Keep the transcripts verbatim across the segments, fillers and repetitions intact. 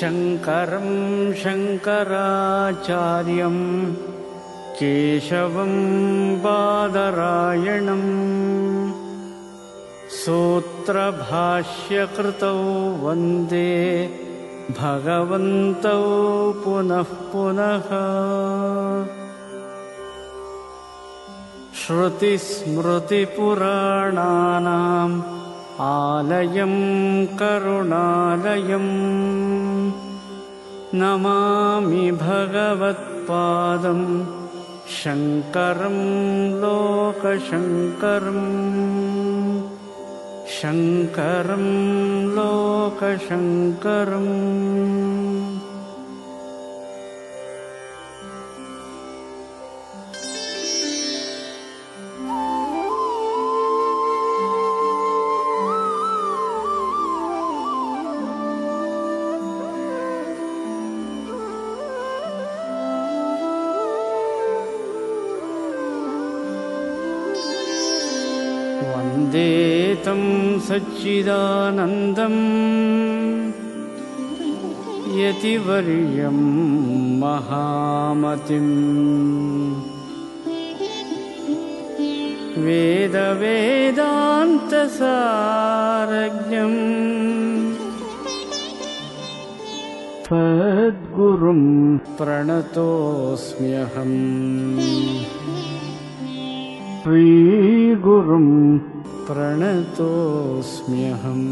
शंकरं शंकराचार्यं केशवं बादरायणं सूत्रभाष्यकृतौ वन्दे भगवन्तौ पुनः पुनः श्रुतिस्मृतिपुराणानाम् आलयं करुणालयं नमामि भगवत्पादं शङ्करं लोकशङ्करं शङ्करं लोकशङ्करम् सच्चिदानन्दं यतिवर्यं महामतिं वेदवेदान्तसारज्ञं सद्गुरुं प्रणतोऽस्म्यहं श्रीगुरुं प्रणतोऽस्म्यहम्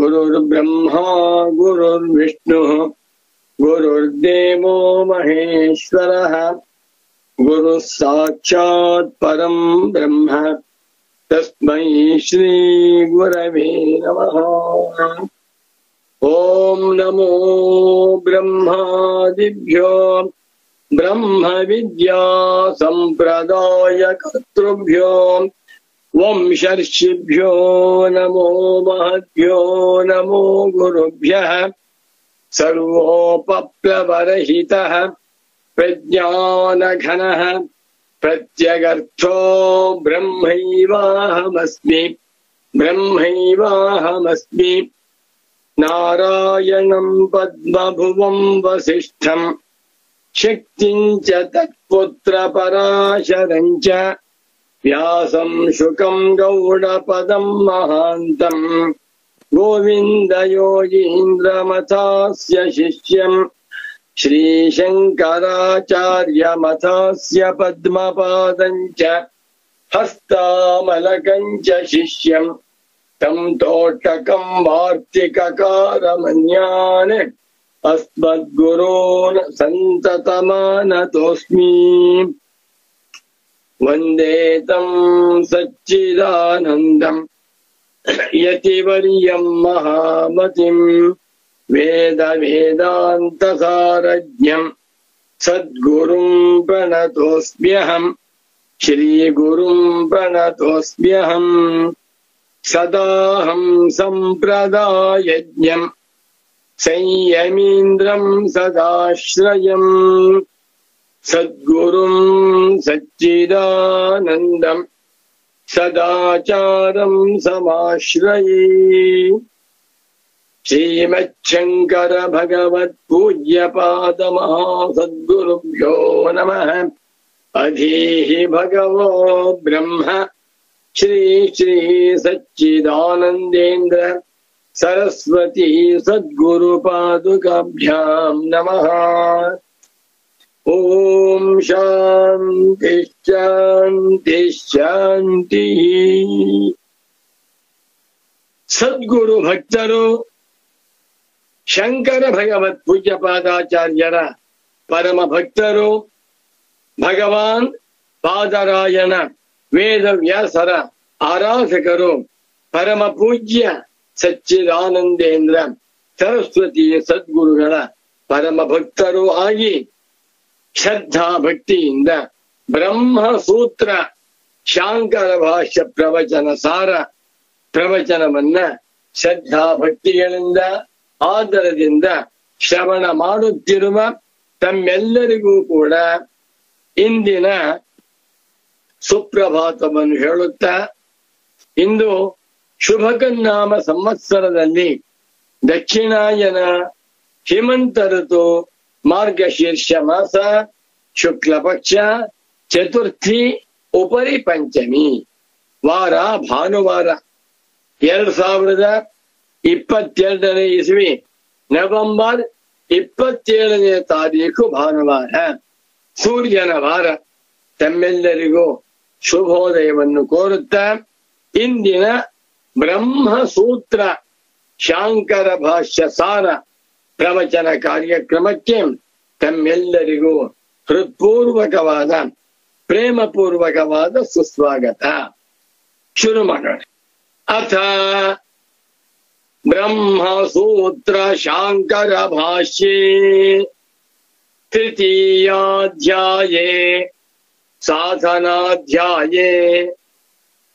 गुरुर्ब्रह्मा गुरुर्विष्णुः गुरुर्देवो महेश्वरः गुरुः साक्षात् परं ब्रह्म तस्मै श्री गुरवे नमः। ॐ नमो ब्रह्मादिभ्यो ब्रह्मविद्या सम्प्रदायकर्तृभ्यो वंशर्षिभ्यो नमो महद्भ्यो नमो गुरुभ्यः सर्वोपप्लवरहितः प्रज्ञानघनः प्रत्यगर्थो ब्रह्मैवाहमस्मि ब्रह्मैवाहमस्मि नारायणं पद्मभुवं वसिष्ठं शक्तिं च तत्पुत्रपराशरं च व्यासं शुकं गौडपदं महान्तं गोविन्दयोगीन्द्रमथास्य शिष्यं श्रीशङ्कराचार्यमथास्य पद्मपादं च हस्तामलकं च शिष्यं तं तोटकं वार्तिककारमन्यान् अस्मद्गुरोन् सन्ततमानतोऽस्मि। वन्दे तं सच्चिदानन्दं यतिवर्यं महामतिं वेदवेदान्तसारज्ञं सद्गुरुं प्रणतोऽस्म्यहं श्रीगुरुं प्रणतोऽस्म्यहं सदाहं सम्प्रदायज्ञं संयमीन्द्रं सदाश्रयम् सद्गुरुं सच्चिदानन्दं सदाचारं समाश्रये। श्रीमच्छङ्कर भगवत्पूज्यपादमहासद्गुरुभ्यो नमः। अधीहि भगवो ब्रह्म श्री श्री सच्चिदानन्देन्द्र सरस्वती सद्गुरुपादुकाभ्यां नमः। ॐ शान्ति शान्ति शान्तिः। ಸದ್ಗುರು ಭಕ್ತರು ಶಂಕರ ಭಗವತ್ ಪೂಜ್ಯ ಪಾದಾಚಾರ್ಯರ ಪರಮ ಭಕ್ತರು ಭಗವಾನ್ ಬಾದರಾಯಣ ವೇದವ್ಯಾಸರ ಆರಾಧಕರು ಪರಮ ಪೂಜ್ಯ ಸಚ್ಚಿದಾನಂದೇಂದ್ರ ಸರಸ್ವತಿ ಸದ್ಗುರುಗಳ ಪರಮ ಭಕ್ತರು ಆಗಿ ಶ್ರದ್ಧಾ ಭಕ್ತಿಯಿಂದ ಬ್ರಹ್ಮಸೂತ್ರ ಶಾಂಕರ ಭಾಷ್ಯ ಪ್ರವಚನ ಸಾರ ಪ್ರವಚನವನ್ನ ಶ್ರದ್ಧಾ ಭಕ್ತಿಗಳಿಂದ ಆದರದಿಂದ ಶ್ರವಣ ಮಾಡುತ್ತಿರುವ ತಮ್ಮೆಲ್ಲರಿಗೂ ಕೂಡ ಇಂದಿನ ಸುಪ್ರಭಾತವನ್ನು ಹೇಳುತ್ತಾ, ಇಂದು ಶುಭಕನ್ನಾಮ ಸಂವತ್ಸರದಲ್ಲಿ ದಕ್ಷಿಣಾಯನ ಹೇಮಂತ ಋತು ಮಾರ್ಗಶೀರ್ಷ ಮಾಸ ಶುಕ್ಲಪಕ್ಷ ಚತುರ್ಥಿ ಉಪರಿ ಪಂಚಮಿ ವಾರ ಭಾನುವಾರ ಎರಡು ಸಾವಿರದ ಇಪ್ಪತ್ತೆರಡನೇ ಇಸವಿ ನವೆಂಬರ್ ಇಪ್ಪತ್ತೇಳನೇ ತಾರೀಕು ಭಾನುವಾರ ಸೂರ್ಯನ ವಾರ. ತಮ್ಮೆಲ್ಲರಿಗೂ ಶುಭೋದಯವನ್ನು ಕೋರುತ್ತಾ ಇಂದಿನ ಬ್ರಹ್ಮಸೂತ್ರ ಶಾಂಕರ ಭಾಷ್ಯ ಸಾರ ಪ್ರವಚನ ಕಾರ್ಯಕ್ರಮಕ್ಕೆ ತಮ್ಮೆಲ್ಲರಿಗೂ ಹೃತ್ಪೂರ್ವಕವಾದ ಪ್ರೇಮಪೂರ್ವಕವಾದ ಸುಸ್ವಾಗತ. ಶುರು ಮಾಡೋಣ. ಅಥ ಬ್ರಹ್ಮಸೂತ್ರ ಶಾಂಕರ ಭಾಷ್ಯೇ ತೃತೀಯಾಧ್ಯಾಯೇ ಸಾಧನಾಧ್ಯಾಯೇ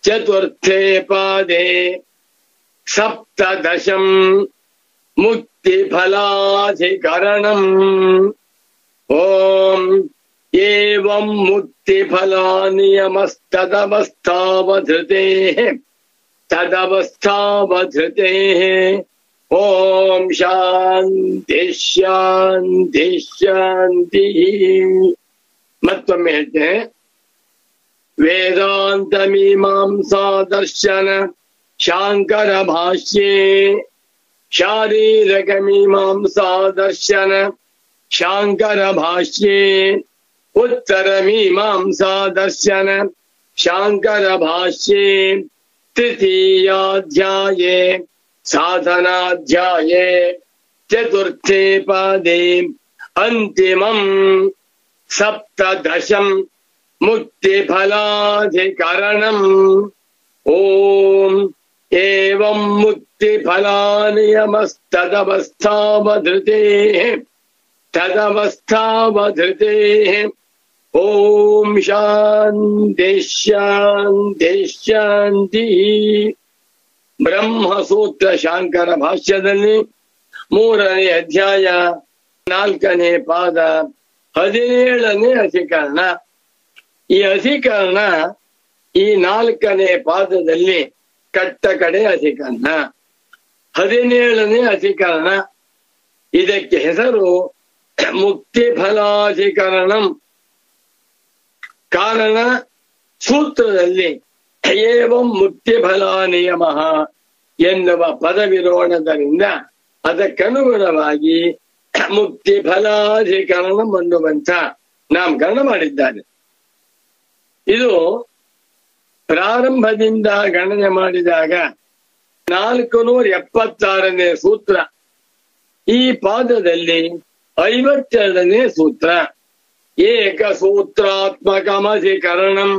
ಚತುರ್ಥೇ ಪಾದೇ ಸಪ್ತದಶಂ ಮುಕ್ತಿಫಲಾಧಿಕರಣಂ. ಓಂ ಏವಂ ಮುಕ್ತಿಫಲಾನಿಯಮಸ್ತದವಸ್ಥಾವಧೃತೇ ತದವಸ್ಥಾವಧೃತೇ. ಓಂ ಶಾಂತಿ ಶಾಂತಿ ಶಾಂತಿ. ಮತ್ತೊಮ್ಮೆ ಹೇಳ್ತೇನೆ, ವೇದಾಂತ ಮೀಮಾಂಸಾ ದರ್ಶನ ಶಾಂಕರ ಭಾಷ್ಯೇ, ಶಾರೀರಕ ಮೀಮಾಂಸಾ ದರ್ಶನ ಶಾಂಕರ ಭಾಷ್ಯೇ, ಉತ್ತರ ಮೀಮಾಂಸಾ ದರ್ಶನ ಶಾಂಕರ ಭಾಷ್ಯೇ, ತೃತೀಯಾಧ್ಯಾಯೇ ಸಾಧನಾಧ್ಯಾಯೇ ಚತುರ್ಥೇ ಪಾದೇ ಅಂತಿಮಂ ಸಪ್ತದಶಂ ಮುಕ್ತಿಫಲಾಧಿಕರಣಂ. ಓಂ ಏವಂ ಮುಕ್ತಿಫಲಾನಿಯಮಸ್ತದವಸ್ಥಾವಧೃತೇ ತದವಸ್ಥಾವಧೃತೇ. ಓಂ ಶಾಂತಿ ಶಾಂತಿ ಶಾಂತಿ. ಬ್ರಹ್ಮಸೂತ್ರ ಶಾಂಕರ ಭಾಷ್ಯದಲ್ಲಿ ಮೂರನೇ ಅಧ್ಯಾಯ ನಾಲ್ಕನೇ ಪಾದ ಹದಿನೇಳನೇ ಅಧಿಕರಣ. ಈ ಅಧಿಕರಣ ಈ ನಾಲ್ಕನೇ ಪಾದದಲ್ಲಿ ಕಟ್ಟ ಕಡೆ ಅಧಿಕರಣ. ಹದಿನೇಳನೇ ಅಧಿಕರಣ, ಇದಕ್ಕೆ ಹೆಸರು ಮುಕ್ತಿಫಲಾಧಿಕರಣಂ. ಕಾರಣ ಸೂತ್ರದಲ್ಲಿ ಏವಂ ಮುಕ್ತಿಫಲಾನಿಯಮ ಎನ್ನುವ ಪದವಿರೋಣದಿಂದ ಅದಕ್ಕನುಗುಣವಾಗಿ ಮುಕ್ತಿಫಲಾಧಿಕರಣಂ ಅನ್ನುವಂಥ ನಾಮಕರಣ ಮಾಡಿದ್ದಾರೆ. ಇದು ಪ್ರಾರಂಭದಿಂದ ಗಣನೆ ಮಾಡಿದಾಗ ನಾಲ್ಕು ನೂರ ಎಪ್ಪತ್ತಾರನೇ ಸೂತ್ರ, ಈ ಪಾದದಲ್ಲಿ ಐವತ್ತೆರಡನೇ ಸೂತ್ರ. ಏಕಸೂತ್ರಾತ್ಮಕಮಧಿಕರಣಂ,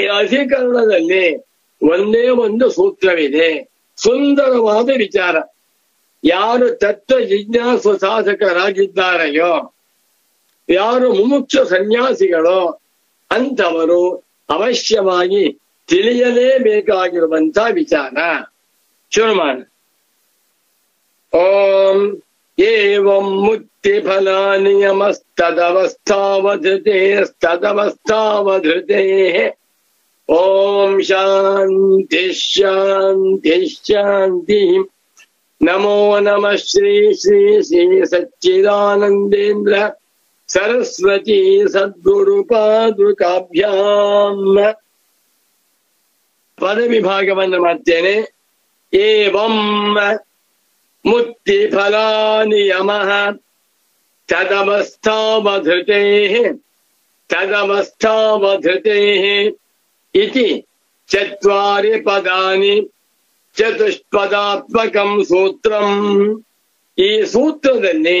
ಈ ಅಧಿಕರಣದಲ್ಲಿ ಒಂದೇ ಒಂದು ಸೂತ್ರವಿದೆ. ಸುಂದರವಾದ ವಿಚಾರ. ಯಾರು ತತ್ವ ಜಿಜ್ಞಾಸು ಸಾಧಕರಾಗಿದ್ದಾರೆಯೋ, ಯಾರು ಮುಮುಕ್ಷ ಸನ್ಯಾಸಿಗಳೋ ಅಂಥವರು ಅವಶ್ಯವಾಗಿ ತಿಳಿಯಲೇಬೇಕಾಗಿರುವಂತಹ ವಿಚಾರ. ಶುರು ಮಾಡ. ಓಂ ಏವಂ ಮುಕ್ತಿಫಲಾನಿಯಮಸ್ತದವಸ್ಥಾವಧೃತೇಸ್ತದವಸ್ಥಾವಧೃತೇ. ಓಂ ಶಾಂತಿ ಶಾಂತಿ ಶಾಂತಿ. ನಮೋ ನಮಃ ಶ್ರೀ ಶ್ರೀ ಶ್ರೀ ಸಚ್ಚಿದಾನಂದೇಂದ್ರ ಸರಸ್ವತಿ ಸದ್ಗುರು ಪಾದುಕಾಭ್ಯಾಂ. ಪದವಿಭಾಗವನ್ನು ಮಾಡ್ತೇನೆ. ಏವಂ ಮುಕ್ತಿಫಲಾನಿಯಮಃ ತದವಸ್ಥಾವಧೃತೇಃ ತದವಸ್ಥಾವಧೃತೇಃ ಇತಿ ಚತ್ವಾರಿ ಪದಾನಿ ಚತುಷ್ಪದಾತ್ಮಕಂ ಸೂತ್ರಂ. ಈ ಸೂತ್ರದಲ್ಲಿ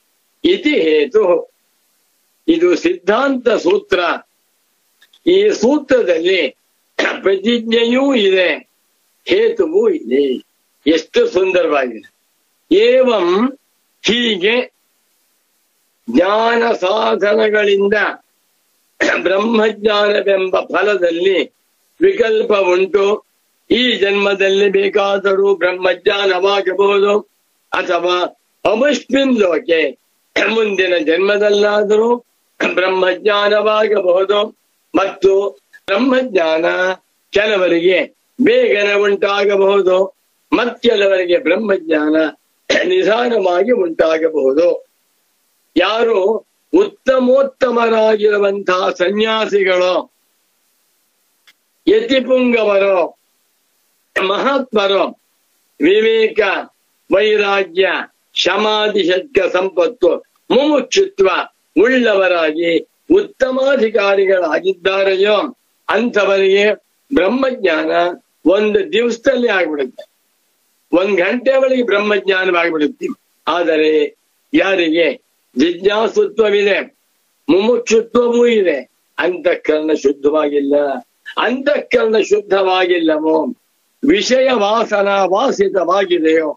ಇತಿ ಹೇತು. ಇದು ಸಿದ್ಧಾಂತ ಸೂತ್ರ. ಈ ಸೂತ್ರದಲ್ಲಿ ಪ್ರತಿಜ್ಞೆಯೂ ಇದೆ, ಹೇತುವೂ ಇದೆ. ಎಷ್ಟು ಸುಂದರವಾಗಿದೆ! ಏವಂ ಹೀಗೆ ಜ್ಞಾನ ಸಾಧನಗಳಿಂದ ಬ್ರಹ್ಮಜ್ಞಾನವೆಂಬ ಫಲದಲ್ಲಿ ವಿಕಲ್ಪ ಉಂಟು. ಈ ಜನ್ಮದಲ್ಲಿ ಬೇಕಾದರೂ ಬ್ರಹ್ಮಜ್ಞಾನವಾಗಬಹುದು, ಅಥವಾ ಅಮುಷ್ಮಿನ್ ಲೋಕೆ ಮುಂದಿನ ಜನ್ಮದಲ್ಲಾದರೂ ಬ್ರಹ್ಮಜ್ಞಾನವಾಗಬಹುದು. ಮತ್ತು ಬ್ರಹ್ಮಜ್ಞಾನ ಕೆಲವರಿಗೆ ಬೇಗನೆ ಉಂಟಾಗಬಹುದು, ಮತ್ತೆಲವರಿಗೆ ಬ್ರಹ್ಮಜ್ಞಾನ ನಿಧಾನವಾಗಿ ಉಂಟಾಗಬಹುದು. ಯಾರು ಉತ್ತಮೋತ್ತಮರಾಗಿರುವಂತಹ ಸನ್ಯಾಸಿಗಳು, ಯತಿಪುಂಗವರು, ಮಹಾತ್ಮರು, ವಿವೇಕ, ವೈರಾಗ್ಯ, ಸಮಾಧಿ, ಶಕ್ತ ಸಂಪತ್ತು, ಮುಮುಕ್ಷುತ್ವ ಉಳ್ಳವರಾಗಿ ಉತ್ತಮಾಧಿಕಾರಿಗಳಾಗಿದ್ದಾರೆಯೋ ಅಂಥವರಿಗೆ ಬ್ರಹ್ಮಜ್ಞಾನ ಒಂದು ದಿವಸದಲ್ಲಿ ಆಗ್ಬಿಡುತ್ತೆ, ಒಂದ್ ಗಂಟೆ ಒಳಗೆ ಬ್ರಹ್ಮಜ್ಞಾನವಾಗಿಬಿಡುತ್ತೆ. ಆದರೆ ಯಾರಿಗೆ ಜಿಜ್ಞಾಸುತ್ವವಿದೆ, ಮುಮುಕ್ಷುತ್ವವೂ ಇದೆ, ಅಂತಃಕರಣ ಶುದ್ಧವಾಗಿಲ್ಲ, ಅಂತಃಕರಣ ಶುದ್ಧವಾಗಿಲ್ಲವೋ, ವಿಷಯ ವಾಸನಾ ವಾಸಿತವಾಗಿದೆಯೋ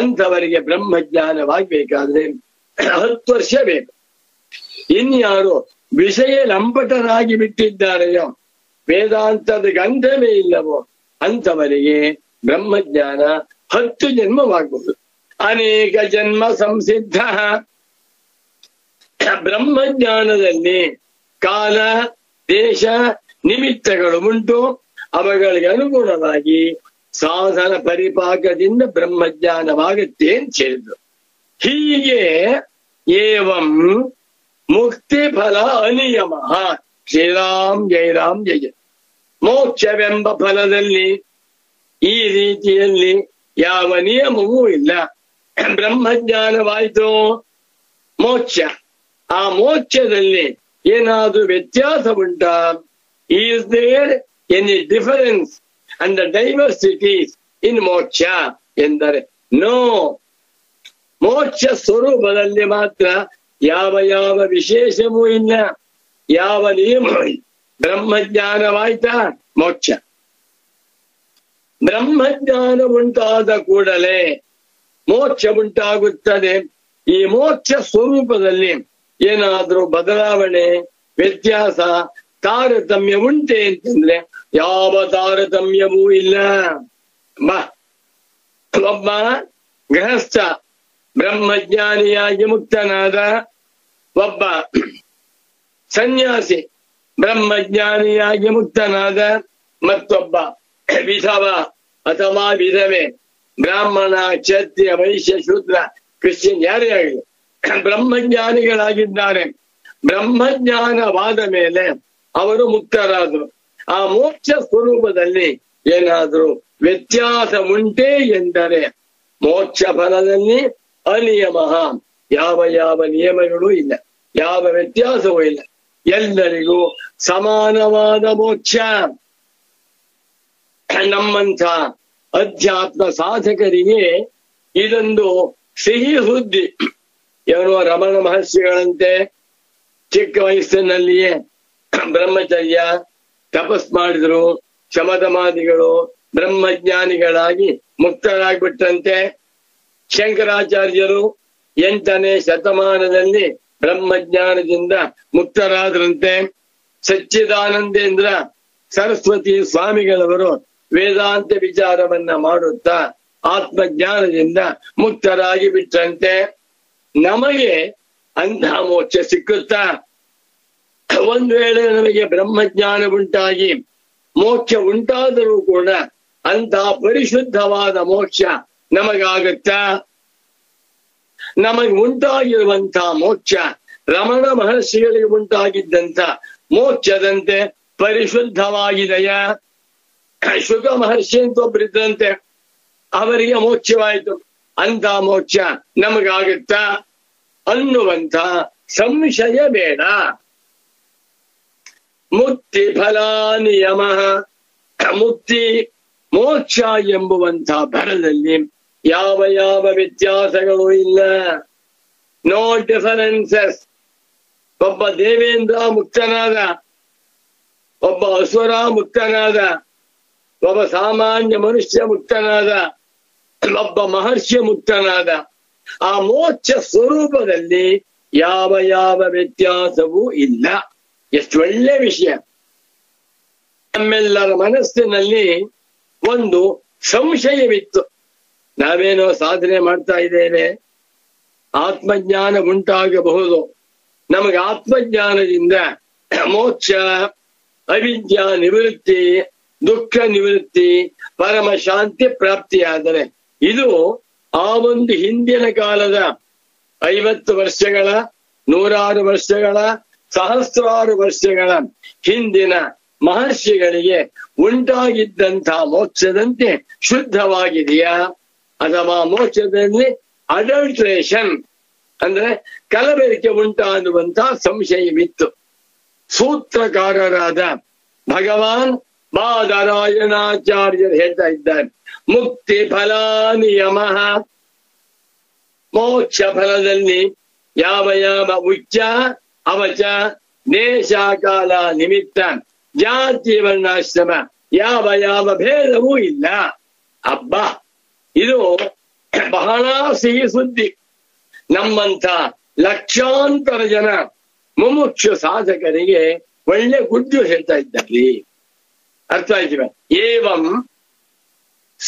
ಅಂಥವರಿಗೆ ಬ್ರಹ್ಮಜ್ಞಾನವಾಗಬೇಕಾದ್ರೆ ಹತ್ತು ವರ್ಷ ಬೇಕು. ಇನ್ಯಾರು ವಿಷಯ ಲಂಪಟರಾಗಿ ಬಿಟ್ಟಿದ್ದಾರೆಯೋ, ವೇದಾಂತದ ಗಂಧವೇ ಇಲ್ಲವೋ ಅಂಥವರಿಗೆ ಬ್ರಹ್ಮಜ್ಞಾನ ಹತ್ತು ಜನ್ಮವಾಗಬಹುದು. ಅನೇಕ ಜನ್ಮ ಸಂಸಿದ್ಧ ಬ್ರಹ್ಮಜ್ಞಾನದಲ್ಲಿ ಕಾಲ, ದೇಶ, ನಿಮಿತ್ತಗಳು ಉಂಟು. ಅವುಗಳಿಗೆ ಅನುಗುಣವಾಗಿ ಸಾಧನ ಪರಿಪಾಕದಿಂದ ಬ್ರಹ್ಮಜ್ಞಾನವಾಗುತ್ತೆ ಅಂತ ಹೇಳಿದ್ರು. ಹೀಗೆ ಏವಂ ಮುಕ್ತಿ ಫಲ ಅನಿಯಮ ಶ್ರೀರಾಮ್ ಜೈರಾಮ್ ಜಯ. ಮೋಕ್ಷವೆಂಬ ಫಲದಲ್ಲಿ ಈ ರೀತಿಯಲ್ಲಿ ಯಾವ ನಿಯಮವೂ ಇಲ್ಲ. ಬ್ರಹ್ಮಜ್ಞಾನವಾಯಿತು, ಮೋಕ್ಷ. ಆ ಮೋಕ್ಷದಲ್ಲಿ ಏನಾದರೂ ವ್ಯತ್ಯಾಸ ಉಂಟಾ? Is there any difference and the diversities in moksha ಎಂದರೆ ನೋ. ಮೋಕ್ಷ ಸ್ವರೂಪದಲ್ಲಿ ಮಾತ್ರ ಯಾವ ಯಾವ ವಿಶೇಷವೂ ಇಲ್ಲ, ಯಾವ ನಿಯಮ. ಬ್ರಹ್ಮಜ್ಞಾನವಾಯ್ತಾ, ಮೋಕ್ಷ. ಬ್ರಹ್ಮಜ್ಞಾನ ಉಂಟಾದ ಕೂಡಲೇ ಮೋಕ್ಷ ಉಂಟಾಗುತ್ತದೆ. ಈ ಮೋಕ್ಷ ಸ್ವರೂಪದಲ್ಲಿ ಏನಾದರೂ ಬದಲಾವಣೆ, ವ್ಯತ್ಯಾಸ, ತಾರತಮ್ಯ ಉಂಟೆ ಅಂತಂದ್ರೆ ಯಾವ ತಾರತಮ್ಯವೂ ಇಲ್ಲ. ಬಾ, ಒಬ್ಬ ಗೃಹಸ್ಥ ಬ್ರಹ್ಮಜ್ಞಾನಿಯಾಗಿ ಮುಕ್ತನಾದ, ಒಬ್ಬ ಸನ್ಯಾಸಿ ಬ್ರಹ್ಮಜ್ಞಾನಿಯಾಗಿ ಮುಕ್ತನಾದ, ಮತ್ತೊಬ್ಬ ವಿಧವ ಅಥವಾ ವಿಧವೆ, ಬ್ರಾಹ್ಮಣ, ಕ್ಷತ್ರಿಯ, ವೈಶ್ಯ, ಶೂದ್ರ, ಕ್ರಿಶ್ಚಿಯನ್, ಯಾರೇ ಆಗಲಿ ಬ್ರಹ್ಮಜ್ಞಾನಿಗಳಾಗಿದ್ದಾರೆ. ಬ್ರಹ್ಮಜ್ಞಾನವಾದ ಮೇಲೆ ಅವರು ಮುಕ್ತರಾದರು. ಆ ಮೋಕ್ಷ ಸ್ವರೂಪದಲ್ಲಿ ಏನಾದರೂ ವ್ಯತ್ಯಾಸ ಉಂಟೆ ಎಂದರೆ ಮೋಕ್ಷ ಫಲದಲ್ಲಿ ಅನಿಯಮ, ಯಾವ ಯಾವ ನಿಯಮಗಳೂ ಇಲ್ಲ, ಯಾವ ವ್ಯತ್ಯಾಸವೂ ಇಲ್ಲ. ಎಲ್ಲರಿಗೂ ಸಮಾನವಾದ ಮೋಕ್ಷ. ನಮ್ಮಂಥ ಅಧ್ಯಾತ್ಮ ಸಾಧಕರಿಗೆ ಇದೊಂದು ಸಿಹಿ ಸುದ್ದಿ. ಏನೋ ರಮಣ ಮಹರ್ಷಿಗಳಂತೆ ಚಿಕ್ಕ ವಯಸ್ಸಿನಲ್ಲಿಯೇ ಬ್ರಹ್ಮಚರ್ಯ ತಪಸ್ ಮಾಡಿದ್ರು, ಶಮಧಮಾದಿಗಳು ಬ್ರಹ್ಮಜ್ಞಾನಿಗಳಾಗಿ ಮುಕ್ತರಾಗ್ಬಿಟ್ರಂತೆ. ಶಂಕರಾಚಾರ್ಯರು ಎಂಟನೇ ಶತಮಾನದಲ್ಲಿ ಬ್ರಹ್ಮಜ್ಞಾನದಿಂದ ಮುಕ್ತರಾದ್ರಂತೆ. ಸಚ್ಚಿದಾನಂದೇಂದ್ರ ಸರಸ್ವತಿ ಸ್ವಾಮಿಗಳವರು ವೇದಾಂತ ವಿಚಾರವನ್ನ ಮಾಡುತ್ತಾ ಆತ್ಮಜ್ಞಾನದಿಂದ ಮುಕ್ತರಾಗಿ ಬಿಟ್ರಂತೆ. ನಮಗೆ ಅಂತಹ ಮೋಕ್ಷ ಸಿಕ್ಕುತ್ತಾ? ಒಂದು ವೇಳೆ ನಮಗೆ ಬ್ರಹ್ಮಜ್ಞಾನ ಉಂಟಾಗಿ ಮೋಕ್ಷ ಉಂಟಾದರೂ ಕೂಡ ಅಂತಹ ಪರಿಶುದ್ಧವಾದ ಮೋಕ್ಷ ನಮಗಾಗುತ್ತಾ? ನಮಗೆ ಉಂಟಾಗಿರುವಂತಹ ಮೋಕ್ಷ ರಮಣ ಮಹರ್ಷಿಗಳಿಗೆ ಉಂಟಾಗಿದ್ದಂಥ ಮೋಕ್ಷದಂತೆ ಪರಿಶುದ್ಧವಾಗಿದೆಯಾ? ಶುಕ ಮಹರ್ಷಿ ಅಂತ ಒಬ್ಬರಿದ್ದಂತೆ, ಅವರಿಗೆ ಮೋಕ್ಷವಾಯಿತು. ಅಂಥ ಮೋಕ್ಷ ನಮಗಾಗುತ್ತಾ ಅನ್ನುವಂಥ ಸಂಶಯ ಬೇಡ. ಮುಕ್ತಿ ಫಲ ನಿಯಮ, ಮುಕ್ತಿ ಮೋಕ್ಷ ಎಂಬುವಂಥ ಭರದಲ್ಲಿ ಯಾವ ಯಾವ ವ್ಯತ್ಯಾಸಗಳು ಇಲ್ಲ. No differences. ಒಬ್ಬ ದೇವೇಂದ್ರ ಮುಕ್ತನಾದ, ಒಬ್ಬ ಅಸುರ ಮುಕ್ತನಾದ, ಒಬ್ಬ ಸಾಮಾನ್ಯ ಮನುಷ್ಯ ಮುಕ್ತನಾದ, ಒಬ್ಬ ಮಹರ್ಷಿ ಮುಕ್ತನಾದ. ಆ ಮೋಕ್ಷ ಸ್ವರೂಪದಲ್ಲಿ ಯಾವ ಯಾವ ವ್ಯತ್ಯಾಸವೂ ಇಲ್ಲ. ಎಷ್ಟು ಒಳ್ಳೆ ವಿಷಯ! ನಮ್ಮೆಲ್ಲರ ಮನಸ್ಸಿನಲ್ಲಿ ಒಂದು ಸಂಶಯವಿತ್ತು, ನಾವೇನೋ ಸಾಧನೆ ಮಾಡ್ತಾ ಇದ್ದೇವೆ, ಆತ್ಮಜ್ಞಾನ ಉಂಟಾಗಬಹುದು, ನಮಗೆ ಆತ್ಮಜ್ಞಾನದಿಂದ ಮೋಕ್ಷ, ಅವಿದ್ಯಾ ನಿವೃತ್ತಿ, ದುಃಖ ನಿವೃತ್ತಿ, ಪರಮ ಶಾಂತಿ ಪ್ರಾಪ್ತಿಯಾದರೆ ಇದು ಆ ಒಂದು ಹಿಂದಿನ ಕಾಲದ ಐವತ್ತು ವರ್ಷಗಳ, ನೂರಾರು ವರ್ಷಗಳ, ಸಹಸ್ರಾರು ವರ್ಷಗಳ ಹಿಂದಿನ ಮಹರ್ಷಿಗಳಿಗೆ ಉಂಟಾಗಿದ್ದಂತಹ ಮೋಕ್ಷದಂತೆ ಶುದ್ಧವಾಗಿದೆಯಾ? ಅಥವಾ ಮೋಕ್ಷದಲ್ಲಿ ಅಡಲ್ಟ್ರೇಷನ್ ಅಂದ್ರೆ ಕಲಬೆರಕೆ ಉಂಟಾಗುವಂತಹ ಸಂಶಯವಿತ್ತು. ಸೂತ್ರಕಾರರಾದ ಭಗವಾನ್ ಬಾದರಾಯಣಾಚಾರ್ಯರು ಹೇಳ್ತಾ ಇದ್ದಾರೆ, ಮುಕ್ತಿ ಫಲ ನಿಯಮ, ಮೋಕ್ಷ ಫಲದಲ್ಲಿ ಯಾವ ಯಾವ ಉಚ್ಚ ಅವಚ ದೇಶ ಕಾಲ ನಿಮಿತ್ತ ಜಾತಿ ವರ್ಣಾಶ್ರಮ ಯಾವ ಯಾವ ಭೇದವೂ ಇಲ್ಲ. ಹಬ್ಬ ಇದು ಬಹಳ ಸಿಹಿ ಸುದ್ದಿ. ನಮ್ಮಂಥ ಲಕ್ಷಾಂತರ ಜನ ಮುಮುಕ್ಷು ಸಾಧಕರಿಗೆ ಒಳ್ಳೆ ಗುಡ್ಡು ಹೇಳ್ತಾ ಇದ್ದಾರೆ. ಅರ್ಥ ಆಯ್ತೀವ? ಏವಂ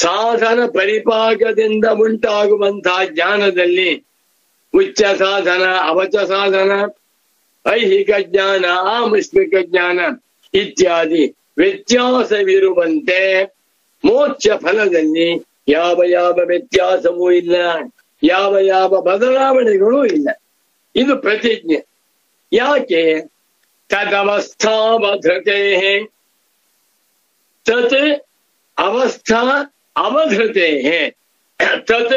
ಸಾಧನ ಪರಿಪಾಕದಿಂದ ಉಂಟಾಗುವಂತಹ ಜ್ಞಾನದಲ್ಲಿ ಉಚ್ಚ ಸಾಧನ, ಅವಚ ಸಾಧನ, ಐಹಿಕ ಜ್ಞಾನ, ಆಮುಷ್ಮಿಕ ಜ್ಞಾನ ಇತ್ಯಾದಿ ವ್ಯತ್ಯಾಸವಿರುವಂತೆ ಮೋಕ್ಷ ಫಲದಲ್ಲಿ ಯಾವ ಯಾವ ವ್ಯತ್ಯಾಸವೂ ಇಲ್ಲ, ಯಾವ ಯಾವ ಬದಲಾವಣೆಗಳೂ ಇಲ್ಲ. ಇದು ಪ್ರತಿಜ್ಞೆ. ಯಾಕೆ? ತದವಸ್ಥಾವಧೃತೇ ತತ್ ಅವಸ್ಥಾ ಅವಧೃತೇ. ತತ್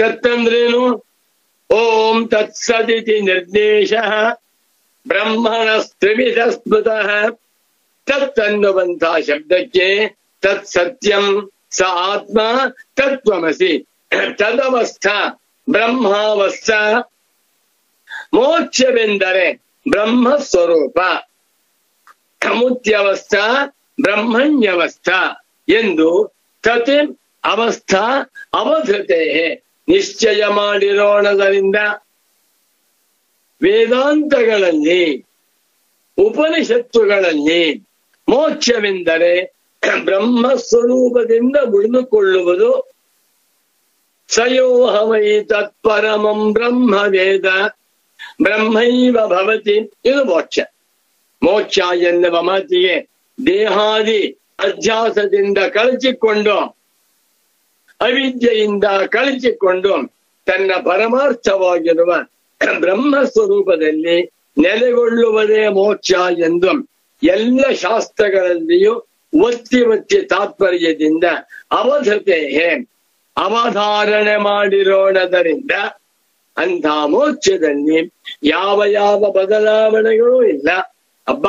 ತತ್ತಂದ್ರೇನು? ಓಂ ತತ್ಸದಿತಿ ನಿರ್ದೇಶ ಬ್ರಹ್ಮಣಸ್ತ್ರಿವಿಧ ಸ್ಮೃತಃ. ತತ್ ಅನ್ನುವಂತಹ ಶಬ್ದಕ್ಕೆ ತತ್ ಸತ್ಯಂ, ಸ ಆತ್ಮ, ತತ್ವಮಸಿ. ತದವಸ್ಥ ಬ್ರಹ್ಮಾವಸ್ಥ. ಮೋಕ್ಷವೆಂದರೆ ಬ್ರಹ್ಮ ಸ್ವರೂಪ. ಮುತ್ಯವಸ್ಥ ಬ್ರಹ್ಮಣ್ಯವಸ್ಥ ಎಂದು ತತ್ ಅವಸ್ಥ ಅವಧೃತೆ ನಿಶ್ಚಯ ಮಾಡಿರೋಣದರಿಂದ ವೇದಾಂತಗಳಲ್ಲಿ, ಉಪನಿಷತ್ತುಗಳಲ್ಲಿ ಮೋಕ್ಷವೆಂದರೆ ಬ್ರಹ್ಮ ಸ್ವರೂಪದಿಂದ ಉಳಿದುಕೊಳ್ಳುವುದು. ಸಯೋಹವೈ ತತ್ಪರಮಂ ಬ್ರಹ್ಮ ವೇದ ಬ್ರಹ್ಮೈವ ಭವತಿ. ಇದು ಮೋಕ್ಷ. ಮೋಕ್ಷ ಎನ್ನುವ ಮಾತಿಗೆ ದೇಹಾದಿ ಅಧ್ಯಾಸದಿಂದ ಕಳಚಿಕೊಂಡು, ಅವಿದ್ಯೆಯಿಂದ ಕಳಚಿಕೊಂಡು ತನ್ನ ಪರಮಾರ್ಥವಾಗಿರುವ ಬ್ರಹ್ಮ ಸ್ವರೂಪದಲ್ಲಿ ನೆಲೆಗೊಳ್ಳುವುದೇ ಮೋಕ್ಷ ಎಂದು ಎಲ್ಲ ಶಾಸ್ತ್ರಗಳಲ್ಲಿಯೂ ಒತ್ತಿ ಒತ್ತಿ ತಾತ್ಪರ್ಯದಿಂದ ಅವಧತೆ ಅವಧಾರಣೆ ಮಾಡಿರೋಣದರಿಂದ ಅಂಥ ಮೋಕ್ಷದಲ್ಲಿ ಯಾವ ಯಾವ ಬದಲಾವಣೆಗಳೂ ಇಲ್ಲ. ಅಬ್ಬ,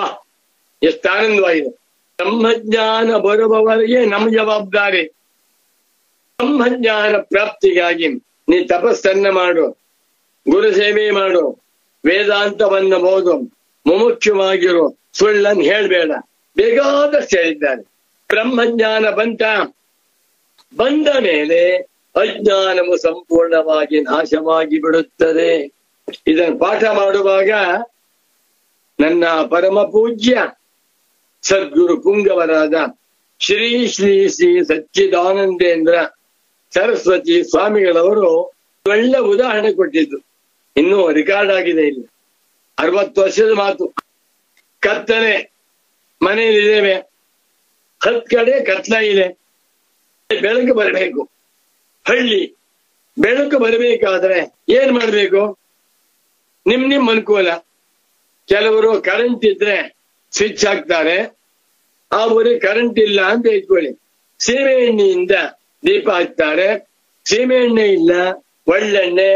ಎಷ್ಟು ಆನಂದವಾಗಿದೆ! ಬ್ರಹ್ಮಜ್ಞಾನ ಬರುವವರೆಗೆ ನಮ್ಮ ಜವಾಬ್ದಾರಿ. ಬ್ರಹ್ಮಜ್ಞಾನ ಪ್ರಾಪ್ತಿಗಾಗಿ ನೀ ತಪಸ್ಸನ್ನ ಮಾಡು, ಗುರು ಸೇವೆ ಮಾಡು, ವೇದಾಂತವನ್ನು ಓದು, ಮುಮುಕ್ಷವಾಗಿರು, ಸುಳ್ಳನ್ನು ಹೇಳಬೇಡ, ಬೇಕಾದಷ್ಟು ಹೇಳಿದ್ದಾರೆ. ಬ್ರಹ್ಮಜ್ಞಾನ ಬಂತ ಬಂದ ಮೇಲೆ ಅಜ್ಞಾನವು ಸಂಪೂರ್ಣವಾಗಿ ನಾಶವಾಗಿ ಬಿಡುತ್ತದೆ. ಇದನ್ನು ಪಾಠ ಮಾಡುವಾಗ ನನ್ನ ಪರಮ ಪೂಜ್ಯ ಸದ್ಗುರು ಪುಂಗವರಾದ ಶ್ರೀ ಶ್ರೀ ಶ್ರೀ ಸಚ್ಚಿದಾನಂದೇಂದ್ರ ಸರಸ್ವತಿ ಸ್ವಾಮಿಗಳವರು ಒಳ್ಳೆ ಉದಾಹರಣೆ ಕೊಟ್ಟಿದ್ದು. ಇನ್ನೂ ರೆಕಾರ್ಡ್ ಆಗಿದೆ. ಇಲ್ಲಿ ಅರವತ್ತು ವರ್ಷದ ಮಾತು. ಕತ್ತಲೆ ಮನೆಯಲ್ಲಿದ್ದೇವೆ, ಹತ್ತು ಕಡೆ ಕತ್ತಲಾಗಿದೆ. ಬೆಳಕು ಬರಬೇಕು, ಹಳ್ಳಿ ಬೆಳಕು ಬರಬೇಕಾದ್ರೆ ಏನ್ ಮಾಡಬೇಕು? ನಿಮ್ ನಿಮ್ ಅನುಕೂಲ. ಕೆಲವರು ಕರೆಂಟ್ ಇದ್ರೆ ಸ್ವಿಚ್ ಹಾಕ್ತಾರೆ, ಆ ಊರಿಗೆ ಕರೆಂಟ್ ಇಲ್ಲ ಅಂತ ಇಟ್ಕೊಳ್ಳಿ, ಸೀಮೆ ಎಣ್ಣೆಯಿಂದ ದೀಪ ಹಾಕ್ತಾರೆ. ಸೀಮೆ ಎಣ್ಣೆ ಇಲ್ಲ, ಒಳ್ಳೆಣ್ಣೆ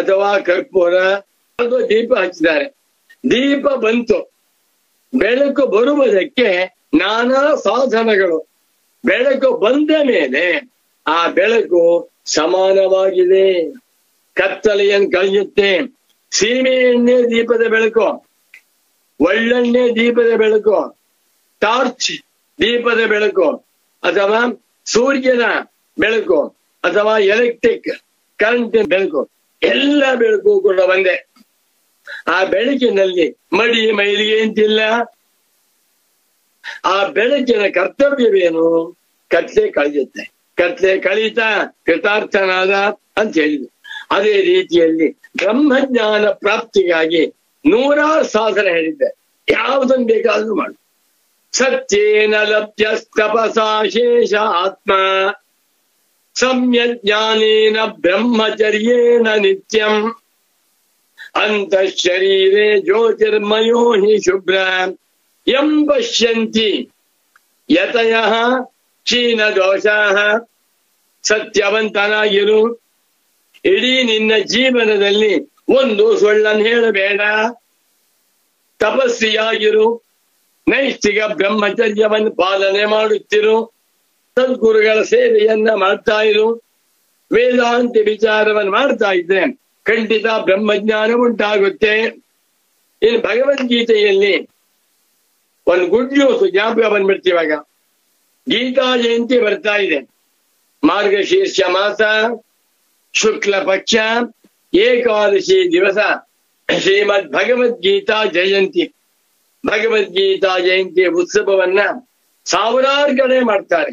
ಅಥವಾ ಕರ್ಪೂರ ಅದು ದೀಪ ಹಚ್ಚಿದ್ದಾರೆ. ದೀಪ ಬಂತು, ಬೆಳಕು ಬರುವುದಕ್ಕೆ ನಾನಾ ಸಾಧನಗಳು. ಬೆಳಕು ಬಂದ ಮೇಲೆ ಆ ಬೆಳಕು ಸಮಾನವಾಗಿದೆ, ಕತ್ತಲೆಯನ್ನು ಕಳೆಯುತ್ತೆ. ಸೀಮೆ ಎಣ್ಣೆ ದೀಪದ ಬೆಳಕು, ಒಳ್ಳೆಣ್ಣೆ ದೀಪದ ಬೆಳಕು, ಟಾರ್ಚ್ ದೀಪದ ಬೆಳಕು, ಅಥವಾ ಸೂರ್ಯನ ಬೆಳಕು, ಅಥವಾ ಎಲೆಕ್ಟ್ರಿಕ್ ಕರೆಂಟ್ ಬೆಳಕು, ಎಲ್ಲ ಬೆಳಕು ಕೂಡ ಒಂದೇ. ಆ ಬೆಳಕಿನಲ್ಲಿ ಮಡಿ ಮೈಲಿಗೆ ಅಂತಿಲ್ಲ. ಆ ಬೆಳಕಿನ ಕರ್ತವ್ಯವೇನು? ಕತ್ಲೆ ಕಳೆಯುತ್ತೆ. ಕತ್ಲೆ ಕಳೀತಾ ಕೃತಾರ್ಥನಾದ ಅಂತ ಹೇಳಿದ್ರು. ಅದೇ ರೀತಿಯಲ್ಲಿ ಬ್ರಹ್ಮಜ್ಞಾನ ಪ್ರಾಪ್ತಿಗಾಗಿ ನೂರಾರು ಸಾಧನ ಹೇಳಿದ್ದೆ, ಯಾವುದನ್ನು ಬೇಕಾದ್ರೂ ಮಾಡು. ಸತ್ಯೇನ ಲಭ್ಯ ತಪಸಾಶೇಷ ಆತ್ಮ ಸಮ್ಯಜ್ಞಾನೇನ ಬ್ರಹ್ಮಚರ್ಯೇನ ನಿತ್ಯಂ ಅಂತಃಶರೀರೇ ಜ್ಯೋತಿರ್ಮಯೋ ಹಿ ಶುಭ್ರ ಯಂ ಪಶ್ಯಂತಿ ಯತಯಃ ಕ್ಷೀಣ ದೋಷಾಃ. ಸತ್ಯವಂತನಾಗಿರು. ಇಡೀ ನಿನ್ನ ಜೀವನದಲ್ಲಿ ಒಂದು ಸುಳ್ಳನ್ನು ಹೇಳಬೇಡ. ತಪಸ್ವಿಯಾಗಿರು, ನೈಷ್ಠಿಕ ಬ್ರಹ್ಮಚರ್ಯವನ್ನು ಪಾಲನೆ ಮಾಡುತ್ತಿರು, ಸದ್ಗುರುಗಳ ಸೇವೆಯನ್ನ ಮಾಡ್ತಾ ಇರು, ವೇದಾಂತ ವಿಚಾರವನ್ನು ಮಾಡ್ತಾ ಇದ್ರೆ ಖಂಡಿತ ಬ್ರಹ್ಮಜ್ಞಾನ ಉಂಟಾಗುತ್ತೆ. ಇನ್ನು ಭಗವದ್ಗೀತೆಯಲ್ಲಿ ಒಂದು ಗುಡ್ ನ್ಯೂಸ್ ಜ್ಞಾಪಕ ಬಂದ್ಬಿಡ್ತಿ. ಇವಾಗ ಗೀತಾ ಜಯಂತಿ ಬರ್ತಾ ಇದೆ. ಮಾರ್ಗಶೀರ್ಷ ಮಾಸ ಶುಕ್ಲ ಪಕ್ಷ ಏಕಾದಶಿ ದಿವಸ ಶ್ರೀಮದ್ ಭಗವದ್ಗೀತಾ ಜಯಂತಿ. ಭಗವದ್ಗೀತಾ ಜಯಂತಿ ಉತ್ಸವವನ್ನ ಸಾವಿರಾರು ಕಡೆ ಮಾಡ್ತಾರೆ,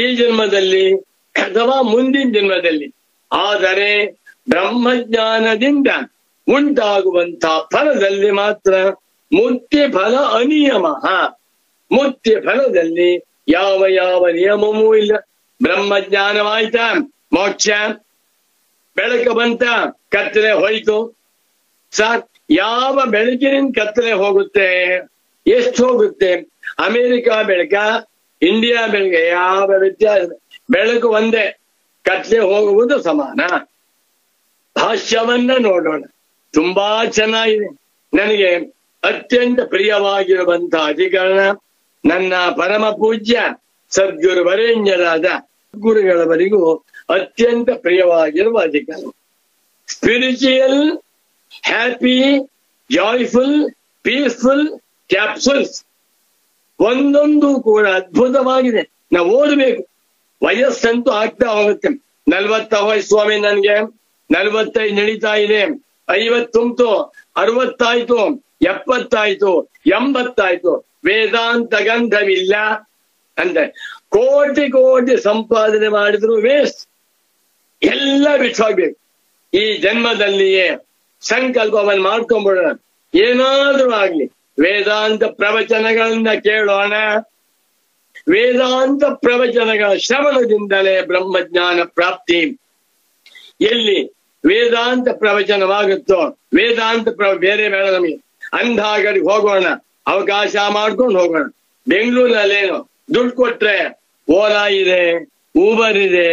ಈ ಜನ್ಮದಲ್ಲಿ ಅಥವಾ ಮುಂದಿನ ಜನ್ಮದಲ್ಲಿ. ಆದರೆ ಬ್ರಹ್ಮಜ್ಞಾನದಿಂದ ಉಂಟಾಗುವಂತಹ ಫಲದಲ್ಲಿ ಮಾತ್ರ ಮುಕ್ತಿ ಫಲ ಅನಿಯಮ. ಮುಕ್ತಿ ಫಲದಲ್ಲಿ ಯಾವ ಯಾವ ನಿಯಮವೂ ಇಲ್ಲ. ಬ್ರಹ್ಮಜ್ಞಾನವಾಯ್ತಾ ಮೋಕ್ಷ, ಬೆಳಕು ಬಂತ ಕತ್ತಲೆ ಹೋಯ್ತು. ಸರ್, ಯಾವ ಬೆಳಕಿನಿಂದ ಕತ್ತಲೆ ಹೋಗುತ್ತೆ? ಎಷ್ಟು ಹೋಗುತ್ತೆ? ಅಮೆರಿಕ ಬೆಳಕ, ಇಂಡಿಯಾ ಬೆಳಕ, ಯಾವ ವ್ಯತ್ಯಾಸ? ಬೆಳಕು ಒಂದೇ, ಕತ್ತಲೆ ಹೋಗುವುದು ಸಮಾನ. ಭಾಷ್ಯವನ್ನ ನೋಡೋಣ, ತುಂಬಾ ಚೆನ್ನಾಗಿದೆ. ನನಗೆ ಅತ್ಯಂತ ಪ್ರಿಯವಾಗಿರುವಂತಹ ಅಧಿಕರಣ ನನ್ನ ಪರಮ ಪೂಜ್ಯ ಸದ್ಗುರು ವರೇಣ್ಯರಾದ ಗುರುಗಳವರಿಗೂ ಅತ್ಯಂತ ಪ್ರಿಯವಾಗಿರುವ ಅಧಿಕರಣ. Spiritual happy joyful peaceful capsules ಒಂದೊಂದು ಕೂಡ ಅದ್ಭುತವಾಗಿದೆ. ನಾವು ಓದಬೇಕು. ವಯಸ್ಸಂತೂ ಆಗ್ತಾ ಹೋಗುತ್ತೆ. ನಲ್ವತ್ತ ವಯಸ್ಸು ಸ್ವಾಮಿ, ನನ್ಗೆ ನಲ್ವತ್ತೈದು ನಡೀತಾ ಇದೆ, ಐವತ್ತೊಂಬತ್ತು, ಅರವತ್ತಾಯ್ತು, ಎಪ್ಪತ್ತಾಯ್ತು, ಎಂಬತ್ತಾಯ್ತು. ವೇದಾಂತ ಗಂಧವಿಲ್ಲ ಅಂದ್ರೆ ಕೋಟಿ ಕೋಟಿ ಸಂಪಾದನೆ ಮಾಡಿದ್ರು ವೇಸ್ಟ್. ಎಲ್ಲ ಬಿಟ್ಟೋಗ್ಬೇಕು. ಈ ಜನ್ಮದಲ್ಲಿಯೇ ಸಂಕಲ್ಪವನ್ನು ಮಾಡ್ಕೊಂಡ್ಬಿಡೋಣ, ಏನಾದ್ರೂ ಆಗ್ಲಿ ವೇದಾಂತ ಪ್ರವಚನಗಳನ್ನ ಕೇಳೋಣ. ವೇದಾಂತ ಪ್ರವಚನಗಳ ಶ್ರವಣದಿಂದಲೇ ಬ್ರಹ್ಮಜ್ಞಾನ ಪ್ರಾಪ್ತಿ. ಎಲ್ಲಿ ವೇದಾಂತ ಪ್ರವಚನವಾಗುತ್ತೋ ವೇದಾಂತ ಪ್ರ ಬೇರೆ ಬೇಡ ನಮಗೆ. ಅಂಧಾಗರಿಗೆ ಹೋಗೋಣ, ಅವಕಾಶ ಮಾಡ್ಕೊಂಡು ಹೋಗೋಣ. ಬೆಂಗಳೂರಿನಲ್ಲೇನು ದುಡ್ಡು ಕೊಟ್ರೆ ಓಲಾ ಇದೆ, ಊಬರ್ ಇದೆ,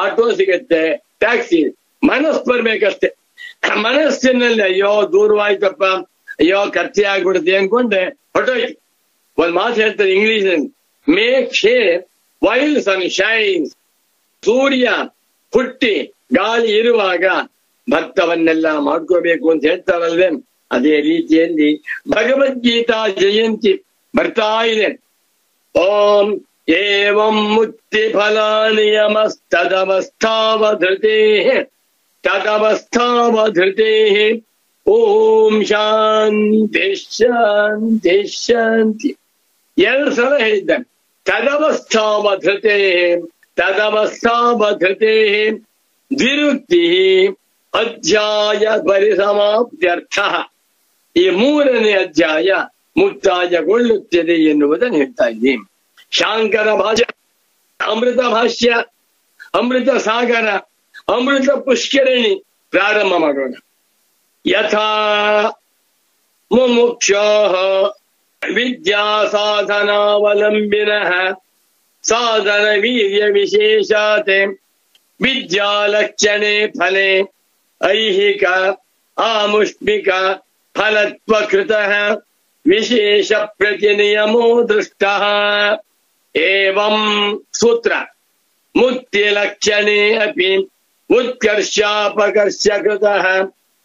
ಆಟೋ ಸಿಗತ್ತೆ, ಟ್ಯಾಕ್ಸಿ ಇದೆ. ಮನಸ್ಸು ಬರ್ಬೇಕಷ್ಟೆ. ಮನಸ್ಸಿನಲ್ಲಿ ಅಯ್ಯೋ ದೂರವಾಯ್ತಪ್ಪ, ಅಯ್ಯೋ ಖರ್ಚೆ ಆಗ್ಬಿಡುತ್ತೆ ಅನ್ಕೊಂಡೆ ಹೊಟ್ಟೋಯ್ತು. ಒಂದ್ ಮಾತು ಹೇಳ್ತಾರೆ ಇಂಗ್ಲಿಷ್ ನಲ್ಲಿ, make share while sun shines. ಸೂರ್ಯ ಹುಟ್ಟಿ ಗಾಳಿ ಇರುವಾಗ ಭಕ್ತವನ್ನೆಲ್ಲ ಮಾಡ್ಕೋಬೇಕು ಅಂತ ಹೇಳ್ತಾರಲ್ವೇ. ಅದೇ ರೀತಿಯಲ್ಲಿ ಭಗವದ್ಗೀತಾ ಜಯಂತಿ ಬರ್ತಾ ಇದೆ. ಓಂ ಏವಂ ಮುಕ್ತಿ ಫಲಾನಿಯಮಸ್ತದವಸ್ಥಾವಧೃತೇ ತದವಸ್ಥಾವಧೃತೇ ಓಂ ಶಾಂತಿ ಶಾಂತಿ ಶಾಂತಿ. ಎರಡು ಸಲ ಹೇಳಿದ್ದಾನೆ ತದವಸ್ಥಾವಧೃತೇ ತದವಸ್ಥಾವಧೃತೇ ದ್ವಿರುಕ್ತಿ ಅಧ್ಯಾಯ ಪರಿಸಮಾಪ್ತ್ಯರ್ಥ. ಈ ಮೂರನೇ ಅಧ್ಯಾಯ ಮುಕ್ತಾಯಗೊಳ್ಳುತ್ತದೆ ಎನ್ನುವುದನ್ನು ಹೇಳ್ತಾ ಇದ್ದೀನಿ. ಶಾಂಕರ ಭಾಷ್ಯ, ಅಮೃತ ಭಾಷ್ಯ, ಅಮೃತ ಸಾಗರ, ಅಮೃತ ಪುಷ್ಕರಣಿ ಪ್ರಾರಂಭ ಮಾಡೋಣ. ಯಥಾ ಮುಮುಕ್ಷಾಃ ವಿದ್ಯಾ ಸಾಧನಾವಲಂಬಿನಃ ಸಾಧನ ವೀರ್ಯ ವಿಶೇಷಾತೆ ವಿದ್ಯಾಲಕ್ಷಣೆ ಫಲೇ ಐಹಿಕ ಆಮುಷ್ಮಿಕ ಫಲತ್ವಕೃತಃ ವಿಶೇಷ ಪ್ರತಿನಿಯಮೋ ದೃಷ್ಟಃ. ಏವಂ ಸೂತ್ರ ಮುಕ್ತಿಲಕ್ಷಣೆ ಅಪಿ ಉತ್ಕರ್ಷಾಪಕರ್ಷಕೃತಃ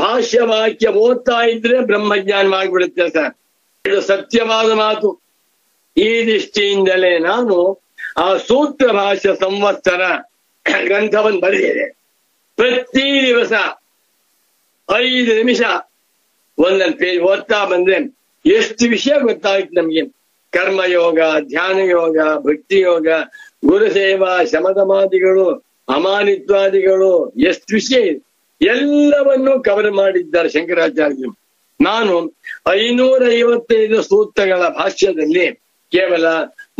ಭಾಷ್ಯವಾಕ್ಯ ಓದ್ತಾ ಇದ್ರೆ ಬ್ರಹ್ಮಜ್ಞಾನವಾಗಿಬಿಡುತ್ತೆ ಸರ್. ಇದು ಸತ್ಯವಾದ ಮಾತು. ಈ ದೃಷ್ಟಿಯಿಂದಲೇ ನಾನು ಆ ಸೂತ್ರ ಭಾಷ್ಯ ಸಂವತ್ಸರ ಗ್ರಂಥವನ್ನು ಬರೆದಿದೆ. ಪ್ರತಿ ದಿವಸ ಐದು ನಿಮಿಷ ಒಂದೊಂದು ಪೇಜ್ ಓದ್ತಾ ಬಂದ್ರೆ ಎಷ್ಟು ವಿಷಯ ಗೊತ್ತಾಯ್ತು ನಮ್ಗೆ. ಕರ್ಮಯೋಗ, ಧ್ಯಾನಯೋಗ, ಭಕ್ತಿಯೋಗ, ಗುರುಸೇವಾ, ಶಮದಮಾದಿಗಳು, ಅಮಾನಿತ್ವಾದಿಗಳು, ಎಷ್ಟು ವಿಷಯ ಇದೆ ಎಲ್ಲವನ್ನೂ ಕವರ್ ಮಾಡಿದ್ದಾರೆ ಶಂಕರಾಚಾರ್ಯರು. ನಾನು ಐನೂರ ಐವತ್ತೈದು ಸೂತ್ರಗಳ ಭಾಷ್ಯದಲ್ಲಿ ಕೇವಲ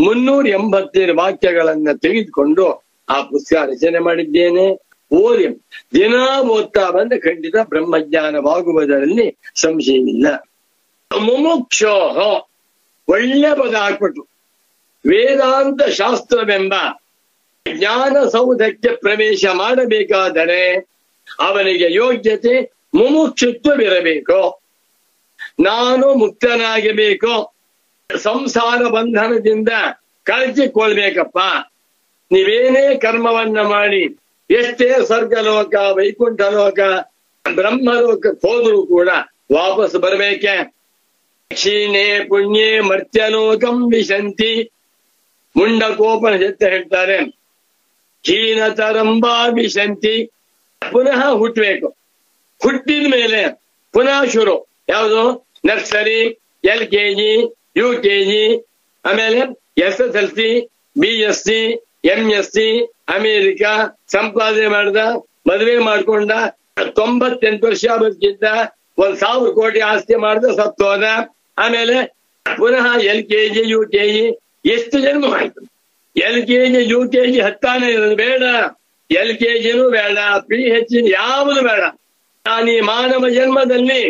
ಮುನ್ನೂರ ಎಂಬತ್ತೈದು ವಾಕ್ಯಗಳನ್ನ ತೆಗೆದುಕೊಂಡು ಆ ಪುಸ್ತಕ ರಚನೆ ಮಾಡಿದ್ದೇನೆ. ಓದಿ ದಿನ ಓದ್ತಾ ಬಂದು ಖಂಡಿತ ಬ್ರಹ್ಮಜ್ಞಾನವಾಗುವುದರಲ್ಲಿ ಸಂಶಯವಿಲ್ಲ. ಮುಮುಕ್ಷೋಹ ಒಳ್ಳೆ ಪದ ಹಾಕ್ಬಿಟ್ಟು ವೇದಾಂತ ಶಾಸ್ತ್ರವೆಂಬ ಜ್ಞಾನಸೌಧಕ್ಕೆ ಪ್ರವೇಶ ಮಾಡಬೇಕಾದರೆ ಅವನಿಗೆ ಯೋಗ್ಯತೆ ಮುಮುಕ್ಷುತ್ವವಿರಬೇಕು. ನಾನು ಮುಕ್ತನಾಗಬೇಕು, ಸಂಸಾರ ಬಂಧನದಿಂದ ಕಳಚಿಕೊಳ್ಬೇಕಪ್ಪ. ನೀವೇನೇ ಕರ್ಮವನ್ನ ಮಾಡಿ ಎಷ್ಟೇ ಸ್ವರ್ಗಲೋಕ, ವೈಕುಂಠ ಲೋಕ, ಬ್ರಹ್ಮಲೋಕಕ್ಕೆ ಹೋದರೂ ಕೂಡ ವಾಪಸ್ ಬರಬೇಕೆ. ಕ್ಷೀಣೆ ಪುಣ್ಯೆ ಮರ್ತ್ಯಲೋಕಂ ವಿಶಂತಿ. ಮುಂಡಕೋಪನ ಜೊತೆ ಹೇಳ್ತಾರೆ ಕ್ಷೀಣತರಂಬ ವಿಶಂತಿ. ಪುನಃ ಹುಟ್ಟಬೇಕು. ಹುಟ್ಟಿದ ಮೇಲೆ ಪುನಃ ಶುರು. ಯಾವುದು? Nursery, L K G, U K G, ಆಮೇಲೆ S S L C, B S C, M S C, America, ಸಂಪಾದನೆ ಮಾಡ್ದ, ಮದುವೆ ಮಾಡ್ಕೊಂಡ, ತೊಂಬತ್ತೆಂಟು ವರ್ಷ ಬದುಕಿದ್ದ, ಒಂದ್ ಸಾವಿರ ಕೋಟಿ ಆಸ್ತಿ ಮಾಡ್ದ, ಸತ್ತೋದ, ಆಮೇಲೆ ಪುನಃ L K G, U K G. ಎಷ್ಟು ಜನ್ಮ ಮಾಡ್ತು? L K G U K G ಹತ್ತಾನೇ ಇರೋದು ಬೇಡ, ಎಲ್ ಕೆ ಜಿನೂ ಬೇಡ, ಪಿ ಹೆಚ್ ಯಾವುದು ಬೇಡ. ನಾನೀ ಮಾನವ ಜನ್ಮದಲ್ಲಿ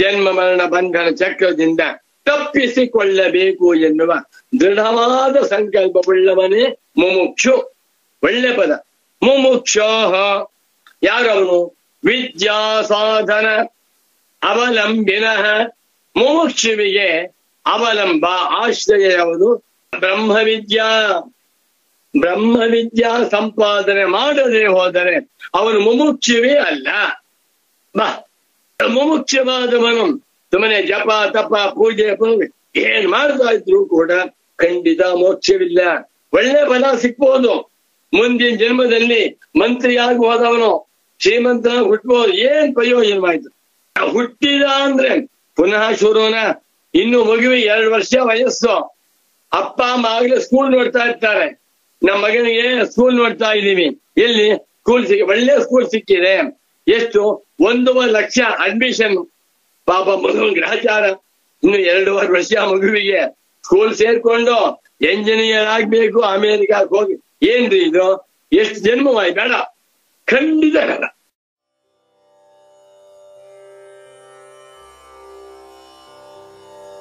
ಜನ್ಮ ಮರಣ ಬಂಧನ ಚಕ್ರದಿಂದ ತಪ್ಪಿಸಿಕೊಳ್ಳಬೇಕು ಎನ್ನುವ ದೃಢವಾದ ಸಂಕಲ್ಪವುಳ್ಳವನೇ ಮುಮುಕ್ಷು. ಒಳ್ಳೆ ಪದ ಮುಮುಕ್ಷೋಹ. ಯಾರವನು? ವಿದ್ಯಾ ಸಾಧನ ಅವಲಂಬಿನಃ. ಮುಮುಕ್ಷುವಿಗೆ ಅವಲಂಬ, ಆಶ್ರಯ ಯಾವುದು? ಬ್ರಹ್ಮವಿದ್ಯಾ. ಬ್ರಹ್ಮವಿದ್ಯಾ ಸಂಪಾದನೆ ಮಾಡದೆ ಹೋದರೆ ಅವನು ಮುಮುಕ್ಷುವೇ ಅಲ್ಲ. ಬಾ, ಮುಮುಕ್ಷವಾದವನು ಸುಮ್ಮನೆ ಜಪ ತಪ ಪೂಜೆ ಏನ್ ಮಾಡ್ತಾ ಇದ್ರು ಕೂಡ ಖಂಡಿತ ಮೋಕ್ಷವಿಲ್ಲ. ಒಳ್ಳೆ ಫಲ ಸಿಕ್ಬೋದು. ಮುಂದಿನ ಜನ್ಮದಲ್ಲಿ ಮಂತ್ರಿಯಾಗಿ ಹೋದವನು ಶ್ರೀಮಂತ ಹುಟ್ಟಬಹುದು. ಏನ್ ಪ್ರಯೋಜನವಾಯ್ತು? ಹುಟ್ಟಿದ ಅಂದ್ರೆ ಪುನಃ ಶುರುನ. ಇನ್ನು ಮಗುವಿ ಎರಡು ವರ್ಷ ವಯಸ್ಸು, ಅಪ್ಪ ಅಮ್ಮ ಆಗ್ಲೇ ಸ್ಕೂಲ್ ನೋಡ್ತಾ ಇರ್ತಾರೆ. ನಮ್ಮ ಮಗನಿಗೆ ಸ್ಕೂಲ್ ನೋಡ್ತಾ ಇದ್ದೀವಿ. ಎಲ್ಲಿ ಸ್ಕೂಲ್ ಸಿಕ್ಕಿ ಒಳ್ಳೆ ಸ್ಕೂಲ್ ಸಿಕ್ಕಿದೆ. ಎಷ್ಟು? ಒಂದೂವರೆ ಲಕ್ಷ ಅಡ್ಮಿಷನ್. ಪಾಪ ಮಗುವಿನ ಗ್ರಹಚಾರ. ಇನ್ನು ಎರಡೂವರೆ ವರ್ಷ ಮಗುವಿಗೆ ಸ್ಕೂಲ್ ಸೇರ್ಕೊಂಡು ಎಂಜಿನಿಯರ್ ಆಗ್ಬೇಕು, ಅಮೇರಿಕಾಗ್ ಹೋಗಿ. ಏನ್ರಿ ಇದು? ಎಷ್ಟು ಜನ್ಮವಾಯ್? ಬೇಡ, ಖಂಡಿತ ಬೇಡ.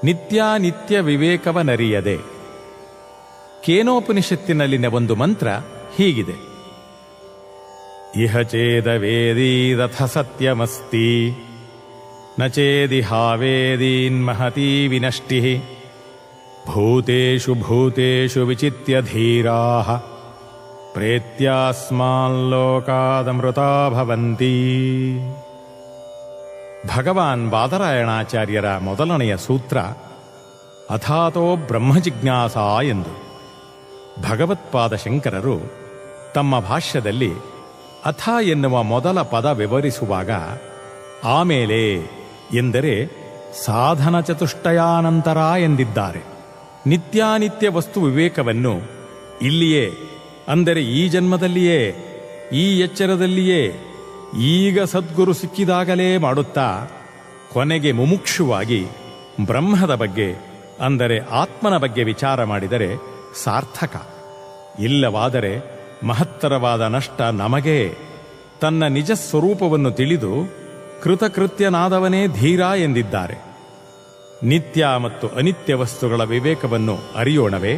ನಿತ್ಯಾನಿತ್ಯ ವಿವೇಕವನರಿಯದೆ. ಕೇನೋಪನಿಷತ್ತಿನಲ್ಲಿನ ಒಂದು ಮಂತ್ರ ಹೀಗಿದೆ: ಇಹ ಚೇದ ವೇದೀರಥ ಸತ್ಯಮಸ್ತಿ ನಚೇದಿಹಾವೇದೀನ್ ಮಹತೀ ವಿನಷ್ಟಿ ಭೂತೇಷು ಭೂತೇಷು ವಿಚಿತ್ಯ ಧೀರಾಃ ಪ್ರೇತ್ಯಾಸ್ಮಾಲ್ಲೋಕಾದಮೃತಾಭವಂತಿ. ಭಗವಾನ್ ಬಾದರಾಯಣಾಚಾರ್ಯರ ಮೊದಲನೆಯ ಸೂತ್ರ ಅಥಾತೋ ಬ್ರಹ್ಮಜಿಜ್ಞಾಸ ಎಂದು ಭಗವತ್ಪಾದ ಶಂಕರರು ತಮ್ಮ ಭಾಷ್ಯದಲ್ಲಿ ಅಥ ಎನ್ನುವ ಮೊದಲ ಪದ ವಿವರಿಸುವಾಗ ಆಮೇಲೆ ಎಂದರೆ ಸಾಧನ ಚತುಷ್ಟಯಾನಂತರ ಎಂದಿದ್ದಾರೆ. ನಿತ್ಯಾನಿತ್ಯ ವಸ್ತು ವಿವೇಕವನ್ನು ಇಲ್ಲಿಯೇ, ಅಂದರೆ ಈ ಜನ್ಮದಲ್ಲಿಯೇ, ಈ ಎಚ್ಚರದಲ್ಲಿಯೇ, ಈಗ ಸದ್ಗುರು ಸಿಕ್ಕಿದಾಗಲೇ ಮಾಡುತ್ತಾ ಕೊನೆಗೆ ಮುಮುಕ್ಷುವಾಗಿ ಬ್ರಹ್ಮದ ಬಗ್ಗೆ, ಅಂದರೆ ಆತ್ಮನ ಬಗ್ಗೆ ವಿಚಾರ ಮಾಡಿದರೆ ಸಾರ್ಥಕ. ಇಲ್ಲವಾದರೆ ಮಹತ್ತರವಾದ ನಷ್ಟ ನಮಗೇ. ತನ್ನ ನಿಜ ಸ್ವರೂಪವನ್ನು ತಿಳಿದು ಕೃತಕೃತ್ಯನಾದವನೇ ಧೀರ ಎಂದಿದ್ದಾರೆ. ನಿತ್ಯ ಮತ್ತು ಅನಿತ್ಯ ವಸ್ತುಗಳ ವಿವೇಕವನ್ನು ಅರಿಯೋಣವೇ?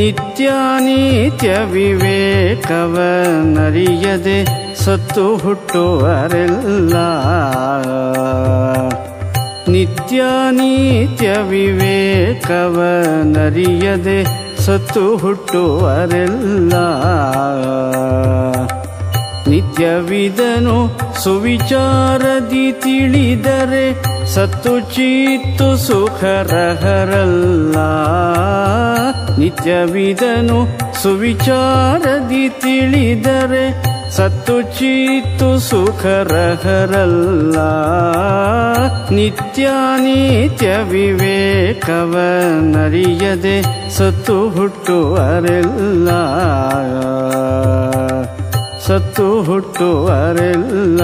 ನಿತ್ಯಾನಿತ್ಯ ವಿವೇಕವನರಿಯದೆ ಸತ್ತು ಹುಟ್ಟುವರೆಲ್ಲ. ನಿತ್ಯಾನಿತ್ಯ ವಿವೇಕವನರಿಯದೆ ಸತ್ತು ಹುಟ್ಟುವರೆಲ್ಲ. ನಿತ್ಯವಿದನು ಸುವಿಚಾರದಿ ತಿಳಿದರೆ ಸತ್ತು ಚಿತ್ತು ಸುಖರಹರಲ್ಲ. ನಿತ್ಯವಿದನು ಸುವಿಚಾರದಿ ತಿಳಿದರೆ ಸತ್ತು ಚಿತ್ತು ಸುಖರಹರಲ್ಲ. ನಿತ್ಯಾನಿತ್ಯ ವಿವೇಕವನರಿಯದೆ ಸತ್ತು ಹುಟ್ಟುವರೆಲ್ಲ, ಸತ್ತು ಹುಟ್ಟುವರೆಲ್ಲ.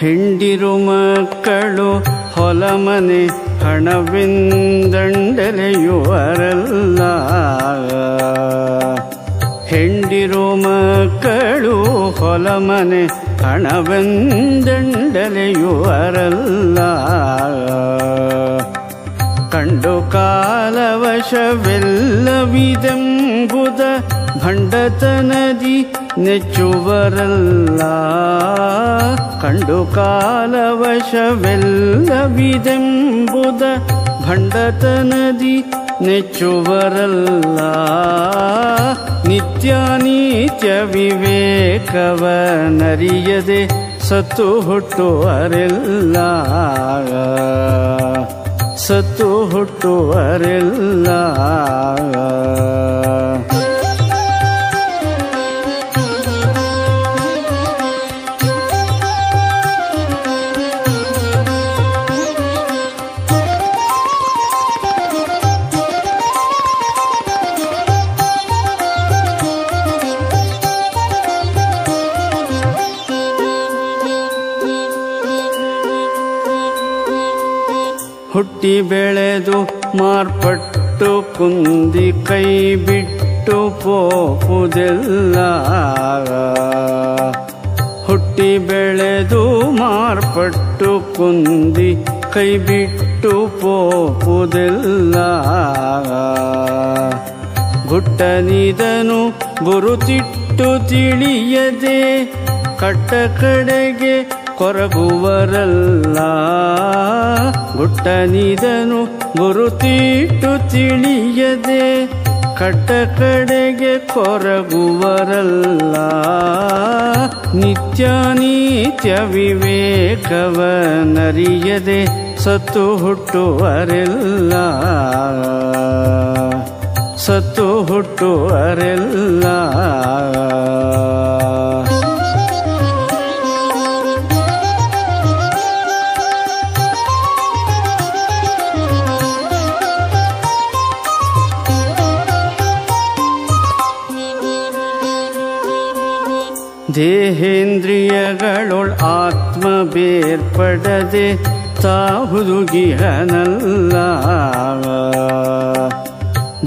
ಹೆಂಡಿರು ಮಕ್ಕಳು ಹೊಲ ಮನೆ ಹಣವೆಂದಂಡಲೆಯುವರಲ್ಲ. ಹೆಂಡಿರು ಮಕ್ಕಳು ಹೊಲ ಮನೆ ಹಣವೆಂದಂಡಲೆಯುವರಲ್ಲ. ಕಂಡು ಕಾಲವಶವೆಲ್ಲವಿದೆಂಬುದ ಭಂಡತನದಿ ನೆಚ್ಚುವರಲ್ಲ. ಕಂಡು ಕಾಲವಶವೆಲ್ಲವಿದೆಂಬುದ ಭಂಡತನದಿ ನೆಚ್ಚುವರಲ್ಲ. ನಿತ್ಯಾನಿತ್ಯ ವಿವೇಕವನರಿಯದೆ ಸತ್ತು ಹುಟ್ಟುವರೆಲ್ಲ, ಸತ್ತು ಹುಟ್ಟುವರೆಲ್ಲ. ಹುಟ್ಟಿ ಬೆಳೆದು ಮಾರ್ಪಟ್ಟು ಕುಂದಿ ಕೈ ಬಿಟ್ಟು ಪೋಪುದೆಲ್ಲ. ಹುಟ್ಟಿ ಬೆಳೆದು ಮಾರ್ಪಟ್ಟು ಕುಂದಿ ಕೈ ಬಿಟ್ಟು ಪೋಪುದೆಲ್ಲ. ಗುಟ್ಟನಿದನು ಗುರುತಿಟ್ಟು ತಿಳಿಯದೆ ಕಟ್ಟ ಕಡೆಗೆ ಕೊರಗುವರಲ್ಲ. ಗುಟ್ಟನಿದನು ಗುರುತಿಟ್ಟು ತಿಳಿಯದೆ ಕಟ್ಟ ಕಡೆಗೆ ಕೊರಗುವರಲ್ಲ. ನಿತ್ಯಾನಿತ್ಯ ವಿವೇಕವನರಿಯದೆ ಸತ್ತು ಹುಟ್ಟುವರೆಲ್ಲ, ಸತ್ತು ಹುಟ್ಟುವರೆಲ್ಲ ದೇಹೇಂದ್ರಿಯಗಳೊಳ್ ಆತ್ಮ ಬೇರ್ಪಡದೆ ತಾ ಹುದುಗಿಹನಲ್ಲ.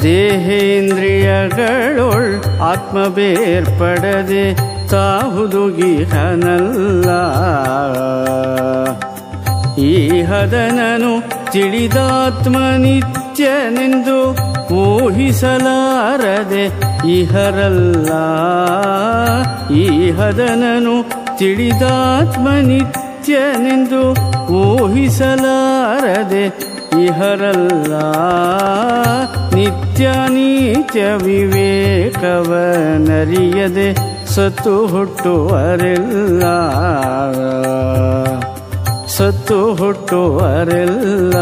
ದೇಹೇಂದ್ರಿಯಗಳೊಳ್ ಆತ್ಮ ಬೇರ್ಪಡದೆ ತಾ ಹುದುಗಿಹನಲ್ಲ. ಈಹದನನು ತಿಳಿದಾತ್ಮ ನಿತ್ಯನೆಂದು ಊಹಿಸಲಾರದೆ ಇಹರಲ್ಲ. ಈಹದನನು ತಿಳಿದಾತ್ಮ ನಿತ್ಯನೆಂದು ಊಹಿಸಲಾರದೆ ಇಹರಲ್ಲ. ನಿತ್ಯ ನೀತ್ಯ ವಿವೇಕವನರಿಯದೆ ಸತ್ತು ಹುಟ್ಟುವರೆಲ್ಲ. ಸತ್ತು ಹುಟ್ಟುವರೆಲ್ಲ.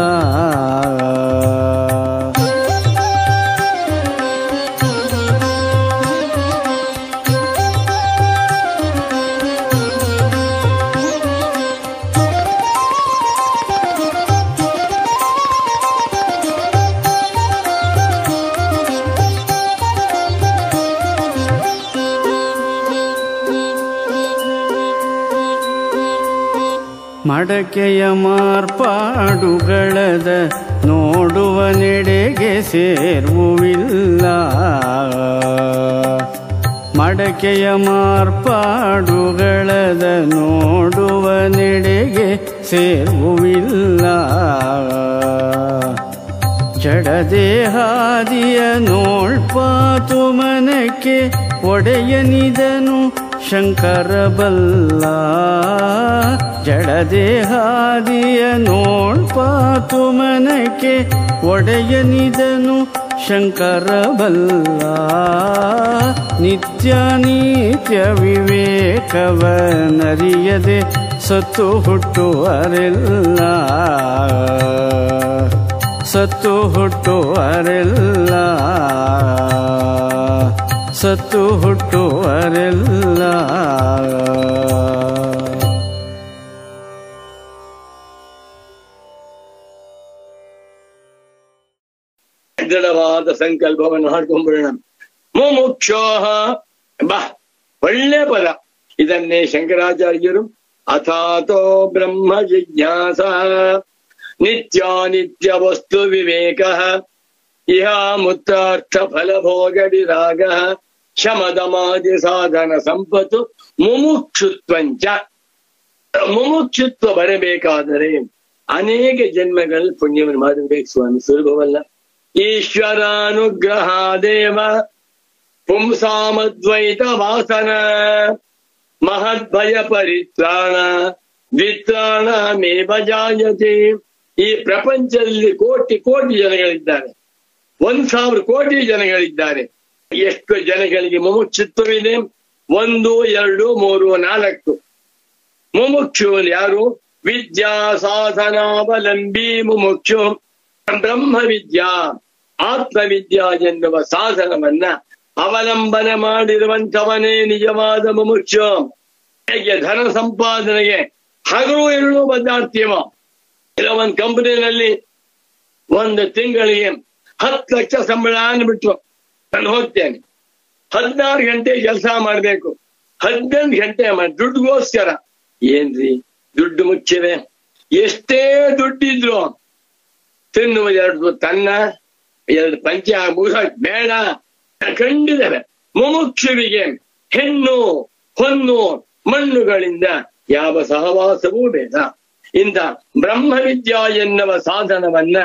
ಮಡಕೆಯ ಮಾರ್ಪಾಡುಗಳದ ನೋಡುವ ನೆಡೆಗೆ ಸೇರುವಿಲ್ಲ. ಮಡಕೆಯ ಮಾರ್ಪಾಡುಗಳದ ನೋಡುವ ನೆಡೆಗೆ ಸೇರುವಿಲ್ಲ. ಜಡದೇಹಾದಿಯ ನೋಳ್ಪಾತು ಮನಕ್ಕೆ ಒಡೆಯನಿದನು ಶಂಕರ ಬಲ್ಲ. ಜಡದೇಹಾದಿಯ ನೋಡ್ಪಾತು ಮನಕ್ಕೆ ಒಡೆಯನಿದನು ಶಂಕರ ಬಲ್ಲ. ನಿತ್ಯ ನೀತ್ಯ ವಿವೇಕವನರಿಯದೆ ಸತ್ತು ಹುಟ್ಟುವರೆಲ್ಲ. ಸತ್ತು ಹುಟ್ಟುವರೆಲ್ಲ. ಸತ್ತು ಹುಟ್ಟುವರೆಲ್ಲ. ದೃಢವಾದ ಸಂಕಲ್ಪವನ್ನು ಮಾಡಿಕೊಂಡ್ಬಿಡೋಣ. ಮುಮುಕ್ಷೋಹ ಬಾ ಒಳ್ಳೆ ಪದ. ಇದನ್ನೇ ಶಂಕರಾಚಾರ್ಯರು ಅಥಾತೋ ಬ್ರಹ್ಮ ಜಿಜ್ಞಾಸ ನಿತ್ಯಾನಿತ್ಯ ವಸ್ತು ವಿವೇಕ ಇಹ ಮುತ್ತಾರ್ಥ ಫಲಭೋಗ ವಿರಾಗ ಶಮದಮಾದಿ ಸಾಧನ ಸಂಪತ್ತು ಮುಮುಕ್ಷುತ್ವಂಚ. ಮುಮುಕ್ಷುತ್ವ ಬರಬೇಕಾದರೆ ಅನೇಕ ಜನ್ಮಗಳ ಪುಣ್ಯವನ್ನು ಮಾಡಬೇಕು ಸ್ವಾಮಿ, ಸುಲಭವಲ್ಲ. ಈಶ್ವರಾನುಗ್ರಹ ದೇವ ಪುಂಸಾಮದ್ವೈತ ವಾಸನ ಮಹದ್ಭಯ ಪರಿತ್ರಾಣ ವಿತ್ರಾಣ ಮೇವ ಜಾಯತೆ. ಈ ಪ್ರಪಂಚದಲ್ಲಿ ಕೋಟಿ ಕೋಟಿ ಜನಗಳಿದ್ದಾರೆ, ಒಂದ್ ಸಾವಿರ ಕೋಟಿ ಜನಗಳಿದ್ದಾರೆ. ಎಷ್ಟು ಜನಗಳಿಗೆ ಮುಮುಕ್ಷುತ್ವವಿದೆ? ಒಂದು ಎರಡು ಮೂರು ನಾಲ್ಕು. ಮುಮುಕ್ಷು ಯಾರು? ವಿದ್ಯಾ ಸಾಧನಾವಲಂಬಿ ಮುಮುಕ್ಷು. ಬ್ರಹ್ಮ ವಿದ್ಯಾ ಆತ್ಮವಿದ್ಯಾ ಎನ್ನುವ ಸಾಧನವನ್ನ ಅವಲಂಬನೆ ಮಾಡಿರುವಂಥವನೇ ನಿಜವಾದ ಮುಮುಕ್ಷು. ಹೇಗೆ ಧನ ಸಂಪಾದನೆಗೆ ಹಗಲು ಇರಲು ಬದ್ಧಾರ್ಥಿಯವ. ಕೆಲವೊಂದು ಕಂಪನಿನಲ್ಲಿ ಒಂದು ತಿಂಗಳಿಗೆ ಹತ್ತು ಲಕ್ಷ ಸಂಬಳ ಅಂದ್ಬಿಟ್ರು, ನಾನು ಹೋಗ್ತೇನೆ. ಹದಿನಾರು ಗಂಟೆ ಕೆಲಸ ಮಾಡಬೇಕು, ಹದಿನೆಂಟು ಗಂಟೆ ಮಾಡಿ ದುಡ್ಡುಗೋಸ್ಕರ. ಏನ್ರಿ ದುಡ್ಡು ಮುಖ್ಯವೇ? ಎಷ್ಟೇ ದುಡ್ಡಿದ್ರು ತಿನ್ನುವ ಎರಡು ತನ್ನ ಎರಡು ಪಂಚ ಮುಗಿಸೋಕ್ ಬೇಡ. ಕಂಡಿದ್ದಾರೆ. ಮುಮುಕ್ಷುವಿಗೆ ಹೆಣ್ಣು ಹೊನ್ನು ಮಣ್ಣುಗಳಿಂದ ಯಾವ ಸಹವಾಸವೂ ಬೇಡ. ಇಂಥ ಬ್ರಹ್ಮವಿದ್ಯಾ ಎನ್ನುವ ಸಾಧನವನ್ನ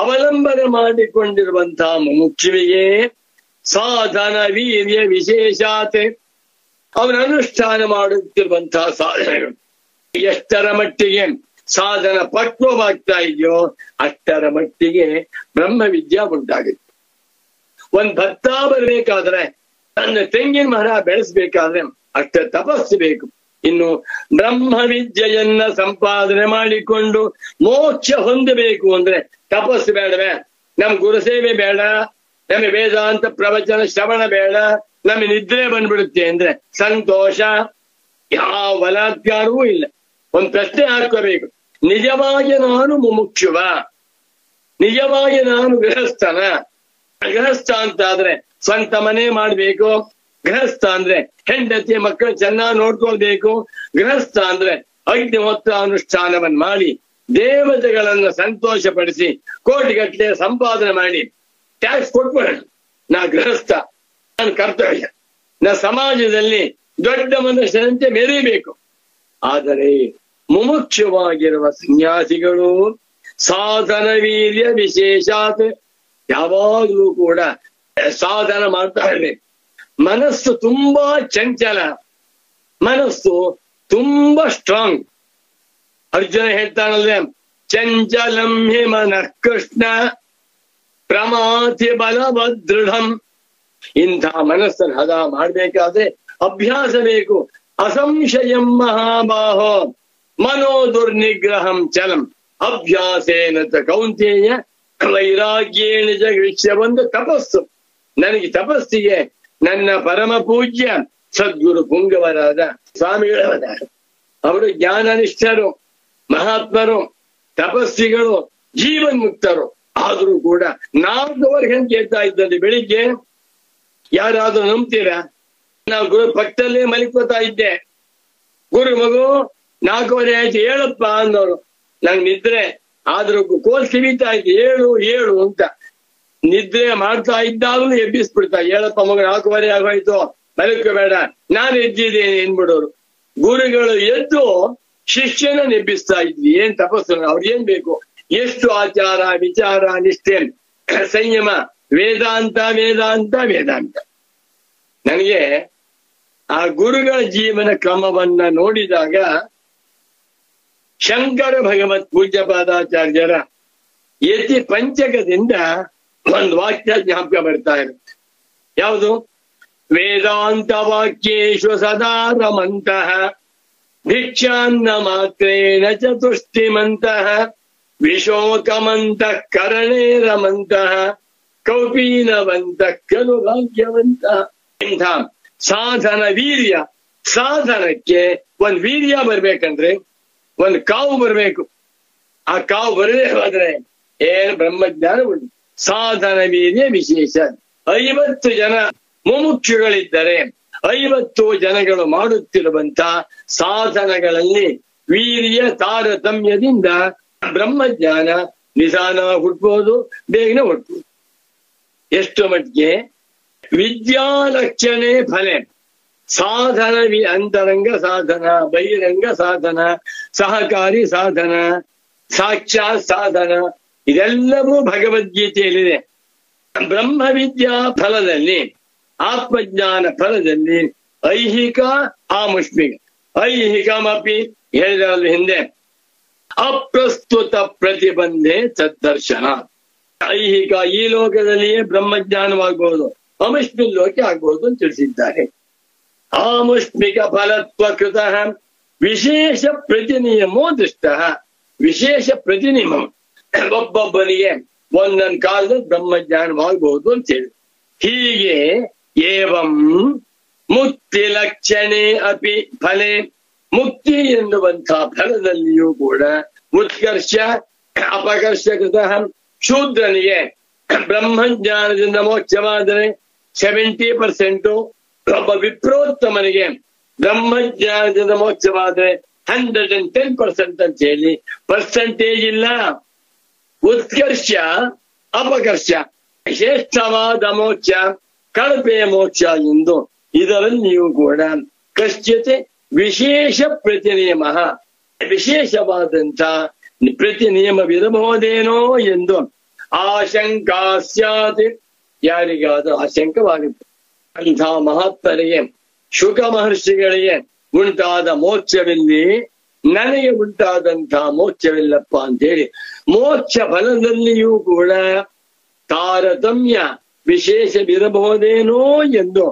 ಅವಲಂಬನೆ ಮಾಡಿಕೊಂಡಿರುವಂತಹ ಮುಮುಕ್ಷುವಿಗೆ ಸಾಧನ ವೀರ್ಯ ವಿಶೇಷತೆ. ಅವನ ಅನುಷ್ಠಾನ ಮಾಡುತ್ತಿರುವಂತಹ ಸಾಧನೆಗಳು ಎಷ್ಟರ ಮಟ್ಟಿಗೆ ಸಾಧನ ಪಕ್ವವಾಗ್ತಾ ಇದೆಯೋ ಅಷ್ಟರ ಮಟ್ಟಿಗೆ ಬ್ರಹ್ಮವಿದ್ಯಾ ಉಂಟಾಗುತ್ತೆ. ಒಂದ್ ಭತ್ತ ಬರಬೇಕಾದ್ರೆ, ತನ್ನ ತೆಂಗಿನ ಮರ ಬೆಳೆಸ್ಬೇಕಾದ್ರೆ ಅಷ್ಟ ತಪಸ್ಸು ಬೇಕು. ಇನ್ನು ಬ್ರಹ್ಮವಿದ್ಯೆಯನ್ನ ಸಂಪಾದನೆ ಮಾಡಿಕೊಂಡು ಮೋಕ್ಷ ಹೊಂದಬೇಕು ಅಂದ್ರೆ ತಪಸ್ಸು ಬೇಡವೆ, ನಮ್ ಗುರುಸೇವೆ ಬೇಡ, ನಮಗೆ ವೇದಾಂತ ಪ್ರವಚನ ಶ್ರವಣ ಬೇಡ, ನಮಗೆ ನಿದ್ರೆ ಬಂದ್ಬಿಡುತ್ತೆ ಅಂದ್ರೆ ಸಂತೋಷ. ಯಾವ ಬಲಾತ್ಕಾರವೂ ಇಲ್ಲ. ಒಂದು ಪ್ರಶ್ನೆ ಹಾಕೋಬೇಕು, ನಿಜವಾಗಿ ನಾನು ಮುಮುಕ್ಷುವ, ನಿಜವಾಗಿ ನಾನು ಗೃಹಸ್ಥನ? ಗೃಹಸ್ಥ ಅಂತ ಆದ್ರೆ ಸ್ವಂತ ಮನೆ ಮಾಡ್ಬೇಕು, ಗೃಹಸ್ಥ ಅಂದ್ರೆ ಹೆಂಡತಿ ಮಕ್ಕಳು ಚೆನ್ನಾಗಿ ನೋಡ್ಕೊಳ್ಬೇಕು, ಗೃಹಸ್ಥ ಅಂದ್ರೆ ಅಗ್ನಿಹೋತ್ರ ಅನುಷ್ಠಾನವನ್ನು ಮಾಡಿ ದೇವತೆಗಳನ್ನು ಸಂತೋಷ ಪಡಿಸಿ ಕೋಟಿಗಟ್ಟಲೆ ಸಂಪಾದನೆ ಮಾಡಿ ಟ್ಯಾಕ್ಸ್ ಕೊಟ್ಬಿಡೋಣ, ನಾ ಗೃಹಸ್ಥ, ನನ್ನ ಕರ್ತವ್ಯ, ನಾ ಸಮಾಜದಲ್ಲಿ ದೊಡ್ಡ ಮನುಷ್ಯನಂತೆ ಮೆರೀಬೇಕು. ಆದರೆ ಮುಮುಕ್ಷವಾಗಿರುವ ಸನ್ಯಾಸಿಗಳು ಸಾಧನ ವೀರ್ಯ ವಿಶೇಷಾತ್, ಯಾವಾಗಲೂ ಕೂಡ ಸಾಧನ ಮಾಡ್ತಾ ಇರಬೇಕು. ಮನಸ್ಸು ತುಂಬಾ ಚಂಚಲ, ಮನಸ್ಸು ತುಂಬಾ ಸ್ಟ್ರಾಂಗ್. ಅರ್ಜುನ ಹೇಳ್ತಾನಲ್ವೇ, ಚಂಚಲಂ ಹಿ ಮನಃ ಕೃಷ್ಣ ಪ್ರಮಾತಿ ಬಲವದೃಢಂ. ಇಂಥ ಮನಸ್ಸನ್ನು ಹದ ಮಾಡಬೇಕಾದ್ರೆ ಅಭ್ಯಾಸ ಬೇಕು. ಅಸಂಶಯಂ ಮಹಾಬಾಹೋ ಮನೋ ದುರ್ನಿಗ್ರಹಂ ಚಲಂ ಅಭ್ಯಾಸೇನ ಕೌಂತೇಯ ವೈರಾಗ್ಯೇಣ ಜಗವಿಷ್ಯ. ಒಂದು ತಪಸ್ಸು, ನನಗೆ ತಪಸ್ಸಿಗೆ ನನ್ನ ಪರಮ ಪೂಜ್ಯ ಸದ್ಗುರು ಪುಂಗವರಾದ ಸ್ವಾಮಿಗಳವರ, ಅವರು ಜ್ಞಾನನಿಷ್ಠರು, ಮಹಾತ್ಮರು, ತಪಸ್ವಿಗಳು, ಜೀವನ್ಮುಕ್ತರು. ಆದರೂ ಕೂಡ ನಾಲ್ಕುವರೆಗೆ ಹೆಂಗೆ ಕೇಳ್ತಾ ಇದ್ದಲ್ಲಿ ಬೆಳಿಗ್ಗೆ, ಯಾರಾದ್ರೂ ನಂಬ್ತೀರಾ? ನಾವು ಗುರು ಪಕ್ಕದಲ್ಲೇ ಮಲಿಕೋತಾ ಇದ್ದೆ. ಗುರು ಮಗು ನಾಲ್ಕುವರೆ ಆಯ್ತು ಹೇಳಪ್ಪ ಅನ್ನೋರು. ನಂಗೆ ನಿದ್ರೆ ಆದ್ರೂ ಕೋಲ್ ಸಿಗಿತಾ ಇತ್ತು, ಏಳು ಏಳು ಅಂತ. ನಿದ್ರೆ ಮಾಡ್ತಾ ಇದ್ದಾಗಲೂ ಎಬ್ಬಿಸ್ಬಿಡ್ತಾ, ಹೇಳಪ್ಪ ಮಗು ನಾಲ್ಕುವರೆ ಆಗೋಯ್ತು ಮಲಿಕೋಬೇಡ, ನಾನು ಎದ್ದಿದ್ದೇನೆ ಏನ್ಬಿಡೋರು. ಗುರುಗಳು ಎದ್ದು ಶಿಷ್ಯನ ಎಬ್ಬಿಸ್ತಾ ಇದ್ವಿ. ಏನ್ ತಪಸ್ಸು, ಅವ್ರಿಗೇನ್ ಬೇಕು? ಎಷ್ಟು ಆಚಾರ ವಿಚಾರ ನಿಷ್ಠೆ ಸಂಯಮ, ವೇದಾಂತ ವೇದಾಂತ ವೇದಾಂತ. ನನಗೆ ಆ ಗುರುಗಳ ಜೀವನ ಕ್ರಮವನ್ನ ನೋಡಿದಾಗ ಶಂಕರ ಭಗವತ್ ಪೂಜ್ಯ ಪಾದಾಚಾರ್ಯರ ಯತಿ ಪಂಚಕದಿಂದ ಒಂದು ವಾಕ್ಯ ಜ್ಞಾಪಕ ಬರ್ತಾ ಇರುತ್ತೆ. ಯಾವುದು? ವೇದಾಂತ ವಾಕ್ಯೇಶು ಸದಾ ರಮಂತಃ ಭಿಕ್ಷಾನ್ನ ಮಾತ್ರೇಣ ಚತುಷ್ಟಿಮಂತಃ ವಿಶೋಕಮಂತಃ ಕರಣೇ ರಮಂತಃ ಕೌಪೀನವಂತಃ ಖಲು ಭಾಗ್ಯವಂತಃ. ಇಂಥ ಸಾಧನ ವೀರ್ಯ, ಸಾಧನಕ್ಕೆ ಒಂದು ವೀರ್ಯ ಬರ್ಬೇಕಂದ್ರೆ ಒಂದು ಕಾವು ಬರ್ಬೇಕು. ಆ ಕಾವು ಬರದೇ ಹೋದ್ರೆ ಏನು ಬ್ರಹ್ಮಜ್ಞಾನ ಉಂಟು? ಸಾಧನ ವೀರ್ಯ ವಿಶೇಷ. ಐವತ್ತು ಜನ ಮುಮುಕ್ಷುಗಳಿದ್ದರೆ ಐವತ್ತು ಜನಗಳು ಮಾಡುತ್ತಿರುವಂತ ಸಾಧನಗಳಲ್ಲಿ ವೀರ್ಯ ತಾರತಮ್ಯದಿಂದ ಬ್ರಹ್ಮಜ್ಞಾನ ನಿಧಾನ ಹುಟ್ಟಬಹುದು, ಬೇಗನೆ ಹುಟ್ಟಬಹುದು. ಎಷ್ಟು ಮಟ್ಟಿಗೆ? ವಿದ್ಯಾ ಲಕ್ಷಣೆ ಫಲೆ ಸಾಧನ, ಅಂತರಂಗ ಸಾಧನ, ಬಹಿರಂಗ ಸಾಧನ, ಸಹಕಾರಿ ಸಾಧನ, ಸಾಕ್ಷಾತ್ ಸಾಧನ, ಇದೆಲ್ಲವೂ ಭಗವದ್ಗೀತೆಯಲ್ಲಿದೆ. ಬ್ರಹ್ಮವಿದ್ಯಾ ಫಲದಲ್ಲಿ, ಆತ್ಮಜ್ಞಾನ ಫಲದಲ್ಲಿ ಐಹಿಕ ಆಮುಷ್ಮಿಕ, ಐಹಿಕಮಪಿ ಹೇಳಿದ ಹಿಂದೆ ಅಪ್ರಸ್ತುತ ಪ್ರತಿಬಂಧೆ ತದ್ದರ್ಶನ. ಐಹಿಕ ಈ ಲೋಕದಲ್ಲಿಯೇ ಬ್ರಹ್ಮಜ್ಞಾನವಾಗಬಹುದು, ಅಮುಷ್ಮಿಕ ಲೋಕೆ ಆಗ್ಬಹುದು ಅಂತ ತಿಳಿಸಿದ್ದಾರೆ. ಆಮುಷ್ಮಿಕ ಫಲತ್ವ ಕೃತ ವಿಶೇಷ ಪ್ರತಿನಿಯಮೋ ದೃಷ್ಟ, ವಿಶೇಷ ಪ್ರತಿನಿಯಮ. ಒಬ್ಬೊಬ್ಬರಿಗೆ ಒಂದೊಂದು ಕಾಲದಲ್ಲಿ ಬ್ರಹ್ಮಜ್ಞಾನವಾಗಬಹುದು ಅಂತೇಳಿ. ಹೀಗೆ ಏವಂ ಮುಕ್ತಿ ಲಕ್ಷಣೆ ಅಪಿ ಫಲೆ, ಮುಕ್ತಿ ಎನ್ನುವಂಥ ಫಲದಲ್ಲಿಯೂ ಕೂಡ ಉತ್ಕರ್ಷ ಅಪಕರ್ಷಕೃತ. ಶೂದ್ರನಿಗೆ ಬ್ರಹ್ಮಜ್ಞಾನದಿಂದ ಮೋಕ್ಷವಾದರೆ ಸೆವೆಂಟಿ ಪರ್ಸೆಂಟು, ಒಬ್ಬ ವಿಪ್ರೋತ್ತಮನಿಗೆ ಬ್ರಹ್ಮಜ್ಞಾನದಿಂದ ಮೋಕ್ಷವಾದರೆ ಹಂಡ್ರೆಡ್ ಅಂಡ್ ಟೆನ್ ಪರ್ಸೆಂಟ್ ಅಂತ ಹೇಳಿ ಪರ್ಸೆಂಟೇಜ್ ಇಲ್ಲ. ಉತ್ಕರ್ಷ ಅಪಕರ್ಷ, ಶ್ರೇಷ್ಠವಾದ ಮೋಕ್ಷ, ಕಳಪೆ ಮೋಕ್ಷ ಎಂದು ಇದರಲ್ಲಿಯೂ ಕೂಡ ಕಶ್ಚಿತ್ ವಿಶೇಷ ಪ್ರತಿನಿಯಮ, ವಿಶೇಷವಾದಂಥ ಪ್ರತಿನಿಯಮವಿರಬಹುದೇನೋ ಎಂದು ಆಶಂಕಾ ಸ್ಯಾತ್. ಯಾರಿಗಾದರೂ ಆಶಂಕವಾಗುತ್ತೆ. ಅಂಥ ಮಹಾತ್ಮರಿಗೆ, ಶುಕ ಮಹರ್ಷಿಗಳಿಗೆ ಉಂಟಾದ ಮೋಕ್ಷವಿಲ್ಲಿ, ನನಗೆ ಉಂಟಾದಂಥ ಮೋಕ್ಷವಿಲ್ಲಪ್ಪ ಅಂತೇಳಿ ಮೋಕ್ಷ ಫಲದಲ್ಲಿಯೂ ಕೂಡ ತಾರತಮ್ಯ ವಿಶೇಷವಿರಬಹುದೇನೋ ಎಂದು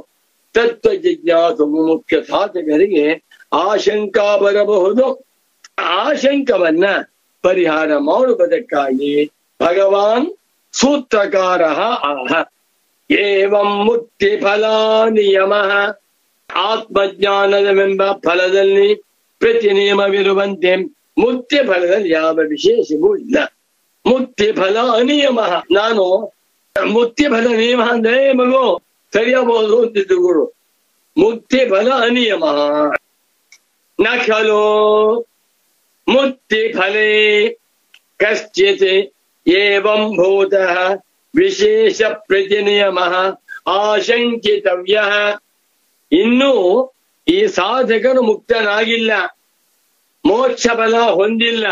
ತತ್ವ ಜಿಜ್ಞಾಸು ಮುಖ್ಯ ಸಾಧಕರಿಗೆ ಆಶಂಕ ಬರಬಹುದು. ಆಶಂಕವನ್ನ ಪರಿಹಾರ ಮಾಡುವುದಕ್ಕಾಗಿ ಭಗವಾನ್ ಸೂತ್ರಕಾರ ಆಹ ಏವಂ ಮುಕ್ತಿ ಫಲ ನಿಯಮ ಆತ್ಮಜ್ಞಾನವೆಂಬ ಫಲದಲ್ಲಿ ಪ್ರತಿ ನಿಯಮವಿರುವಂತೆ ಮುಕ್ತಿ ಫಲದಲ್ಲಿ ಯಾವ ವಿಶೇಷವೂ ಇಲ್ಲ. ಮುಕ್ತಿ ಫಲ ಅನಿಯಮ. ನಾನು ಮುಕ್ತಿ ಫಲ ನಿಯಮ ಅಂದ್ರೆ ಮಗು ಕರೆಯಬಹುದು ಅಂತಿದ್ದು ಗುರು. ಮುಕ್ತಿ ಫಲ ಅನಿಯಮ ನಖಲು ಮುಕ್ತಿ ಫಲೇ ಕಶ್ಚಿತ್ ಏವಂ ಭೂತಃ ವಿಶೇಷ ಪ್ರತಿನಿಯಮಃ ಆಶಂಕಿತವ್ಯಃ. ಇನ್ನೂ ಈ ಸಾಧಕನು ಮುಕ್ತನಾಗಿಲ್ಲ, ಮೋಕ್ಷ ಫಲ ಹೊಂದಿಲ್ಲ,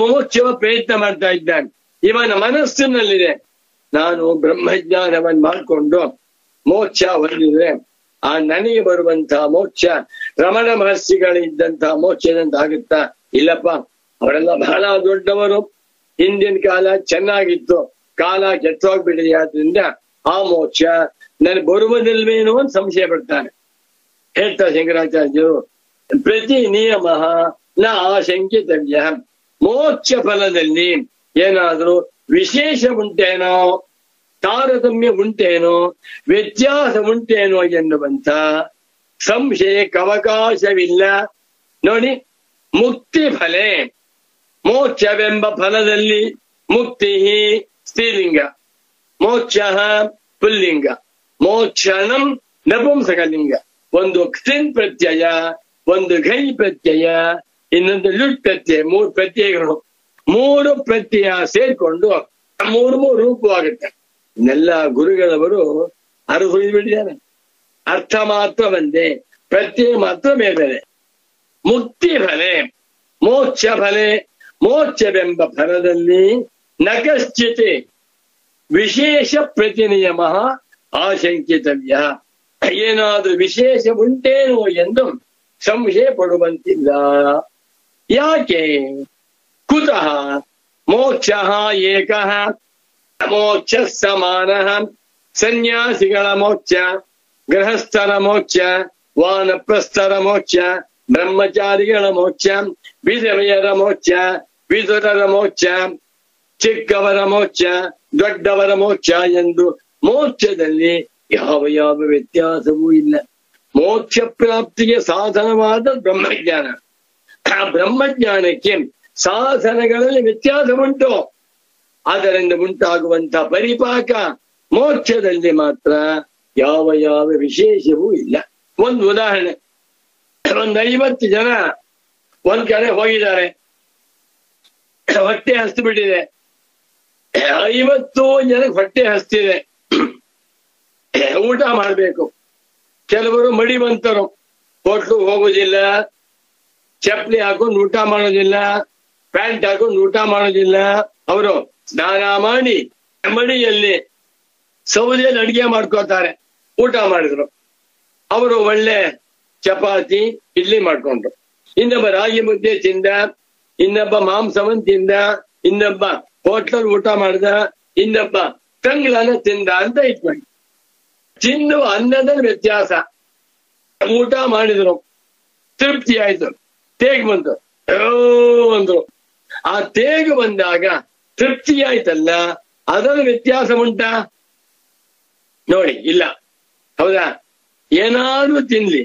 ಮೋಕ್ಷವ ಪ್ರಯತ್ನ ಮಾಡ್ತಾ ಇದ್ದಾನೆ. ಇವನ ಮನಸ್ಸಿನಲ್ಲಿದೆ ನಾನು ಬ್ರಹ್ಮಜ್ಞಾನವನ್ನು ಮಾಡಿಕೊಂಡು ಮೋಕ್ಷ ಹೊಂದಿದ್ರೆ ಆ ನನಗೆ ಬರುವಂತಹ ಮೋಕ್ಷ ರಮಣ ಮಹರ್ಷಿಗಳಿದ್ದಂತಹ ಮೋಕ್ಷದಂತ ಆಗುತ್ತಾ? ಇಲ್ಲಪ್ಪ, ಅವರೆಲ್ಲ ಬಹಳ ದೊಡ್ಡವರು. ಹಿಂದಿನ ಕಾಲ ಚೆನ್ನಾಗಿತ್ತು, ಕಾಲ ಕೆಟ್ಟೋಗ್ಬಿಟ್ಟಿದೆ. ಆದ್ರಿಂದ ಆ ಮೋಕ್ಷ ನನಗೆ ಬರುವುದಿಲ್ವೇನೋ ಅಂತ ಸಂಶಯ ಪಡ್ತಾನೆ. ಹೇಳ್ತಾ ಶಂಕರಾಚಾರ್ಯರು ಪ್ರತಿ ನಿಯಮ ನ ಆಶಂಕಿತವ್ಯ. ಮೋಕ್ಷ ಫಲದಲ್ಲಿ ಏನಾದರೂ ವಿಶೇಷ ಉಂಟೇನೋ, ತಾರತಮ್ಯ ಉಂಟೇನೋ, ವ್ಯತ್ಯಾಸ ಉಂಟೇನೋ ಎನ್ನುವಂತ ಸಂಶಯಕ್ಕೆ ಅವಕಾಶವಿಲ್ಲ. ನೋಡಿ, ಮುಕ್ತಿ ಫಲೆ ಮೋಕ್ಷವೆಂಬ ಫಲದಲ್ಲಿ ಮುಕ್ತಿ ಸ್ತ್ರೀಲಿಂಗ, ಮೋಕ್ಷ ಪುಲ್ಲಿಂಗ, ಮೋಕ್ಷಣಂ ನಪುಂಸಕಲಿಂಗ. ಒಂದು ಕ್ಲಿನ್ ಪ್ರತ್ಯಯ, ಒಂದು ಘೈ ಪ್ರತ್ಯಯ, ಇನ್ನೊಂದು ಲುಟ್ ಪ್ರತ್ಯಯ, ಮೂರು ಪ್ರತ್ಯಯಗಳು. ಮೂರು ಪ್ರತ್ಯಯ ಸೇರ್ಕೊಂಡು ಮೂರು ಮೂರು ರೂಪವಾಗುತ್ತೆ. ಇನ್ನೆಲ್ಲ ಗುರುಗಳವರು ಅರ್ಹಿಡ್ಬಿಟ್ಟಿದ್ದಾರೆ. ಅರ್ಥ ಮಾತ್ರ ಒಂದೇ, ಪ್ರತ್ಯಯ ಮಾತ್ರ ಬೇರೆ ಬೇರೆ. ಮುಕ್ತಿ ಫಲೆ ಮೋಕ್ಷ ಫಲೆ ಮೋಕ್ಷವೆಂಬ ಫಲದಲ್ಲಿ ನಕಶ್ಚಿತ್ ವಿಶೇಷ ಪ್ರತಿನಿಯಮ ಆಶಂಕಿತವ್ಯ. ಏನಾದ್ರೂ ವಿಶೇಷ ಉಂಟೇನೋ ಎಂದು ಸಂಶಯ ಪಡುವಂತಿಲ್ಲ. ಯಾಕೆ? ಕುತಃ ಮೋಕ್ಷ ಏಕಃ ಮೋಕ್ಷ ಸಮಾನಃ. ಸನ್ಯಾಸಿಗಳ ಮೋಕ್ಷ, ಗೃಹಸ್ಥರ ಮೋಕ್ಷ, ವಾನಪ್ರಸ್ಥರ ಮೋಕ್ಷ, ಬ್ರಹ್ಮಚಾರಿಗಳ ಮೋಕ್ಷ, ವಿಧವೆಯರ ಮೋಕ್ಷ, ವಿಧುರರ ಮೋಕ್ಷ, ಚಿಕ್ಕವರ ಮೋಕ್ಷ, ದೊಡ್ಡವರ ಮೋಕ್ಷ ಎಂದು ಮೋಕ್ಷದಲ್ಲಿ ಯಾವ ಯಾವ ವ್ಯತ್ಯಾಸವೂ ಇಲ್ಲ. ಮೋಕ್ಷ ಪ್ರಾಪ್ತಿಗೆ ಸಾಧನವಾದ ಬ್ರಹ್ಮಜ್ಞಾನ. ಆ ಬ್ರಹ್ಮಜ್ಞಾನಕ್ಕೆ ಸಾಧನಗಳಲ್ಲಿ ವ್ಯತ್ಯಾಸ ಉಂಟು. ಅದರಿಂದ ಉಂಟಾಗುವಂತಹ ಪರಿಪಾಕ ಮೋಕ್ಷದಲ್ಲಿ ಮಾತ್ರ ಯಾವ ಯಾವ ವಿಶೇಷವೂ ಇಲ್ಲ. ಒಂದು ಉದಾಹರಣೆ, ಒಂದು ಐವತ್ತು ಜನ ಒಂದ್ ಕಡೆ ಹೋಗಿದ್ದಾರೆ, ಹೊಟ್ಟೆ ಹಸ್ತು ಬಿಟ್ಟಿದೆ. ಐವತ್ತು ಜನಕ್ಕೆ ಹೊಟ್ಟೆ ಹಸ್ತಿದೆ, ಊಟ ಮಾಡಬೇಕು. ಕೆಲವರು ಮಡಿವಂತರು, ಹೋಟ್ಲಿಗೆ ಹೋಗೋದಿಲ್ಲ, ಚಪ್ಪಲಿ ಹಾಕೊಂಡು ಊಟ ಮಾಡೋದಿಲ್ಲ, ಪ್ಯಾಂಟ್ ಹಾಕೊಂಡು ಊಟ ಮಾಡೋದಿಲ್ಲ. ಅವರು ಸ್ನಾನ ಮಾಡಿ ಮಡಿಯಲ್ಲಿ ಸೌದೆಯಲ್ಲಿ ಅಡಿಗೆ ಮಾಡ್ಕೋತಾರೆ. ಊಟ ಮಾಡಿದ್ರು, ಅವರು ಒಳ್ಳೆ ಚಪಾತಿ ಇಡ್ಲಿ ಮಾಡ್ಕೊಂಡ್ರು. ಇನ್ನೊಬ್ಬ ರಾಗಿ ಮುದ್ದೆ ತಿಂದ, ಇನ್ನೊಬ್ಬ ಮಾಂಸವನ್ನು ತಿಂದ, ಇನ್ನೊಬ್ಬ ಹೋಟ್ಲಲ್ಲಿ ಊಟ ಮಾಡ್ದ, ಇನ್ನೊಬ್ಬ ತಂಗ್ಲನ್ನ ತಿಂದ ಅಂತ ಇಟ್ಕೊಂಡು. ತಿನ್ನುವ ಅನ್ನದಲ್ಲಿ ವ್ಯತ್ಯಾಸ. ಊಟ ಮಾಡಿದ್ರು, ತೃಪ್ತಿ ಆಯ್ತು, ತೇಗ್ ಬಂತು, ಅಂದ್ರು. ಆ ತೇಗು ಬಂದಾಗ ತೃಪ್ತಿ ಆಯ್ತಲ್ಲ, ಅದರಲ್ಲಿ ವ್ಯತ್ಯಾಸ ಉಂಟಾ? ನೋಡಿ, ಇಲ್ಲ. ಹೌದಾ? ಏನಾದ್ರೂ ತಿನ್ಲಿ,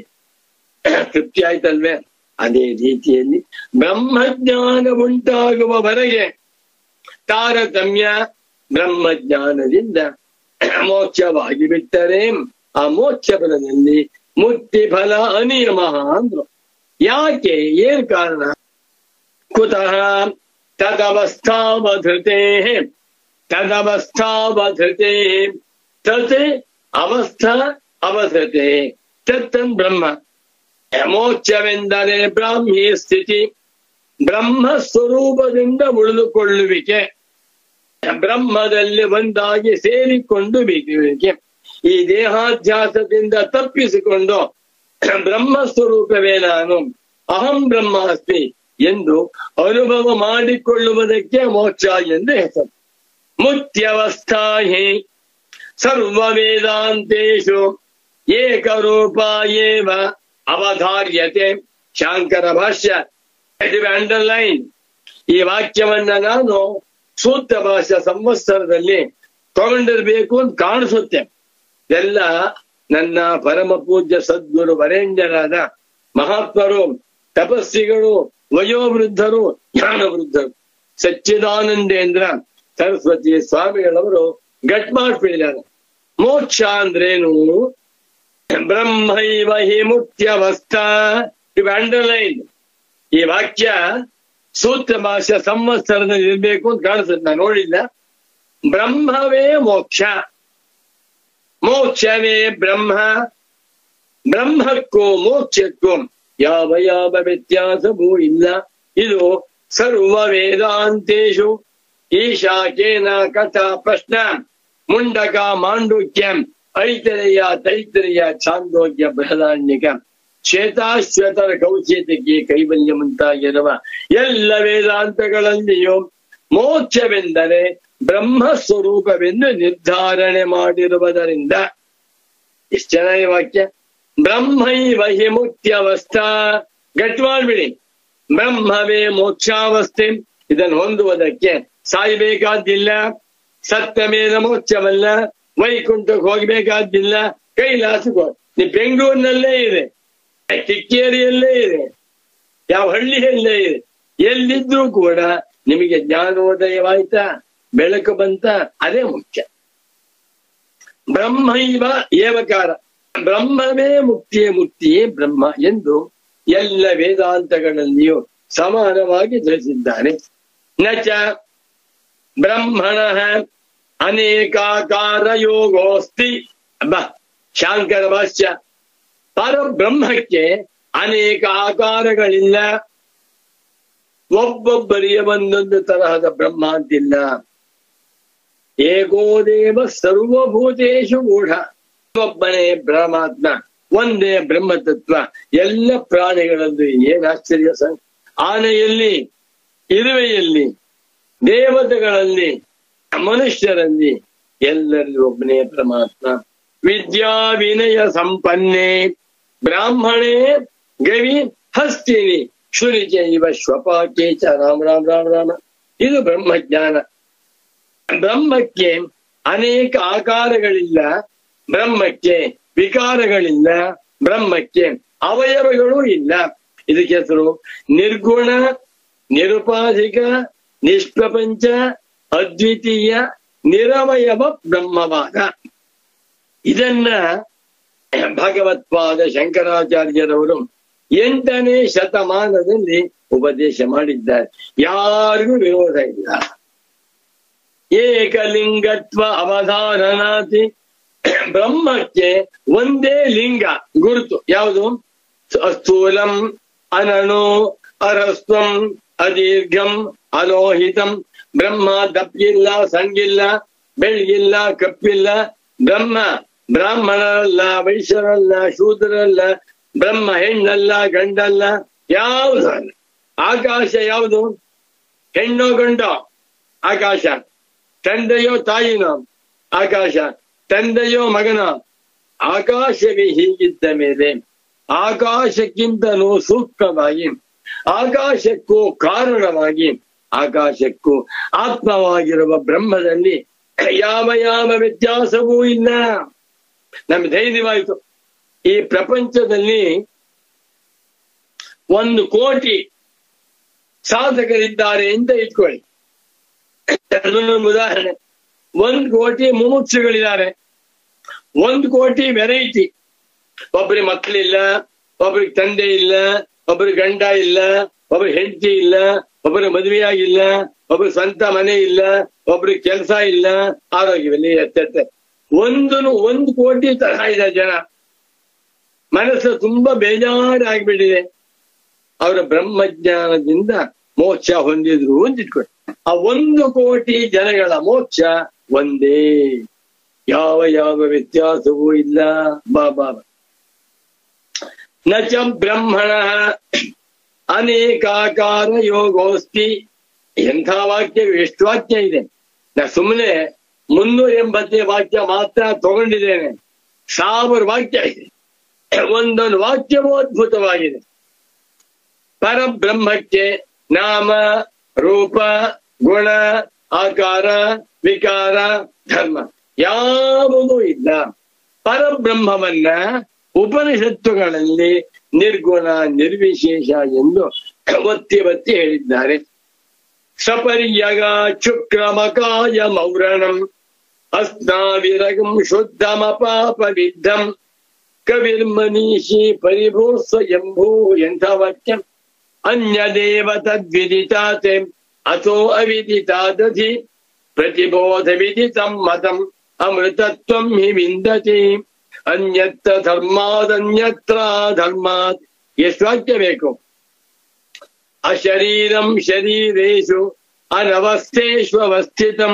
ತೃಪ್ತಿ ಆಯ್ತಲ್ವೇ? ಅದೇ ರೀತಿಯಲ್ಲಿ ಬ್ರಹ್ಮಜ್ಞಾನ ಉಂಟಾಗುವವರೆಗೆ ತಾರತಮ್ಯ ಬ್ರಹ್ಮಜ್ಞಾನದಿಂದ ಮೋಕ್ಷವಾಗಿ ಬಿಟ್ಟರೆ ಆ ಮೋಕ್ಷ ಫಲದಲ್ಲಿ ಮುಕ್ತಿ ಫಲ ಅನಿಯಮ ಅಂದ್ರು. ಯಾಕೆ? ಏನ್ ಕಾರಣ? ಕುತಃ ತದವಸ್ಥಾವಧೃತೇ ತದವಸ್ಥಾವಧೃತೇ ತತ್ ಅವಸ್ಥಾ ಅವಧೃತೇ ತತ್ತನ್ ಬ್ರಹ್ಮ. ಮೋಕ್ಷವೆಂದರೆ ಬ್ರಾಹ್ಮೀ ಸ್ಥಿತಿ, ಬ್ರಹ್ಮ ಸ್ವರೂಪದಿಂದ ಉಳಿದುಕೊಳ್ಳುವಿಕೆ, ಬ್ರಹ್ಮದಲ್ಲಿ ಒಂದಾಗಿ ಸೇರಿಕೊಂಡು ಬಿಡುವಿಕೆ. ಈ ದೇಹಾಧ್ಯಾಸದಿಂದ ತಪ್ಪಿಸಿಕೊಂಡು ಬ್ರಹ್ಮ ಸ್ವರೂಪವೇ ನಾನು, ಅಹಂ ಬ್ರಹ್ಮಾಸ್ಮಿ ಎಂದು ಅನುಭವ ಮಾಡಿಕೊಳ್ಳುವುದಕ್ಕೆ ಮೋಕ್ಷ ಎಂದು ಹೆಸರು. ಮುಕ್ತ್ಯವಸ್ಥಾ ಹಿ ಸರ್ವ ವೇದಾಂತೇಶು ಏಕರೂಪ ಏವ ಅವಧಾರ್ಯತೆ. ಶಾಂಕರ ಭಾಷ್ಯ, ಅಂಡರ್ಲೈನ್ ಈ ವಾಕ್ಯವನ್ನ ನಾನು ಸೂತ್ರ ಭಾಷಾ ಸಂವತ್ಸರದಲ್ಲಿ ತಗೊಂಡಿರಬೇಕು ಅಂತ ಕಾಣಿಸುತ್ತೆ. ಎಲ್ಲ ನನ್ನ ಪರಮ ಪೂಜ್ಯ ಸದ್ಗುರು ವರೇಣ್ಯರಾದ ಮಹಾತ್ಮರು, ತಪಸ್ವಿಗಳು, ವಯೋವೃದ್ಧರು, ಜ್ಞಾನ ವೃದ್ಧರು, ಸಚ್ಚಿದಾನಂದೇಂದ್ರ ಸರಸ್ವತಿ ಸ್ವಾಮಿಗಳವರು ಗಟ್ ಮಾಡಿಬಿಟ್ಟಿದ್ದಾರೆ. ಮೋಕ್ಷ ಅಂದ್ರೇನು? ಬ್ರಹ್ಮೈವ ಹಿ ಮುಖ್ಯವಸ್ತ. ಇವ್ ಅಂಡರ್ಲೈನ್ ಈ ವಾಕ್ಯ ಸೂತ್ರ ಭಾಷೆ ಸಂವತ್ಸರದಲ್ಲಿ ಇರಬೇಕು ಅಂತ ಕಾಣಿಸುತ್ತೆ. ನಾನು ನೋಡಿಲ್ಲ. ಬ್ರಹ್ಮವೇ ಮೋಕ್ಷ, ಮೋಕ್ಷವೇ ಬ್ರಹ್ಮ. ಬ್ರಹ್ಮಕ್ಕೂ ಮೋಕ್ಷಕ್ಕೂ ಯಾವ ಯಾವ ವ್ಯತ್ಯಾಸವೂ ಇಲ್ಲ. ಇದು ಸರ್ವ ವೇದಾಂತೇಶು ಈಶಾಕೇನ ಕಥಾ ಪ್ರಶ್ನ ಮುಂಡಕ ಮಾಂಡುಕ್ಯಂ ಐತರೇಯ ತೈತರೇಯ ಛಾಂದೋಗ್ಯ ಬೃಹದಾರಣ್ಯಕ ಶ್ವೇತಾಶ್ವೇತರ ಕೌಶೇತಕ್ಕೆ ಕೈವಲ್ಯ ಮುಂತಾಗಿರುವ ಎಲ್ಲ ವೇದಾಂತಗಳಲ್ಲಿಯೂ ಮೋಕ್ಷವೆಂದರೆ ಬ್ರಹ್ಮಸ್ವರೂಪವೆಂದು ನಿರ್ಧಾರಣೆ ಮಾಡಿರುವುದರಿಂದ. ಎಷ್ಟು ಚೆನ್ನಾಗಿ ವಾಕ್ಯ. ಬ್ರಹ್ಮೈವ ಹಿ ಮುಖ್ಯವಸ್ಥಾ. ಗಟ್ ಮಾಡ್ಬಿಡಿ. ಬ್ರಹ್ಮವೇ ಮೋಕ್ಷಾವಸ್ಥೆ. ಇದನ್ನು ಹೊಂದುವುದಕ್ಕೆ ಸಾಯಬೇಕಾದ್ದಿಲ್ಲ, ಸತ್ತಮೇದ ಮೋಕ್ಷವಲ್ಲ, ವೈಕುಂಠಕ್ಕೆ ಹೋಗ್ಬೇಕಾದ್ದಿಲ್ಲ, ಕೈಲಾಸಕ್ಕೆ ಹೋಗಿ. ನೀವು ಬೆಂಗಳೂರಿನಲ್ಲೇ ಇದೆ, ಕಿಕ್ಕೇರಿಯಲ್ಲೇ ಇದೆ, ಯಾವ ಹಳ್ಳಿಯಲ್ಲೇ ಇದೆ, ಎಲ್ಲಿದ್ರೂ ಕೂಡ ನಿಮಗೆ ಜ್ಞಾನೋದಯವಾಯ್ತಾ, ಬೆಳಕು ಬಂತ, ಅದೇ ಮುಖ್ಯ. ಬ್ರಹ್ಮೈವ ಏವಕಾರ, ಬ್ರಹ್ಮವೇ ಮುಕ್ತಿಯೇ ಮುಕ್ತಿಯೇ ಬ್ರಹ್ಮ ಎಂದು ಎಲ್ಲ ವೇದಾಂತಗಳಲ್ಲಿಯೂ ಸಮಾನವಾಗಿ ತಿಳಿಸಿದ್ದಾನೆ. ನಚ ಬ್ರಹ್ಮಣಃ ಅನೇಕಾಕಾರ ಯೋಗೋಸ್ತಿ. ಅಬ್ಬಾ, ಶಾಂಕರ ಭಾಷ್ಯ. ಪರಬ್ರಹ್ಮಕ್ಕೆ ಅನೇಕ ಆಕಾರಗಳಿಲ್ಲ, ಒಬ್ಬೊಬ್ಬರಿಗೆ ಒಂದೊಂದು ತರಹದ ಬ್ರಹ್ಮ ಅಂತಿಲ್ಲ. ಏಕೋದೇವ ಸರ್ವಭೂತೇಶು ಗೂಢ. ಒಬ್ಬನೇ ಪರಮಾತ್ಮ, ಒಂದೇ ಬ್ರಹ್ಮತತ್ವ ಎಲ್ಲ ಪ್ರಾಣಿಗಳಲ್ಲಿ. ಏನ್ ಆಶ್ಚರ್ಯ ಸರ್! ಆನೆಯಲ್ಲಿ, ಇರುವೆಯಲ್ಲಿ, ದೇವತೆಗಳಲ್ಲಿ, ಮನುಷ್ಯರಲ್ಲಿ ಎಲ್ಲರಿಗೂ ಒಬ್ಬನೇ ಪರಮಾತ್ಮ. ವಿದ್ಯಾ ವಿನಯ ಸಂಪನ್ನೆ ಬ್ರಾಹ್ಮಣೇ ಗವಿ ಹಸ್ತಿನಿ ಶುನಿಕೆ ಇವ ಶ್ವಪಾಕೇಚ. ರಾಮ್ ರಾಮ್ ರಾಮ್ ರಾಮ. ಇದು ಬ್ರಹ್ಮಜ್ಞಾನ. ಬ್ರಹ್ಮಕ್ಕೆ ಅನೇಕ ಆಕಾರಗಳಿಲ್ಲ, ಬ್ರಹ್ಮಕ್ಕೆ ವಿಕಾರಗಳಿಲ್ಲ, ಬ್ರಹ್ಮಕ್ಕೆ ಅವಯವಗಳೂ ಇಲ್ಲ. ಇದಕ್ಕೆ ಹೆಸರು ನಿರ್ಗುಣ, ನಿರುಪಾಧಿಕ, ನಿಷ್ಪ್ರಪಂಚ, ಅದ್ವಿತೀಯ, ನಿರವಯವ ಬ್ರಹ್ಮವಾದ. ಇದನ್ನ ಭಗವತ್ಪಾದ ಶಂಕರಾಚಾರ್ಯರವರು ಎಂಟನೇ ಶತಮಾನದಲ್ಲಿ ಉಪದೇಶ ಮಾಡಿದ್ದಾರೆ. ಯಾರಿಗೂ ವಿರೋಧ ಇಲ್ಲ. ಏಕಲಿಂಗತ್ವ ಅವಧಾರಣಾತಿ. ಬ್ರಹ್ಮಕ್ಕೆ ಒಂದೇ ಲಿಂಗ ಗುರುತು. ಯಾವುದು? ಸ್ಥೂಲಂ ಅನನು ಅರಸ್ವಂ ಅದೀರ್ಘಂ ಅಲೋಹಿತಂ. ಬ್ರಹ್ಮ ದಪ್ಪಿಲ್ಲ, ಸಂಗಿಲ್ಲ, ಬೆಳಗಿಲ್ಲ, ಕಪ್ಪಿಲ್ಲ. ಬ್ರಹ್ಮ ಬ್ರಾಹ್ಮಣರಲ್ಲ, ವೈಶ್ಯರಲ್ಲ, ಶೂದ್ರರಲ್ಲ. ಬ್ರಹ್ಮ ಹೆಣ್ಣಲ್ಲ, ಗಂಡಲ್ಲ, ಯಾವುದು ಅಲ್ಲ. ಆಕಾಶ ಯಾವುದು? ಹೆಣ್ಣೋ ಗಂಡೋ? ಆಕಾಶ. ತಂದೆಯೋ ತಾಯಿನೋ? ಆಕಾಶ. ತಂದೆಯೋ ಮಗನೋ? ಆಕಾಶವೇ ಹೀಗಿದ್ದ ಮೇಲೆ ಆಕಾಶಕ್ಕಿಂತಲೂ ಸೂಕ್ಷ್ಮವಾಗಿ, ಆಕಾಶಕ್ಕೂ ಕಾರಣವಾಗಿ, ಆಕಾಶಕ್ಕೂ ಆತ್ಮವಾಗಿರುವ ಬ್ರಹ್ಮದಲ್ಲಿ ಯಾವ ಯಾವ ವ್ಯತ್ಯಾಸವೂ ಇಲ್ಲ. ನಮ್ಗೆ ಧೈರ್ಯವಾಯಿತು. ಈ ಪ್ರಪಂಚದಲ್ಲಿ ಒಂದು ಕೋಟಿ ಸಾಧಕರಿದ್ದಾರೆ ಅಂತ ಇಟ್ಕೊಳ್ಳಿ. ಅದನ್ನೊಂದು ಉದಾಹರಣೆ. ಒಂದು ಕೋಟಿ ಮುಮುಕ್ಷುಗಳಿದ್ದಾರೆ, ಒಂದು ಕೋಟಿ ವೆರೈಟಿ. ಒಬ್ರಿಗೆ ಮಕ್ಕಳಿಲ್ಲ, ಒಬ್ರಿಗೆ ತಂದೆ ಇಲ್ಲ, ಒಬ್ರಿಗೆ ಗಂಡ ಇಲ್ಲ, ಒಬ್ರಿಗೆ ಹೆಂಡತಿ ಇಲ್ಲ, ಒಬ್ರಿಗೆ ಮದುವೆಯಾಗಿಲ್ಲ, ಒಬ್ರಿಗೆ ಸ್ವಂತ ಮನೆ ಇಲ್ಲ, ಒಬ್ರಿಗೆ ಕೆಲಸ ಇಲ್ಲ, ಆರೋಗ್ಯವಿಲ್ಲ, ಎತ್ತೆ ಒಂದು ಒಂದು ಕೋಟಿ ತರಹ ಇದೆ ಜನ. ಮನಸ್ಸು ತುಂಬಾ ಬೇಜಾರಾಗ್ಬಿಟ್ಟಿದೆ. ಅವರ ಬ್ರಹ್ಮಜ್ಞಾನದಿಂದ ಮೋಕ್ಷ ಹೊಂದಿದ್ರು ಅಂತ ಇಟ್ಕೊಡಿ. ಆ ಒಂದು ಕೋಟಿ ಜನಗಳ ಮೋಕ್ಷ ಒಂದೇ, ಯಾವ ಯಾವ ವ್ಯತ್ಯಾಸವೂ ಇಲ್ಲ. ಬಾಬಾ ನಚ ಬ್ರಹ್ಮಣ ಅನೇಕಾಕಾರ ಯೋಗೋಸ್ತಿ. ಎಂಥ ವಾಕ್ಯ! ಎಷ್ಟು ವಾಕ್ಯ ಇದೆ! ನಾ ಸುಮ್ಮನೆ ಮುನ್ನೂರ ಎಂಬತ್ತೇ ವಾಕ್ಯ ಮಾತ್ರ ತಗೊಂಡಿದ್ದೇನೆ. ಸಾವಿರ ವಾಕ್ಯ ಇದೆ. ಒಂದೊಂದು ವಾಕ್ಯವೂ ಅದ್ಭುತವಾಗಿದೆ. ಪರಬ್ರಹ್ಮಕ್ಕೆ ನಾಮ, ರೂಪ, ಗುಣ, ಆಕಾರ, ವಿಕಾರ ಧರ್ಮ ಯಾವುದೂ ಇಲ್ಲ. ಪರಬ್ರಹ್ಮವನ್ನ ಉಪನಿಷತ್ತುಗಳಲ್ಲಿ ನಿರ್ಗುಣ ನಿರ್ವಿಶೇಷ ಎಂದು ಒತ್ತಿ ಒತ್ತಿ ಹೇಳಿದ್ದಾರೆ. ಸಪರ್ಯಗ ಚುಕ್ರಮಕಾಯ ಮೌರಣಂ ಅಸ್ನಾವಿರಗಂ ಶುದ್ಧಮ ಪಾಪ ವಿದ್ಧಂ ಕವಿರ್ಮನೀಷಿ ಪರಿಭೂಸ ಎಂಭೂ ಎಂಥ ವಾಕ್ಯ. ಅನ್ಯದೇವ ತದ್ವಿದಿತಾತೆ ಅಥೋ ಅವಿದಿತಾದಧಿ ಪ್ರತಿಬೋಧ ವಿದಿತಂ ಮತಂ ಅಮೃತತ್ವಂ ಹಿ ವಿಂದತಿ ಅನ್ಯತ್ರ ಧರ್ಮಾದನ್ಯತ್ರ ಧರ್ಮಾತ್. ಎಷ್ಟು ವಾಕ್ಯ ಬೇಕು? ಅಶರೀರಂ ಶರೀರೇಶು ಅನವಸ್ಥೇಶ್ವ ಅವಸ್ಥಿತಂ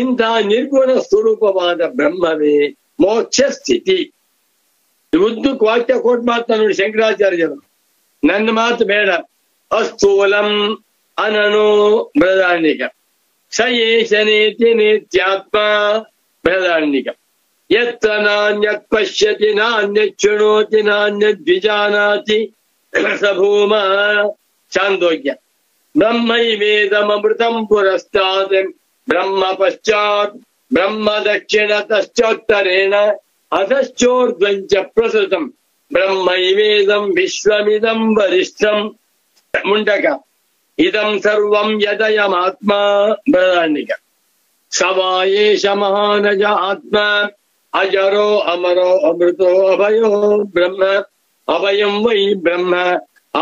ಇಂಥ ನಿರ್ಗುಣ ಸ್ವರೂಪವಾದ ಬ್ರಹ್ಮವೇ ಮೋಕ್ಷ ಸ್ಥಿತಿ. ಉದ್ದು ವಾಕ್ಯ ಕೋಟ್ ಮಾತು ನೋಡಿ ಶಂಕರಾಚಾರ್ಯರು, ನನ್ನ ಮಾತು ಬೇಡ. ಅಸ್ಥೂಲಂ ಅನನೋ ಬೃಹದಾರಣ್ಯಕ ಸಯೇಶನೇತಿ ನೇತ್ಯಾತ್ಮ ಬೃಹದಾರಣ್ಯಕ ಯತ್ರ ನಾನ್ಯತ್ ಪಶ್ಯತಿ ನಾನ್ಯತ್ ಶೃಣೋತಿ ನಾನ್ಯತ್ ದ್ವಿಜಾನಾತಿ ಸಭೂಮ. ಚಾಂದೋಗ್ಯ. ಬ್ರಹ್ಮೈವೇದಂ ಅಮೃತಂ ಪುರಸ್ತಾತ್ ಬ್ರಹ್ಮ ಪಶ್ಚಾತ್ ಬ್ರಹ್ಮ ದಕ್ಷಿಣತಶ್ಚೋತ್ತರೇಣ ಅಧಶ್ಚೋರ್ಧ್ವಂಚ ಪ್ರಸೃತಂ ಬ್ರಹ್ಮೈವೇದಂ ವಿಶ್ವಮಿದಂ ವರಿಷ್ಠಂ. ಮುಂಡಕ. ಇದಂ ಸರ್ವಂ ಯದಯಮಾತ್ಮ ಬೃಹದಾರಣ್ಯಕ ಸವಾಯೇಷ ಮಹಾನಜ ಆತ್ಮ ಅಜರೋ ಅಮರೋ ಅಮೃತೋ ಅಭಯೋ ಬ್ರಹ್ಮ ಅಭಯಂ ವೈ ಬ್ರಹ್ಮ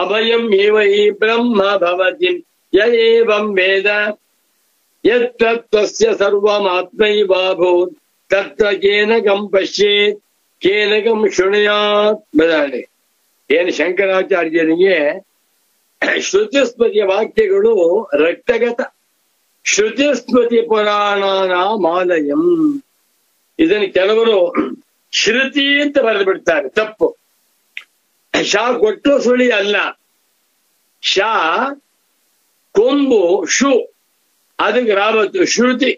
ಅಭಯಂ ಹಿ ವೈ ಬ್ರಹ್ಮ ಭವತಿ ಯೇವಂ ವೇದ ಯತ್ತತ್ವಸ್ಯ ಸರ್ವಮಾತ್ಮೈವಾಭೂತ್ ತತ್ರ ಕೇನಕಂ ಪಶ್ಯೇತ್ ಕೇನಕಂ ಶೃಣುಯಾತ್. ಬದಾಣೆ. ಏನು ಶಂಕರಾಚಾರ್ಯನಿಗೆ ಶ್ರುತಿಸ್ಮೃತಿ ವಾಕ್ಯಗಳು ರಕ್ತಗತ. ಶ್ರುತಿಸ್ಮೃತಿ ಪುರಾಣಾನಾಮಾಲಯಂ. ಇದನ್ನು ಕೆಲವರು ಶ್ರುತಿ ಅಂತ ಬರೆದು ಬಿಡ್ತಾರೆ. ತಪ್ಪು. ಶ ಕೊಟ್ಟು ಸುಳಿ ಅಲ್ಲ. ಶ ಕೊಂಬು ಶು, ಅದಕ್ಕೆ ರಾವತ್ತು ಶ್ರುತಿ.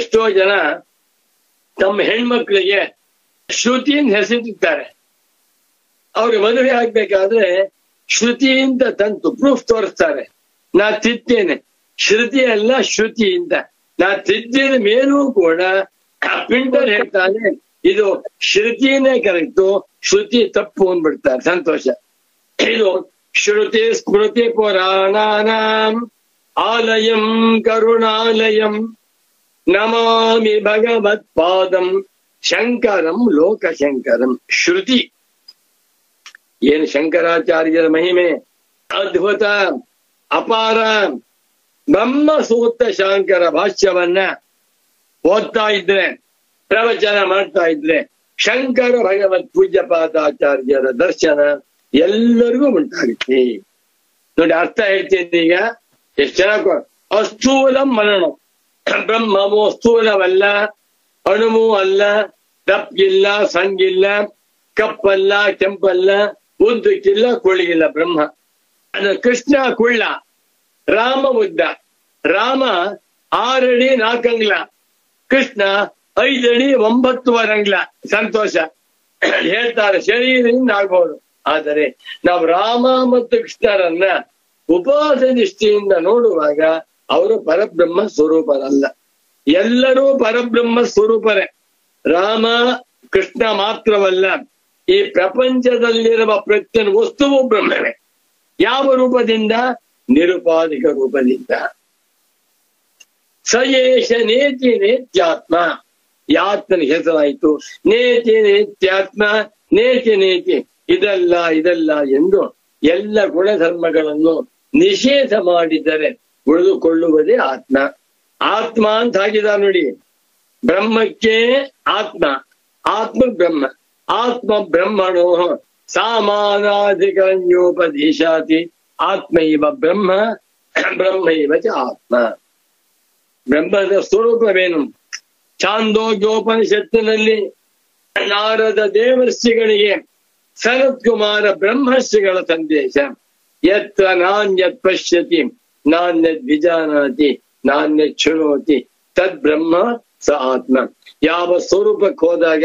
ಎಷ್ಟೋ ಜನ ತಮ್ಮ ಹೆಣ್ಮಕ್ಳಿಗೆ ಶ್ರುತಿ ಅಂತ ಹೆಸರಿಟ್ಟಿರ್ತಾರೆ. ಅವ್ರಿಗೆ ಮದುವೆ ಆಗ್ಬೇಕಾದ್ರೆ ಶ್ರುತಿ ಅಂತ ತಂತು ಪ್ರೂಫ್ ತೋರಿಸ್ತಾರೆ. ನಾ ತಿದ್ದೇನೆ, ಶ್ರುತಿ ಅಲ್ಲ ಶ್ರುತಿ ಅಂತ. ನಾ ತಿದ್ದಿದ ಮೇಲೂ ಕೂಡ ಪಿಂಟರ್ ಹೇಳ್ತಾನೆ ಇದು ಶ್ರುತಿನೇ ಕರೆಕ್ಟು, ಶ್ರುತಿ ತಪ್ಪು ಅಂದ್ಬಿಡ್ತಾರೆ. ಸಂತೋಷ. ಇದು ಶ್ರುತಿ ಸ್ಮೃತಿ ಪುರಾಣಾನಾಂ ಆಲಯಂ ಕರುಣಾಲಯಂ ನಮಾಮಿ ಭಗವತ್ಪಾದಂ ಶಂಕರಂ ಲೋಕಶಂಕರಂ. ಶ್ರುತಿ. ಏನು ಶಂಕರಾಚಾರ್ಯರ ಮಹಿಮೆ! ಅದ್ಭುತ, ಅಪಾರ. ಬ್ರಹ್ಮಸೂತ್ರ ಶಾಂಕರ ಭಾಷ್ಯವನ್ನ ಓದ್ತಾ ಇದ್ರೆ, ಪ್ರವಚನ ಮಾಡ್ತಾ ಇದ್ರೆ ಶಂಕರ ಭಗವತ್ ಪೂಜ್ಯ ಪಾದಾಚಾರ್ಯರ ದರ್ಶನ ಎಲ್ಲರಿಗೂ ಉಂಟಾಗುತ್ತೆ ನೋಡಿ. ಅರ್ಥ ಹೇಳ್ತೀನಿ ಈಗ. ಎಷ್ಟು ಚೆನ್ನಾಗಿ. ಅಸ್ಥೂಲಂ ಮನಣು. ಬ್ರಹ್ಮವು ಸ್ಥೂಲವಲ್ಲ, ಅಣುವು ಅಲ್ಲ, ದಪ್ಪಿಲ್ಲ, ಸಂಗಿಲ್ಲ, ಕಪ್ಪಲ್ಲ, ಕೆಂಪಲ್ಲ, ಉದ್ದಕ್ಕಿಲ್ಲ, ಕುಳ್ಳಿಗಿಲ್ಲ. ಬ್ರಹ್ಮ ಅದು ಕೃಷ್ಣ ಕುಳ್ಳ, ರಾಮ ಉದ್ದ. ರಾಮ ಆರಡಿ ನಾಲ್ಕಂಗ್ಲ, ಕೃಷ್ಣ ಐದಡಿ ಒಂಬತ್ತು ವರಂಗ್ಲ. ಸಂತೋಷ. ಹೇಳ್ತಾರೆ ಶರೀರದಿಂದ ಆಗ್ಬೋದು, ಆದರೆ ನಾವು ರಾಮ ಮತ್ತು ಕೃಷ್ಣರನ್ನ ಉಪಾಸ ದೃಷ್ಟಿಯಿಂದ ನೋಡುವಾಗ ಅವರು ಪರಬ್ರಹ್ಮ ಸ್ವರೂಪರಲ್ಲ. ಎಲ್ಲರೂ ಪರಬ್ರಹ್ಮ ಸ್ವರೂಪರೇ. ರಾಮ ಕೃಷ್ಣ ಮಾತ್ರವಲ್ಲ, ಈ ಪ್ರಪಂಚದಲ್ಲಿರುವ ಪ್ರತಿಯೊಂದು ವಸ್ತುವು ಬ್ರಹ್ಮವೇ. ಯಾವ ರೂಪದಿಂದ? ನಿರುಪಾಧಿಕ ರೂಪದಿಂದ. ಸಯೇಷ ನೇತಿ ನೇತ್ಯಾತ್ಮ. ಯಾತ್ಮನ ಹೆಸರಾಯಿತು. ನೇತಿ ನೇತ್ಯಾತ್ಮ, ನೇತಿ ನೇತಿ ಇದಲ್ಲ ಇದಲ್ಲ ಎಂದು ಎಲ್ಲ ಗುಣಧರ್ಮಗಳನ್ನು ನಿಷೇಧ ಮಾಡಿದರೆ ಉಳಿದುಕೊಳ್ಳುವುದೇ ಆತ್ಮ. ಆತ್ಮ ಅಂತ ಹಾಕಿದ ನೋಡಿ. ಬ್ರಹ್ಮಕ್ಕೆ ಆತ್ಮ, ಆತ್ಮ ಬ್ರಹ್ಮ, ಆತ್ಮ ಬ್ರಹ್ಮಣೋ ಸಾಮಾನಾಧಿಕರಣ್ಯೋಪದೇಶಾತಿ ಆತ್ಮೈವ ಬ್ರಹ್ಮ ಬ್ರಹ್ಮೈವ ಚ ಆತ್ಮ. ಬ್ರಹ್ಮದ ಸ್ವರೂಪವೇನು? ಚಾಂದೋಗ್ಯೋಪನಿಷತ್ತಿನಲ್ಲಿ ನಾರದ ದೇವರ್ಷಿಗಳಿಗೆ ಸನತ್ ಕುಮಾರ ಬ್ರಹ್ಮರ್ಷಿಗಳ ಸಂದೇಶ. ಯತ್ ನಾನ್ಯತ್ ಪಶ್ಯತಿ ನಾನ್ಯದ್ ವಿಜಾನಾತಿ ನಾನ್ಯತ್ ಶೃಣೋತಿ ತದ್ ಬ್ರಹ್ಮ ಸ ಆತ್ಮ. ಯಾವ ಸ್ವರೂಪಕ್ಕೆ ಹೋದಾಗ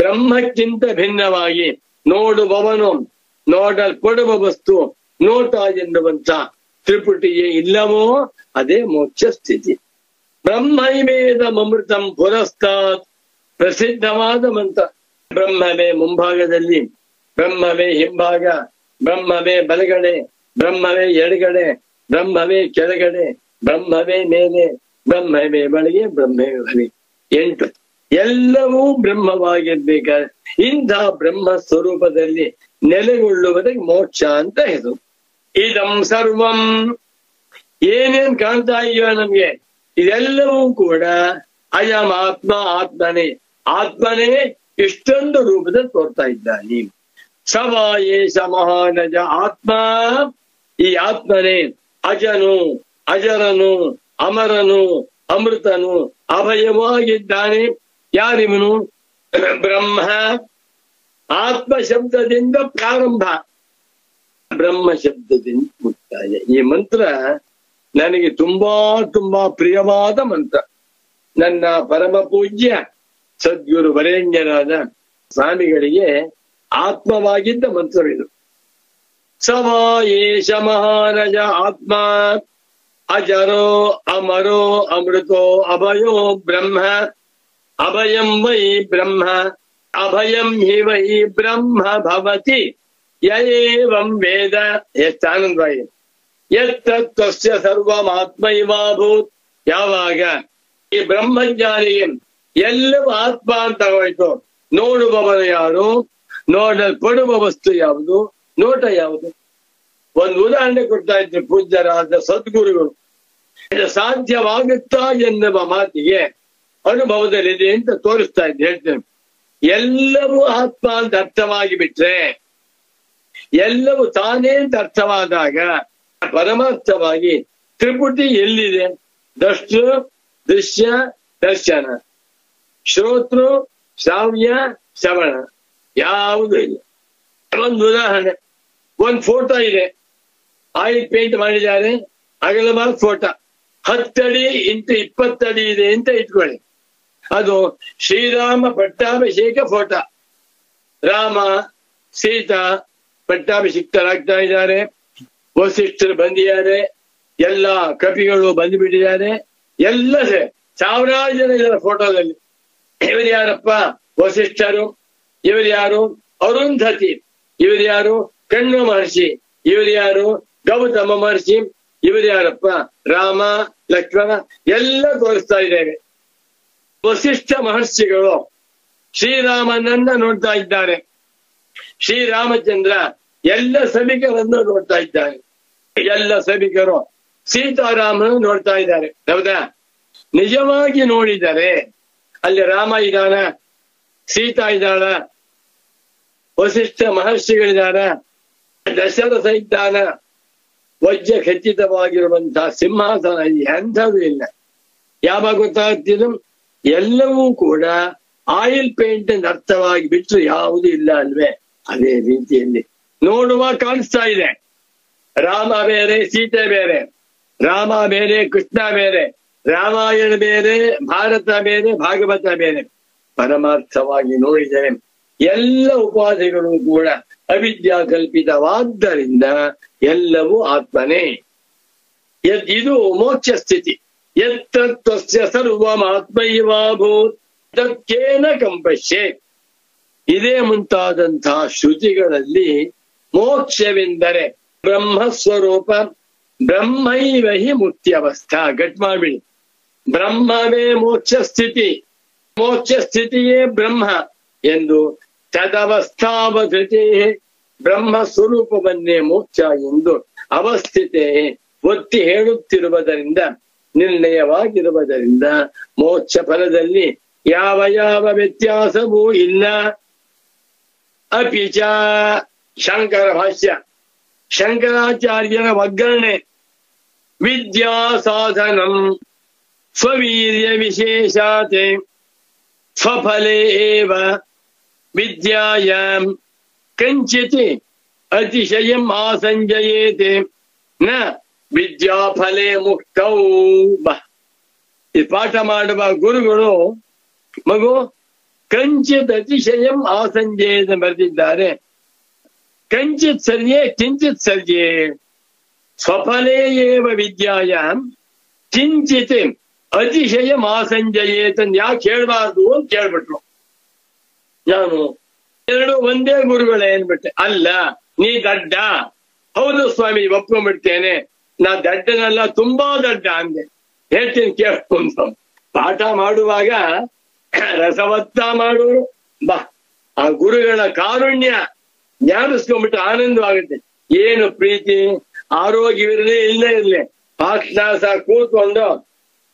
ಬ್ರಹ್ಮಕ್ಕಿಂತ ಭಿನ್ನವಾಗಿ ನೋಡುವವನು ನೋಡಲ್ಪಡುವ ವಸ್ತು ನೋಟ ಎನ್ನುವಂತ ತ್ರಿಪುಟಿಯೇ ಇಲ್ಲವೋ ಅದೇ ಮೋಕ್ಷ ಸ್ಥಿತಿ. ಬ್ರಹ್ಮೈಮೇದ ಅಮೃತಂ ಪುರಸ್ತಾತ್, ಪ್ರಸಿದ್ಧವಾದ ಮಂತ್ರ ಬ್ರಹ್ಮವೇ ಮುಂಭಾಗದಲ್ಲಿ, ಬ್ರಹ್ಮವೇ ಹಿಂಭಾಗ, ಬ್ರಹ್ಮವೇ ಬಲಗಡೆ, ಬ್ರಹ್ಮವೇ ಎಡಗಡೆ, ಬ್ರಹ್ಮವೇ ಕೆಳಗಡೆ, ಬ್ರಹ್ಮವೇ ಮೇಲೆ, ಬ್ರಹ್ಮವೇ ಬಳಿಗೆ, ಬ್ರಹ್ಮವೇ ಬಳಿ. ಎಂಟು ಎಲ್ಲವೂ ಬ್ರಹ್ಮವಾಗಿರ್ಬೇಕಾದ್ರೆ ಇಂಥ ಬ್ರಹ್ಮ ಸ್ವರೂಪದಲ್ಲಿ ನೆಲೆಗೊಳ್ಳುವುದಕ್ಕೆ ಮೋಕ್ಷ ಅಂತ ಹೆಸರು. ಇದಂ ಸರ್ವಂ, ಏನೇನ್ ಕಾಣ್ತಾ ಇದೆಯೋ ನಮ್ಗೆ ಇದೆಲ್ಲವೂ ಕೂಡ ಅಯಂ ಆತ್ಮ, ಆತ್ಮನೇ ಆತ್ಮನೇ ಇಷ್ಟೊಂದು ರೂಪದಲ್ಲಿ ತೋರ್ತಾ ಇದ್ದಾನೆ. ಸವಾ ಏಷ ಮಹಾನಜ ಆತ್ಮ, ಈ ಆತ್ಮನೇ ಅಜನು, ಅಜರನು, ಅಮರನು, ಅಮೃತನು, ಅಭಯವಾಗಿದ್ದಾನೆ. ಯಾರಿವನು? ಬ್ರಹ್ಮ. ಆತ್ಮ ಶಬ್ದದಿಂದ ಪ್ರಾರಂಭ, ಬ್ರಹ್ಮ ಶಬ್ದದಿಂದ ಮುಕ್ತಾಯ. ಈ ಮಂತ್ರ ನನಗೆ ತುಂಬಾ ತುಂಬಾ ಪ್ರಿಯವಾದ ಮಂತ್ರ. ನನ್ನ ಪರಮ ಪೂಜ್ಯ ಸದ್ಗುರು ವರೇಣ್ಯರಾದ ಸ್ವಾಮಿಗಳಿಗೆ ಆತ್ಮವಾಗಿದ್ದ ಮಂತ್ರವಿದು. ಸವಾ ಏಷ ಮಹಾನಜ ಆತ್ಮ, ಅಜರೋ ಅಮರೋ ಅಮೃತೋ ಅಭಯೋ ಬ್ರಹ್ಮ, ಅಭಯಂ ವೈ ಬ್ರಹ್ಮ, ಅಭಯಂ ಹಿ ವೈ ಬ್ರಹ್ಮ ಭವತಿ. ಯಂ ವೇದ, ಎಷ್ಟು ಆನಂದವಾಗಿದೆ. ಯತ್ತತ್ವಸ್ಯ ಸರ್ವಮಾತ್ಮೈವಾಭೂತ್. ಯಾವಾಗ ಈ ಬ್ರಹ್ಮಜ್ಞಾನಿಗೆ ಎಲ್ಲವೂ ಆತ್ಮ ಅಂತ ಹೋಯ್ತು, ನೋಡುವವರು ಯಾರು, ನೋಡಲ್ಪಡುವ ವಸ್ತು ಯಾವುದು, ನೋಟ ಯಾವುದು? ಒಂದು ಉದಾಹರಣೆ ಕೊಡ್ತಾ ಇದ್ರು ಪೂಜ್ಯರಾದ ಸದ್ಗುರುಗಳು. ಸಾಧ್ಯವಾಗುತ್ತಾ ಎನ್ನುವ ಮಾತಿಗೆ ಅನುಭವದಲ್ಲಿದೆ ಅಂತ ತೋರಿಸ್ತಾ ಇದ್ರು, ಹೇಳ್ತೇನೆ. ಎಲ್ಲವೂ ಆತ್ಮ ಅಂತ ಅರ್ಥವಾಗಿ ಬಿಟ್ರೆ, ಎಲ್ಲವೂ ತಾನೇ ಅಂತ ಅರ್ಥವಾದಾಗ ಪರಮಾರ್ಥವಾಗಿ ತ್ರಿಪುಟಿ ಎಲ್ಲಿದೆ? ದೃಷ್ಟು ದೃಶ್ಯ ದರ್ಶನ, ಶ್ರೋತೃ ಶ್ರಾವ್ಯ ಶ್ರವಣ, ಯಾವುದೂ ಇಲ್ಲ. ಒಂದು ಉದಾಹರಣೆ, ಒಂದು ಫೋಟೋ ಇದೆ, ಆಯಿಲ್ ಪೇಂಟ್ ಮಾಡಿದ್ದಾರೆ, ಅಗಲವಾದ ಫೋಟೋ, ಹತ್ತಡಿ ಇಂಟು ಇಪ್ಪತ್ತಡಿ ಇದೆ ಅಂತ ಇಟ್ಕೊಳ್ಳಿ. ಅದು ಶ್ರೀರಾಮ ಪಟ್ಟಾಭಿಷೇಕ ಫೋಟೋ. ರಾಮ ಸೀತಾ ಪಟ್ಟಾಭಿಷಿಕ್ತರಾಗ್ತಾ ಇದ್ದಾರೆ, ವಸಿಷ್ಠರು ಬಂದಿದ್ದಾರೆ, ಎಲ್ಲ ಕಪಿಗಳು ಬಂದುಬಿಟ್ಟಿದ್ದಾರೆ, ಎಲ್ಲ ಸಾವಿರಾರು ಜನ ಇದರ ಫೋಟೋದಲ್ಲಿ. ಇವರು ಯಾರಪ್ಪ? ವಸಿಷ್ಠರು. ಇವರು ಯಾರು? ಅರುಂಧತಿ. ಇವರು ಯಾರು? ಕಣ್ವ ಮಹರ್ಷಿ. ಇವರು ಯಾರು? ಗೌತಮ ಮಹರ್ಷಿ. ಇವರು ಯಾರಪ್ಪ? ರಾಮ ಲಕ್ಷ್ಮಣ, ಎಲ್ಲ ತೋರಿಸ್ತಾ ಇದ್ದೇವೆ. ವಸಿಷ್ಠ ಮಹರ್ಷಿಗಳು ಶ್ರೀರಾಮನನ್ನ ನೋಡ್ತಾ ಇದ್ದಾರೆ, ಶ್ರೀರಾಮಚಂದ್ರ ಎಲ್ಲ ಸಭಿಕರನ್ನು ನೋಡ್ತಾ ಇದ್ದಾರೆ, ಎಲ್ಲ ಸಭಿಕರು ಸೀತಾರಾಮನ ನೋಡ್ತಾ ಇದ್ದಾರೆ. ಹೌದಾ? ನಿಜವಾಗಿ ನೋಡಿದರೆ ಅಲ್ಲಿ ರಾಮ ಇದ್ದಾನ, ಸೀತಾ ಇದ್ದಾಳ, ವಸಿಷ್ಠ ಮಹರ್ಷಿಗಳಿದ್ದಾನ, ದಶರಥ ಇದ್ದಾನ, ವಜ್ರ ಖಚಿತವಾಗಿರುವಂತಹ ಸಿಂಹಾಸನ ಎಂಥದ್ದು ಇಲ್ಲ. ಯಾವಾಗ ಗೊತ್ತಾಗ್ತಿದ್ರು? ಎಲ್ಲವೂ ಕೂಡ ಆಯಿಲ್ ಪೇಂಟ್ ಅಂತ ಅರ್ಥವಾಗಿ ಬಿಟ್ಟು ಯಾವುದೂ ಇಲ್ಲ ಅಲ್ವೇ? ಅದೇ ರೀತಿಯಲ್ಲಿ ನೋಡುವ ಕಾಣಿಸ್ತಾ ಇದೆ, ರಾಮ ಬೇರೆ ಸೀತೆ ಬೇರೆ, ರಾಮ ಬೇರೆ ಕೃಷ್ಣ ಬೇರೆ, ರಾಮಾಯಣ ಬೇರೆ, ಭಾರತ ಬೇರೆ, ಭಾಗವತ ಬೇರೆ. ಪರಮಾರ್ಥವಾಗಿ ನೋಡಿದರೆ ಎಲ್ಲ ಉಪಾಧಿಗಳು ಕೂಡ ಅವಿದ್ಯಾ ಕಲ್ಪಿತವಾದ್ದರಿಂದ ಎಲ್ಲವೂ ಆತ್ಮನೇ. ಇದು ಮೋಕ್ಷ ಸ್ಥಿತಿ. ಯತ್ತತ್ವಸ್ಯ ಸರ್ವಮಾತ್ಮೈವಾಭೂತ್ ತತ್ಕೇನ ಕಂಪಶ್ಯೆ. ಇದೇ ಮುಂತಾದಂತಹ ಶ್ರುತಿಗಳಲ್ಲಿ ಮೋಕ್ಷವೆಂದರೆ ಬ್ರಹ್ಮಸ್ವರೂಪ, ಬ್ರಹ್ಮೈವಹಿ ಮುಕ್ತಿಯವಸ್ಥಾ. ಗಟ್ ಮಾಡಿಬಿಡಿ, ಬ್ರಹ್ಮವೇ ಮೋಕ್ಷ ಸ್ಥಿತಿ, ಮೋಕ್ಷ ಸ್ಥಿತಿಯೇ ಬ್ರಹ್ಮ ಎಂದು ತದವಸ್ಥಾವಧೃತಿ ಬ್ರಹ್ಮ ಸ್ವರೂಪವನ್ನೇ ಮೋಕ್ಷ ಎಂದು ಅವಸ್ಥಿತೆ ಒತ್ತಿ ಹೇಳುತ್ತಿರುವುದರಿಂದ, ನಿರ್ಣಯವಾಗಿರುವುದರಿಂದ ಮೋಕ್ಷ ಫಲದಲ್ಲಿ ಯಾವ ಯಾವ ವ್ಯತ್ಯಾಸವೂ ಇಲ್ಲ. ಅಪಿಚ ಶಂಕರ ಭಾಷ್ಯ, ಶಂಕರಾಚಾರ್ಯನ ಒಗ್ಗರಣೆ, ವಿದ್ಯಾ ಸಾಧನಂ ಸ್ವವೀರ್ಯ ವಿಶೇಷತೆ स्वफले एव विद्यायां कंचिति अतिशयम् आसंजयेते न विद्याफले मुक्तौ ಈ ಪಾಠ ಮಾಡುವ ಗುರುಗಳು ಮಗು ಕಂಚಿತ್ ಅತಿಶಯಂ ಆಸಂಜೆ ಎಂದು ಬರೆದಿದ್ದಾರೆ. ಕಂಚಿತ್ ಸರ್ಯೇ ಕಿಂಚಿತ್ ಸರ್ಯೇ ಸ್ವಫಲೇ ಏವ ವಿದ್ಯಾಯಾಂ ಕಿಂಚಿತ್ ಅತಿಶಯಂ ಆಸಂಜಯೇತ್ ಅಂತ ಯಾಕೆ ಹೇಳ್ಬಾರ್ದು ಅಂತ ಕೇಳ್ಬಿಟ್ರು. ನಾನು ಎರಡು ಒಂದೇ ಗುರುಗಳು ಏನ್ಬಿಟ್ಟೆ. ಅಲ್ಲ ನೀ ದಡ್ಡ. ಹೌದು ಸ್ವಾಮಿ ಒಪ್ಕೊಂಡ್ಬಿಡ್ತೇನೆ, ನಾ ದಡ್ಡನಲ್ಲ, ತುಂಬಾ ದಡ್ಡ ಅಂದೆ. ಹೇಳ್ತೀನಿ ಕೇಳ್ಕೊಂಡು. ಪಾಠ ಮಾಡುವಾಗ ರಸವತ್ತ ಮಾಡೋರು ಬಾ, ಆ ಗುರುಗಳ ಕಾರುಣ್ಯ ಜ್ಞಾನಿಸ್ಕೊಂಡ್ಬಿಟ್ಟು ಆನಂದವಾಗುತ್ತೆ. ಏನು ಪ್ರೀತಿ, ಆರೋಗ್ಯವಿರಲಿ ಇಲ್ಲೇ ಇರಲಿ, ಪಾಠನಾಸ ಕೂತ್ಕೊಂಡು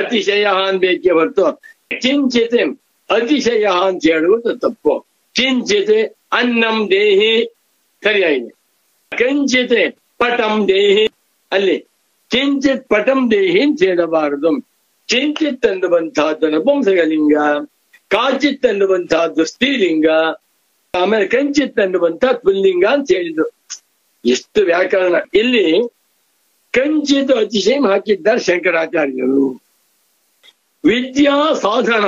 ಅತಿಶಯ ಅನ್ಬೇಕೆ ಹೊರತು ಕಿಂಚಿತ್ ಅತಿಶಯ ಅಂತ ಹೇಳುವುದು ತಪ್ಪು. ಕಿಂಚಿತ್ ಅನ್ನಂ ದೇಹಿ ಸರಿಯಾಗಿದೆ, ಕಂಚಿತ್ ಪಟಂ ದೇಹಿ ಅಲ್ಲಿ ಕಿಂಚಿತ್ ಪಟಂ ದೇಹಿ ಅಂತ ಹೇಳಬಾರದು. ಕಿಂಚಿತ್ ಅನ್ನುವಂತಹದ್ದು ನಪುಂಸಕಲಿಂಗ, ಕಾಚಿತ್ ಅನ್ನುವಂತಹದ್ದು ಸ್ತ್ರೀಲಿಂಗ, ಆಮೇಲೆ ಕಂಚಿತ್ ಅನ್ನುವಂತಹದ್ದು ಪುಲ್ಲಿಂಗ ಅಂತ ಹೇಳಿದ್ರು. ಎಷ್ಟು ವ್ಯಾಕರಣ! ಇಲ್ಲಿ ಕಂಚಿತ್ ಅತಿಶಯ ಹಾಕಿದ್ದಾರೆ ಶಂಕರಾಚಾರ್ಯರು. ವಿದ್ಯಾ ಸಾಧನ,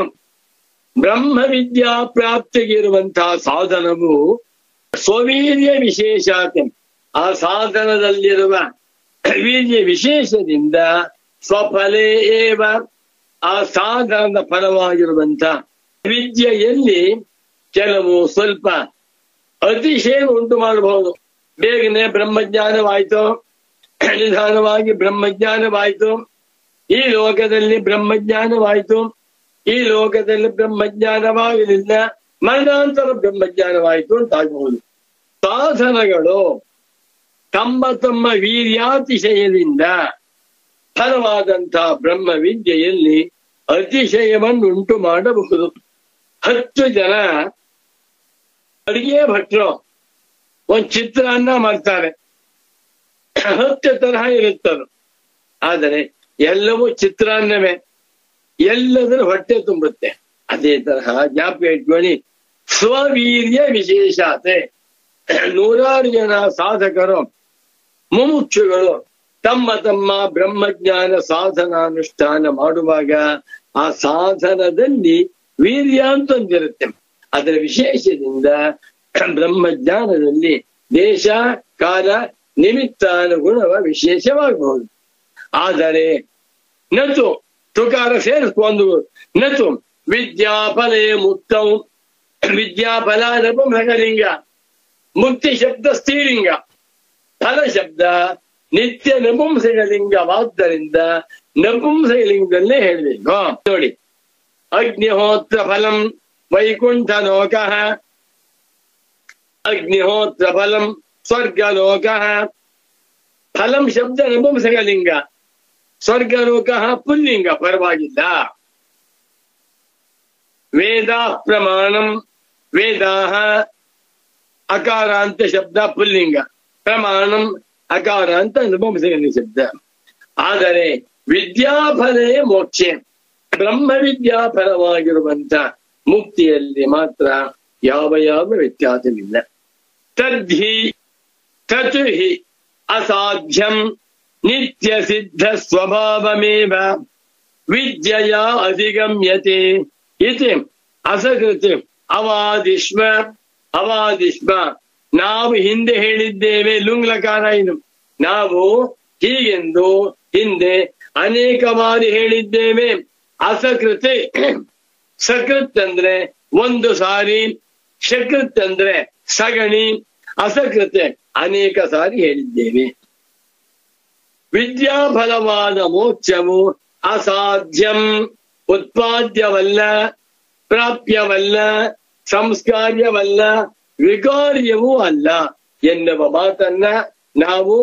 ಬ್ರಹ್ಮ ವಿದ್ಯಾ ಪ್ರಾಪ್ತಿಗಿರುವಂತಹ ಸಾಧನವು ಸ್ವವೀರ್ಯ ವಿಶೇಷತೆ. ಆ ಸಾಧನದಲ್ಲಿರುವ ವೀರ್ಯ ವಿಶೇಷದಿಂದ ಸ್ವಫಲೇ ಏವ ಆ ಸಾಧನದ ಫಲವಾಗಿರುವಂಥ ವಿದ್ಯೆಯಲ್ಲಿ ಕೆಲವು ಸ್ವಲ್ಪ ಅತಿಶಯ ಉಂಟು ಮಾಡಬಹುದು. ಬೇಗನೆ ಬ್ರಹ್ಮಜ್ಞಾನವಾಯಿತು, ನಿಧಾನವಾಗಿ ಬ್ರಹ್ಮಜ್ಞಾನವಾಯಿತು, ಈ ಲೋಕದಲ್ಲಿ ಬ್ರಹ್ಮಜ್ಞಾನವಾಯಿತು, ಈ ಲೋಕದಲ್ಲಿ ಬ್ರಹ್ಮಜ್ಞಾನವಾಗಲಿಲ್ಲ, ಮರಣಾಂತರ ಬ್ರಹ್ಮಜ್ಞಾನವಾಯಿತು ಅಂತಾಗಬಹುದು. ಸಾಧನಗಳು ತಮ್ಮ ತಮ್ಮ ವೀರ್ಯಾತಿಶಯದಿಂದ ಫಲವಾದಂತಹ ಬ್ರಹ್ಮ ವಿದ್ಯೆಯಲ್ಲಿ ಅತಿಶಯವನ್ನುಂಟು ಮಾಡಬಹುದು. ಹತ್ತು ಜನ ಅಡಿಗೆ ಭಟ್ರು ಒಂದು ಚಿತ್ರಾನ್ನ ಮಾಡ್ತಾರೆ. ಹತ್ತು ತರಹ ಇರುತ್ತದು, ಆದರೆ ಎಲ್ಲವೂ ಚಿತ್ರಾನ್ನವೇ, ಎಲ್ಲದರ ಹೊಟ್ಟೆ ತುಂಬುತ್ತೆ. ಅದೇ ತರಹ ಜ್ಞಾಪಕ ಇಟ್ಕೊಳ್ಳಿ, ಸ್ವವೀರ್ಯ ವಿಶೇಷತೆ. ನೂರಾರು ಜನ ಸಾಧಕರು ಮುಮುಕ್ಷುಗಳು ತಮ್ಮ ತಮ್ಮ ಬ್ರಹ್ಮಜ್ಞಾನ ಸಾಧನಾನುಷ್ಠಾನ ಮಾಡುವಾಗ ಆ ಸಾಧನದಲ್ಲಿ ವೀರ್ಯ ಅಂತಂದಿರುತ್ತೆ. ಅದರ ವಿಶೇಷದಿಂದ ಬ್ರಹ್ಮಜ್ಞಾನದಲ್ಲಿ ದೇಶ ಕಾಲ ನಿಮಿತ್ತಾನುಗುಣವ ವಿಶೇಷವಾಗಬಹುದು. ಆದರೆ ನತು ತುಕಾರ ಸೇರಿಸ್ಕೊಂಡು ನತು ವಿದ್ಯಾಫಲೇ ಮುಕ್ತವು. ವಿದ್ಯಾಫಲ ನಪುಂಸಕಲಿಂಗ, ಮುಕ್ತಿ ಶಬ್ದ ಸ್ತ್ರೀಲಿಂಗ, ಫಲ ಶಬ್ದ ನಿತ್ಯ ನಪುಂಸಕಲಿಂಗವಾದ್ದರಿಂದ ನಪುಂಸಕಲಿಂಗದಲ್ಲೇ ಹೇಳಬೇಕು. ನೋಡಿ, ಅಗ್ನಿಹೋತ್ರ ಫಲಂ ವೈಕುಂಠ ಲೋಕಃ, ಅಗ್ನಿಹೋತ್ರ ಫಲಂ ಸ್ವರ್ಗ ಲೋಕಃ. ಫಲಂ ಶಬ್ದ ನಪುಂಸಕಲಿಂಗ, ಸ್ವರ್ಗ ಲೋಕಃ ಪುಲ್ಲಿಂಗ, ಪರವಾಗಿಲ್ಲ. ವೇದಾ ಪ್ರಮಾಣಂ, ವೇದಾಃ ಅಕಾರಾಂತ ಶಬ್ದ ಪುಲ್ಲಿಂಗ, ಪ್ರಮಾಣಂ ಅಕಾರಾಂತ ನಪುಂಸಕಲಿಂಗ ಶಬ್ದ. ಆದರೆ ವಿದ್ಯಾಫಲೇ ಮೋಕ್ಷೆ, ಬ್ರಹ್ಮ ವಿದ್ಯಾಫಲವಾಗಿರುವಂಥ ಮುಕ್ತಿಯಲ್ಲಿ ಮಾತ್ರ ಯಾವ ಯಾವ ವ್ಯತ್ಯಾಸವಿಲ್ಲ. ತದ್ಧಿ ತತ್ ಹಿ ಅಸಾಧ್ಯಂ ನಿತ್ಯ ಸಿದ್ಧ ಸ್ವಭಾವಮೇವ ವಿದ್ಯೆಯ ಅಧಿಗಮ್ಯತೆ ಇತಿ ಅಸಕೃತಿ ಅವಾದಿಶ್ವ ಅವಾದಿಶ್ವ. ನಾವು ಹಿಂದೆ ಹೇಳಿದ್ದೇವೆ, ಲುಂಗ್ಲಕಾರ ಇದು. ನಾವು ಹೀಗೆಂದು ಹಿಂದೆ ಅನೇಕ ಬಾರಿ ಹೇಳಿದ್ದೇವೆ. ಅಸಕೃತಿ, ಸಕೃತ್ ಅಂದ್ರೆ ಒಂದು ಸಾರಿ, ಸಕೃತ್ ಅಂದ್ರೆ ಸಗಣಿ. ಅಸಕೃತೆ ಅನೇಕ ಸಾರಿ ಹೇಳಿದ್ದೇವೆ. ವಿದ್ಯಾಫಲವಾದ ಮೋಕ್ಷವು ಅಸಾಧ್ಯಂ, ಉತ್ಪಾದ್ಯವಲ್ಲ, ಪ್ರಾಪ್ಯವಲ್ಲ, ಸಂಸ್ಕಾರ್ಯವಲ್ಲ, ವಿಕಾರ್ಯವೂ ಅಲ್ಲ ಎನ್ನುವ ಮಾತನ್ನ ನಾವು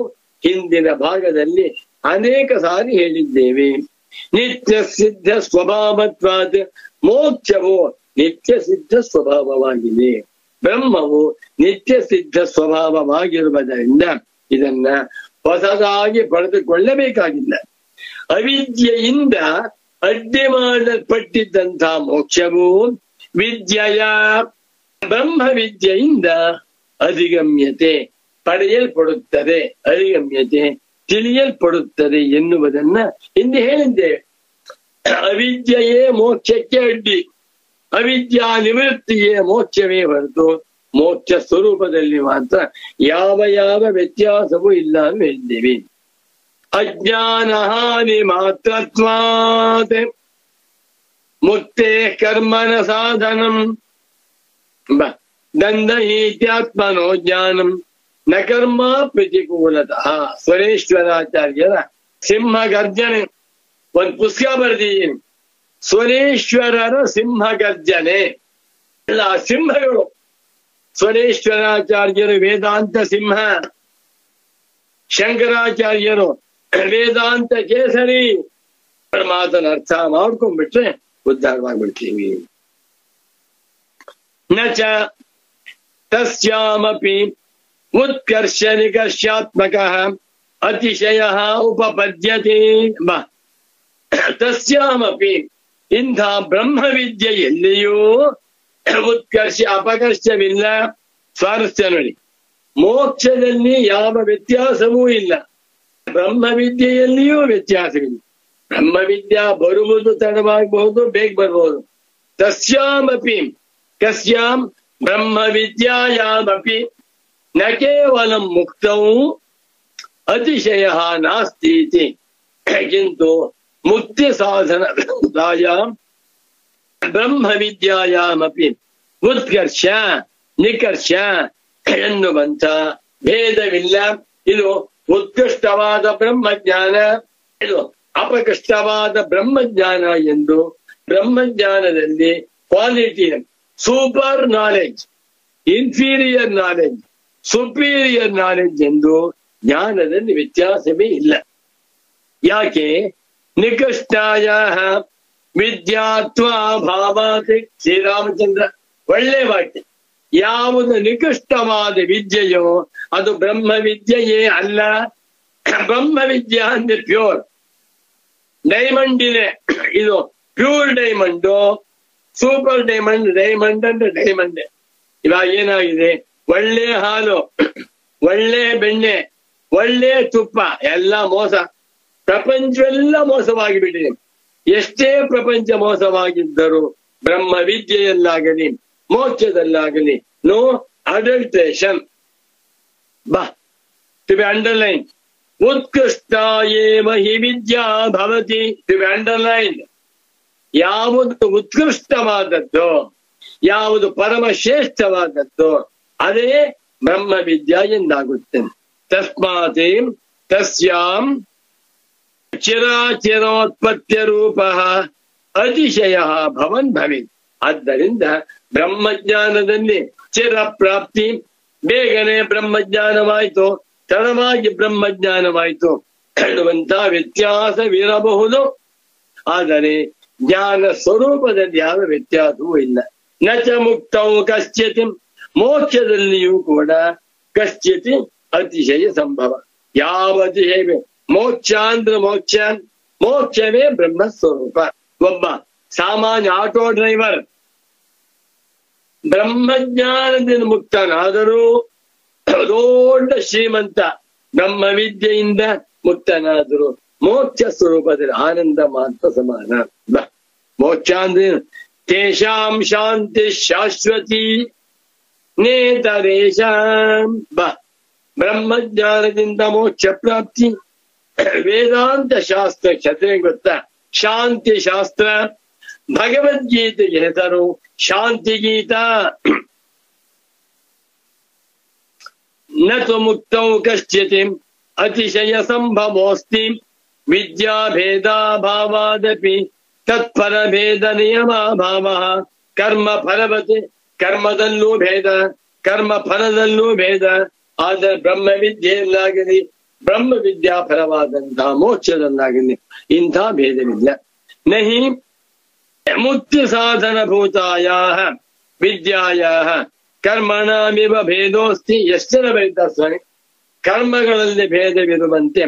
ಹಿಂದಿನ ಭಾಗದಲ್ಲಿ ಅನೇಕ ಸಾರಿ ಹೇಳಿದ್ದೇವೆ. ನಿತ್ಯ ಸಿದ್ಧ ಸ್ವಭಾವತ್ವಾದ ಮೋಕ್ಷವು ನಿತ್ಯ ಸಿದ್ಧ ಸ್ವಭಾವವಾಗಿದೆ. ಬ್ರಹ್ಮವು ನಿತ್ಯ ಸಿದ್ಧ ಸ್ವಭಾವವಾಗಿರುವುದರಿಂದ ಇದನ್ನ ಹೊಸದಾಗಿ ಪಡೆದುಕೊಳ್ಳಬೇಕಾಗಿಲ್ಲ. ಅವಿದ್ಯೆಯಿಂದ ಅಡ್ಡಿ ಮಾಡಲ್ಪಟ್ಟಿದ್ದಂತಹ ಮೋಕ್ಷವು ವಿದ್ಯೆಯ ಬ್ರಹ್ಮ ವಿದ್ಯೆಯಿಂದ ಅಧಿಗಮ್ಯತೆ ಪಡೆಯಲ್ಪಡುತ್ತದೆ, ಅಧಿಗಮ್ಯತೆ ತಿಳಿಯಲ್ಪಡುತ್ತದೆ ಎನ್ನುವುದನ್ನ ಇಂದು ಹೇಳಿದ್ದೇವೆ. ಅವಿದ್ಯೆಯೇ ಮೋಕ್ಷಕ್ಕೆ ಅಡ್ಡಿ, ಅವಿದ್ಯಾ ನಿವೃತ್ತಿಯೇ ಮೋಕ್ಷವೇ ಹೊರತು ಮೋಕ್ಷ ಸ್ವರೂಪದಲ್ಲಿ ಮಾತ್ರ ಯಾವ ಯಾವ ವ್ಯತ್ಯಾಸವೂ ಇಲ್ಲ ಎಂದು ಹೇಳಿದ್ದೇವೆ. ಅಜ್ಞಾನಹಾನಿ ಮಾತ್ರತ್ವಾತ್ ಮುಕ್ತೇ ಕರ್ಮನ ಸಾಧನಂ ದಂದಹೀತ್ಯಾತ್ಮನೋ ಜ್ಞಾನಂ ನ ಕರ್ಮ ಪ್ರತಿಕೂಲತಃ. ಸ್ವರೇಶ್ವರಾಚಾರ್ಯರ ಸಿಂಹ ಗರ್ಜನೆ ಒಂದು ಪುಸ್ತಕ ಬರೆದಿದ್ದೀನಿ. ಸ್ವರೇಶ್ವರರ ಸಿಂಹ ಗರ್ಜನೆ ಎಲ್ಲ ಸಿಂಹಗಳು, ಸ್ವರೇಶ್ವರಾಚಾರ್ಯರು ವೇದಾಂತ ಸಿಂಹ, ಶಂಕರಾಚಾರ್ಯರು ವೇದಾಂತ ಕೇಸರಿ. ಮಾತನ್ನ ಅರ್ಥ ಮಾಡ್ಕೊಂಡ್ಬಿಟ್ರೆ ಉದ್ಧಾರವಾಗ್ಬಿಡ್ತೀವಿ. ನಚ ತಸ್ಯಾಮಪಿ ಉತ್ಕರ್ಷ ನಿಕರ್ಷಾತ್ಮಕ ಅತಿಶಯ ಉಪಪದ್ಯತೆ. ತಸ್ಯಾಮಪಿ ಇಂಥ ಬ್ರಹ್ಮವಿದ್ಯೆಯಲ್ಲಿಯೂ ಉತ್ಕರ್ಷ ಅಪಕರ್ಷವಿಲ್ಲ, ಸ್ವಾರಸ್ಯ ನೋಡಿ. ಮೋಕ್ಷದಲ್ಲಿ ಯಾವ ವ್ಯತ್ಯಾಸವೂ ಇಲ್ಲ, ಬ್ರಹ್ಮವಿದ್ಯೆಯಲ್ಲಿಯೂ ವ್ಯತ್ಯಾಸವಿಲ್ಲ. ಬ್ರಹ್ಮವಿದ್ಯಾ ಬರುವುದು ತಡವಾಗಬಹುದು, ಬೇಗ ಬರಬಹುದು. ತಸ್ಯಾಮಪಿ ಕಸ್ಯಾಂ ಬ್ರಹ್ಮವಿದ್ಯಾಯಾಮಪಿ ನ ಕೇವಲ ಮುಕ್ತವು ಅತಿಶಯ ನಾಸ್ತಿ ಇತಿ. ಕಿಂತು ಮುಕ್ತಿ ಸಾಧನತಾಯಾಂ ಬ್ರಹ್ಮವಿದ್ಯಾಯಾಮಪಿ ಉತ್ಕರ್ಷ ನಿಕರ್ಷ ಎನ್ನುವಂಥ ಭೇದವಿಲ್ಲ. ಇದು ಉತ್ಕೃಷ್ಟವಾದ ಬ್ರಹ್ಮಜ್ಞಾನ, ಇದು ಅಪಕೃಷ್ಟವಾದ ಬ್ರಹ್ಮಜ್ಞಾನ ಎಂದು ಬ್ರಹ್ಮಜ್ಞಾನದಲ್ಲಿ quality super knowledge, inferior knowledge, superior knowledge ಎಂದು ಜ್ಞಾನದಲ್ಲಿ ವ್ಯತ್ಯಾಸವೇ ಇಲ್ಲ. ಯಾಕೆ? ನಿಕೃಷ್ಟಾಯ ವಿದ್ಯಾತ್ವ ಭಾವಾತಿ. ಶ್ರೀರಾಮಚಂದ್ರ ಒಳ್ಳೆ ವಾಕ್ಯ. ಯಾವುದು ನಿಕೃಷ್ಟವಾದ ವಿದ್ಯೆಯೋ ಅದು ಬ್ರಹ್ಮವಿದ್ಯೆಯೇ ಅಲ್ಲ. ಬ್ರಹ್ಮವಿದ್ಯ ಅಂದ್ರೆ ಪ್ಯೂರ್ ಡೈಮಂಡಿನೇ, ಇದು pure diamond, super diamond. Diamond ಅಂದ್ರೆ ಡೈಮಂಡೆ. ಇವಾಗ ಏನಾಗಿದೆ, ಒಳ್ಳೆ ಹಾಲು, ಒಳ್ಳೆ ಬೆಣ್ಣೆ, ಒಳ್ಳೆ ತುಪ್ಪ ಎಲ್ಲ ಮೋಸ, ಪ್ರಪಂಚವೆಲ್ಲ ಮೋಸವಾಗಿಬಿಟ್ಟಿದೆ. ಎಷ್ಟೇ ಪ್ರಪಂಚ ಮೋಸವಾಗಿದ್ದರೂ ಬ್ರಹ್ಮವಿದ್ಯೆಯಲ್ಲಾಗಲಿ ಮೋಕ್ಷದಲ್ಲಾಗಲಿ no adulteration. Bar to be underline. ಉತ್ಕೃಷ್ಟ ಏವ ಹಿ ವಿದ್ಯಾ ಭವತಿ, ಟು ಬಿ ಅಂಡರ್ಲೈನ್. ಯಾವುದು ಉತ್ಕೃಷ್ಟವಾದದ್ದು, ಯಾವುದು ಪರಮಶ್ರೇಷ್ಠವಾದದ್ದು ಅದೇ ಬ್ರಹ್ಮವಿದ್ಯ ಎಂದಾಗುತ್ತೆ. ತಸ್ಮಾತ್ ತಸ್ಯಾಂ ಚಿರಾಚಿರೋತ್ಪತ್ತಿ ರೂಪ ಅತಿಶಯ ಭವನ್ ಭವಿ. ಆದ್ದರಿಂದ ಬ್ರಹ್ಮಜ್ಞಾನದಲ್ಲಿ ಚಿರಪ್ರಾಪ್ತಿ, ಬೇಗನೆ ಬ್ರಹ್ಮಜ್ಞಾನವಾಯಿತು, ತಡವಾಗಿ ಬ್ರಹ್ಮಜ್ಞಾನವಾಯಿತು ಎನ್ನುವಂಥ ವ್ಯತ್ಯಾಸವಿರಬಹುದು. ಆದರೆ ಜ್ಞಾನ ಸ್ವರೂಪದಲ್ಲಿ ಯಾವ ವ್ಯತ್ಯಾಸವೂ ಇಲ್ಲ. ನಚ ಮುಕ್ತವು ಕಶ್ಚಿತ್, ಮೋಕ್ಷದಲ್ಲಿಯೂ ಕೂಡ ಕಶ್ಚಿತ್ ಅತಿಶಯ ಸಂಭವ. ಯಾವ ಅತಿಶಯವೇ ಮೋಕ್ಷ ಅಂದ್ರೆ ಮೋಕ್ಷ, ಮೋಕ್ಷವೇ ಬ್ರಹ್ಮಸ್ವರೂಪ. ಒಬ್ಬ ಸಾಮಾನ್ಯ ಆಟೋ ಡ್ರೈವರ್ ಬ್ರಹ್ಮಜ್ಞಾನದಿಂದ ಮುಕ್ತನಾದರೂ ದೊಡ್ಡ ಶ್ರೀಮಂತ, ಬ್ರಹ್ಮವಿದ್ಯೆಯಿಂದ ಮುಕ್ತನಾದರೂ ಮೋಕ್ಷ ಸ್ವರೂಪದಲ್ಲಿ ಆನಂದ ಮಾತ್ರ ಸಮಾನ. ಮೋಕ್ಷ ಅಂದ್ರೆ ತೇಷಾಂ ಶಾಂತಿ ಶಾಶ್ವತಿ ನೇತರೇಶಾಂ. ಬಾ ಬ್ರಹ್ಮಜ್ಞಾನದಿಂದ ಮೋಕ್ಷ ಪ್ರಾಪ್ತಿ. ವೇದಾಂತ ಶಾಸ್ತ್ರ ಕ್ಷತ್ರಿಯ ಗೊತ್ತಾ, ಶಾಂತಿ ಶಾಸ್ತ್ರ. ಭಗವದ್ಗೀತೆಗೆ ಹೆಸರು ಶಾಂತಿಗೀತಾ. ನತು ಮುಕ್ತೌ ಕಶ್ಚಿತ್ ಅತಿಶಯ ಸಂಭವೋಸ್ತಿ ವಿದ್ಯಾಭೇದಾಭಾವಾದಪಿ ತತ್ಪರಭೇದ ನಿಯಮಾಭಾವ ಕರ್ಮ ಫಲವತ್ ಕರ್ಮದಲ್ಲೂ ಭೇದ, ಕರ್ಮ ಫಲದಲ್ಲೂ ಭೇದ. ಆದರೆ ಬ್ರಹ್ಮ ವಿದ್ಯೆಯಲ್ಲಾಗಲಿ ಬ್ರಹ್ಮ ವಿದ್ಯಾ ಫಲವಾದಂತಹ ಮೋಕ್ಷದಲ್ಲಾಗಲಿ ಇಂಥ ಭೇದವಿಲ್ಲ. ನಹಿ ಮುಕ್ತಿ ಸಾಧನ ಭೂತಾಯಾಹ ವಿದ್ಯಾಯಾಹ ಕರ್ಮಣಾಮಿವ ಭೇದೋಸ್ತಿ. ಎಷ್ಟರ ಬೈತಾ ಸ್ವಾಮಿ, ಕರ್ಮಗಳಲ್ಲಿ ಭೇದವಿರುವಂತೆ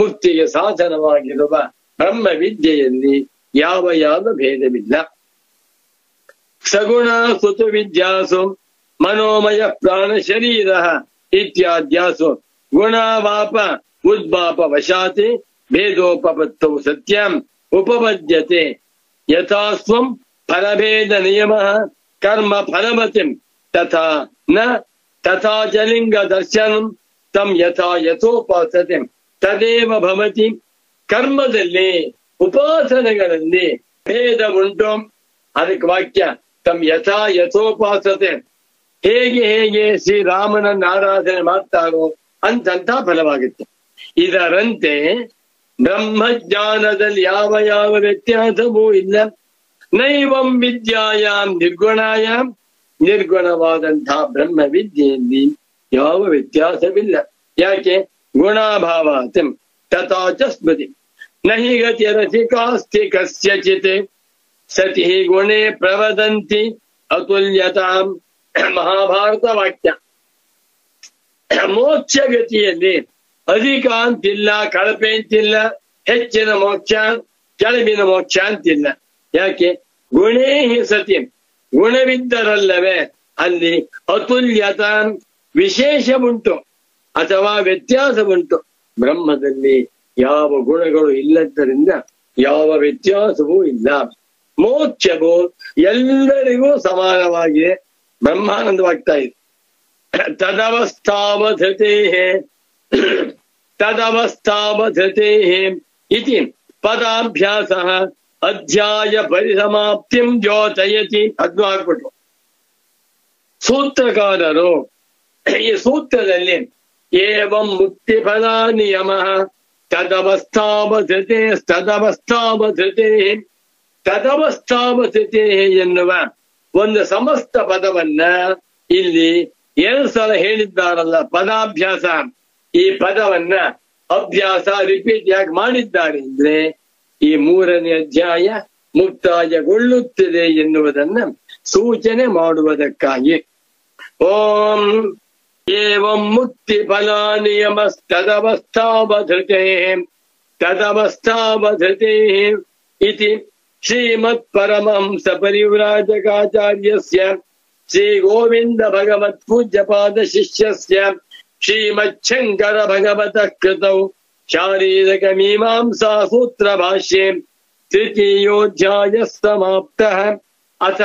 ಮುಕ್ತಿಗೆ ಸಾಧನವಾಗಿರುವ ಬ್ರಹ್ಮ ವಿದ್ಯೆಯಲ್ಲಿ ಯಾವ ಯಾವ ಭೇದವಿಲ್ಲ. ಸಗುಣ ಸುತು ವಿದ್ಯಾಸು ಮನೋಮಯ ಪ್ರಾಣ ಶರೀರ ಇತ್ಯಾದ್ಯಾಸು ಗುಣವಾಪ ಉದ್ಭಾಪ ವಶಾತಿ ಭೇದೋಪಪತ್ತೌ ಸತ್ಯಂ ಉಪಪದ್ಯತೆ. ಯಥಾಸ್ವಂ ಫಲಭೇದ ನಿಯಮಃ ಕರ್ಮ ಫಲಮತಿಂ ತಥಾ ನ ತಥಾ ಜಲಿಂಗ ದರ್ಶನಂ ತಂ ಯಥಾ ಯಥೋಪಾಸತೆ ತದೇವ ಭವತಿ. ಕರ್ಮದಲ್ಲಿ ಉಪಾಸನೆಗಳಲ್ಲಿ ಭೇದ ಉಂಟು. ಅದಕ್ಕೆ ವಾಕ್ಯ ತಂ ಯಥಾ ಯಥೋಪಾಸತೆ, ಹೇಗೆ ಹೇಗೆ ಶ್ರೀರಾಮನನ್ನು ಆರಾಧನೆ ಮಾಡ್ತಾರೋ ಅಂತಂತ ಫಲವಾಗುತ್ತೆ. ಇದರಂತೆ ಬ್ರಹ್ಮಜ್ಞಾನದಲ್ಲಿ ಯಾವ ಯಾವ ವ್ಯತ್ಯಾಸವೂ ಇಲ್ಲ. ನೈವಂ ವಿದ್ಯಾಯಾಮ್ ನಿರ್ಗುಣಾಯಾಮ್, ನಿರ್ಗುಣವಾದಂತಹ ಬ್ರಹ್ಮ ವಿದ್ಯೆಯಲ್ಲಿ ಯಾವ ವ್ಯತ್ಯಾಸವಿಲ್ಲ. ಯಾಕೆ? ಗುಣಾಭಾವ ತಥಾಚ ಸ್ಮೃತಿ ನಹಿ ಗತಿ ರಸಿಕಾಸ್ತಿ ಕಸ್ಯಚಿತ್ ಸತಿ ಗುಣೇ ಪ್ರವದಂತಿ ಅತುಲ್ಯತಾಂ. ಮಹಾಭಾರತ ವಾಕ್ಯ. ಮೋಕ್ಷಗತಿಯಲ್ಲಿ ಅಧಿಕ ಅಂತಿಲ್ಲ, ಕಳಪೆ ಅಂತಿಲ್ಲ, ಹೆಚ್ಚಿನ ಮೋಕ್ಷ ಕೆಳಗಿನ ಮೋಕ್ಷ ಅಂತಿಲ್ಲ. ಯಾಕೆ? ಗುಣೇ ಹಿ ಸತಿ, ಗುಣವಿದ್ದರಲ್ಲವೇ ಅಲ್ಲಿ ಅತುಲ್ಯತಾಂ ವಿಶೇಷವುಂಟು ಅಥವಾ ವ್ಯತ್ಯಾಸವುಂಟು. ಬ್ರಹ್ಮದಲ್ಲಿ ಯಾವ ಗುಣಗಳು ಇಲ್ಲದ್ದರಿಂದ ಯಾವ ವ್ಯತ್ಯಾಸವೂ ಇಲ್ಲ. ಮೋಕ್ಷವು ಎಲ್ಲರಿಗೂ ಸಮಾನವಾಗಿದೆ, ಬ್ರಹ್ಮಾನಂದವಾಗ್ತಾ ಇದೆ. ತದವಸ್ಥಾವಧೃತೇ ತದವಸ್ಥಾವಧೃತೇ ಇತಿ ಪದಾಭ್ಯಾಸ ಅಧ್ಯಾಯ ಪರಿಸಮಾಪ್ತಿಂ ಜ್ಯೋತಯತಿ. ಅದನ್ನು ಆಗ್ಬಿಟ್ಟು ಸೂತ್ರಕಾರರು ಈ ಸೂತ್ರದಲ್ಲಿ ಏವಂ ಮುಕ್ತಿ ಫಲ ನಿಯಮ ತದವಸ್ಥಾವಧೃತೆ ತದವಸ್ಥಾವಧೃತೆ ತದವಸ್ಥಾವಧೃತೆ ಎನ್ನುವ ಒಂದು ಸಮಸ್ತ ಪದವನ್ನ ಇಲ್ಲಿ ಎರಡು ಸಲ ಹೇಳಿದ್ದಾರಲ್ಲ, ಪದಾಭ್ಯಾಸ. ಈ ಪದವನ್ನ ಅಭ್ಯಾಸ ರಿಪೀಟ್ ಯಾಕೆ ಮಾಡಿದ್ದಾರೆ ಅಂದ್ರೆ ಈ ಮೂರನೇ ಅಧ್ಯಾಯ ಮುಕ್ತಾಯಗೊಳ್ಳುತ್ತದೆ ಎನ್ನುವುದನ್ನ ಸೂಚನೆ ಮಾಡುವುದಕ್ಕಾಗಿ. ಓಂ ಏವಂ ಮುಕ್ತಿ ಫಲ ನಿಯಮ ತದವಸ್ಥಾವಧೃತೆ ತದವಸ್ಥಾವಧೃತೆ ಇತಿ ಶ್ರೀಮತ್ ಪರಮಹಂಸ ಪರಿವ್ರಾಜಕಾಚಾರ್ಯಸ್ಯ ಶ್ರೀ ಗೋವಿಂದ ಭಗವತ್ ಪೂಜ್ಯಪಾದ ಶಿಷ್ಯಸ್ಯ ಶ್ರೀಮತ್ ಶಂಕರ ಭಗವತಃ ಕೃತೌ ಶಾರೀರಕ ಮೀಮಾಂಸಾ ಸೂತ್ರ ಭಾಷ್ಯೇ ತೃತೀಯೋಧ್ಯಾಯ ಸಮಾಪ್ತಃ. ಅಥ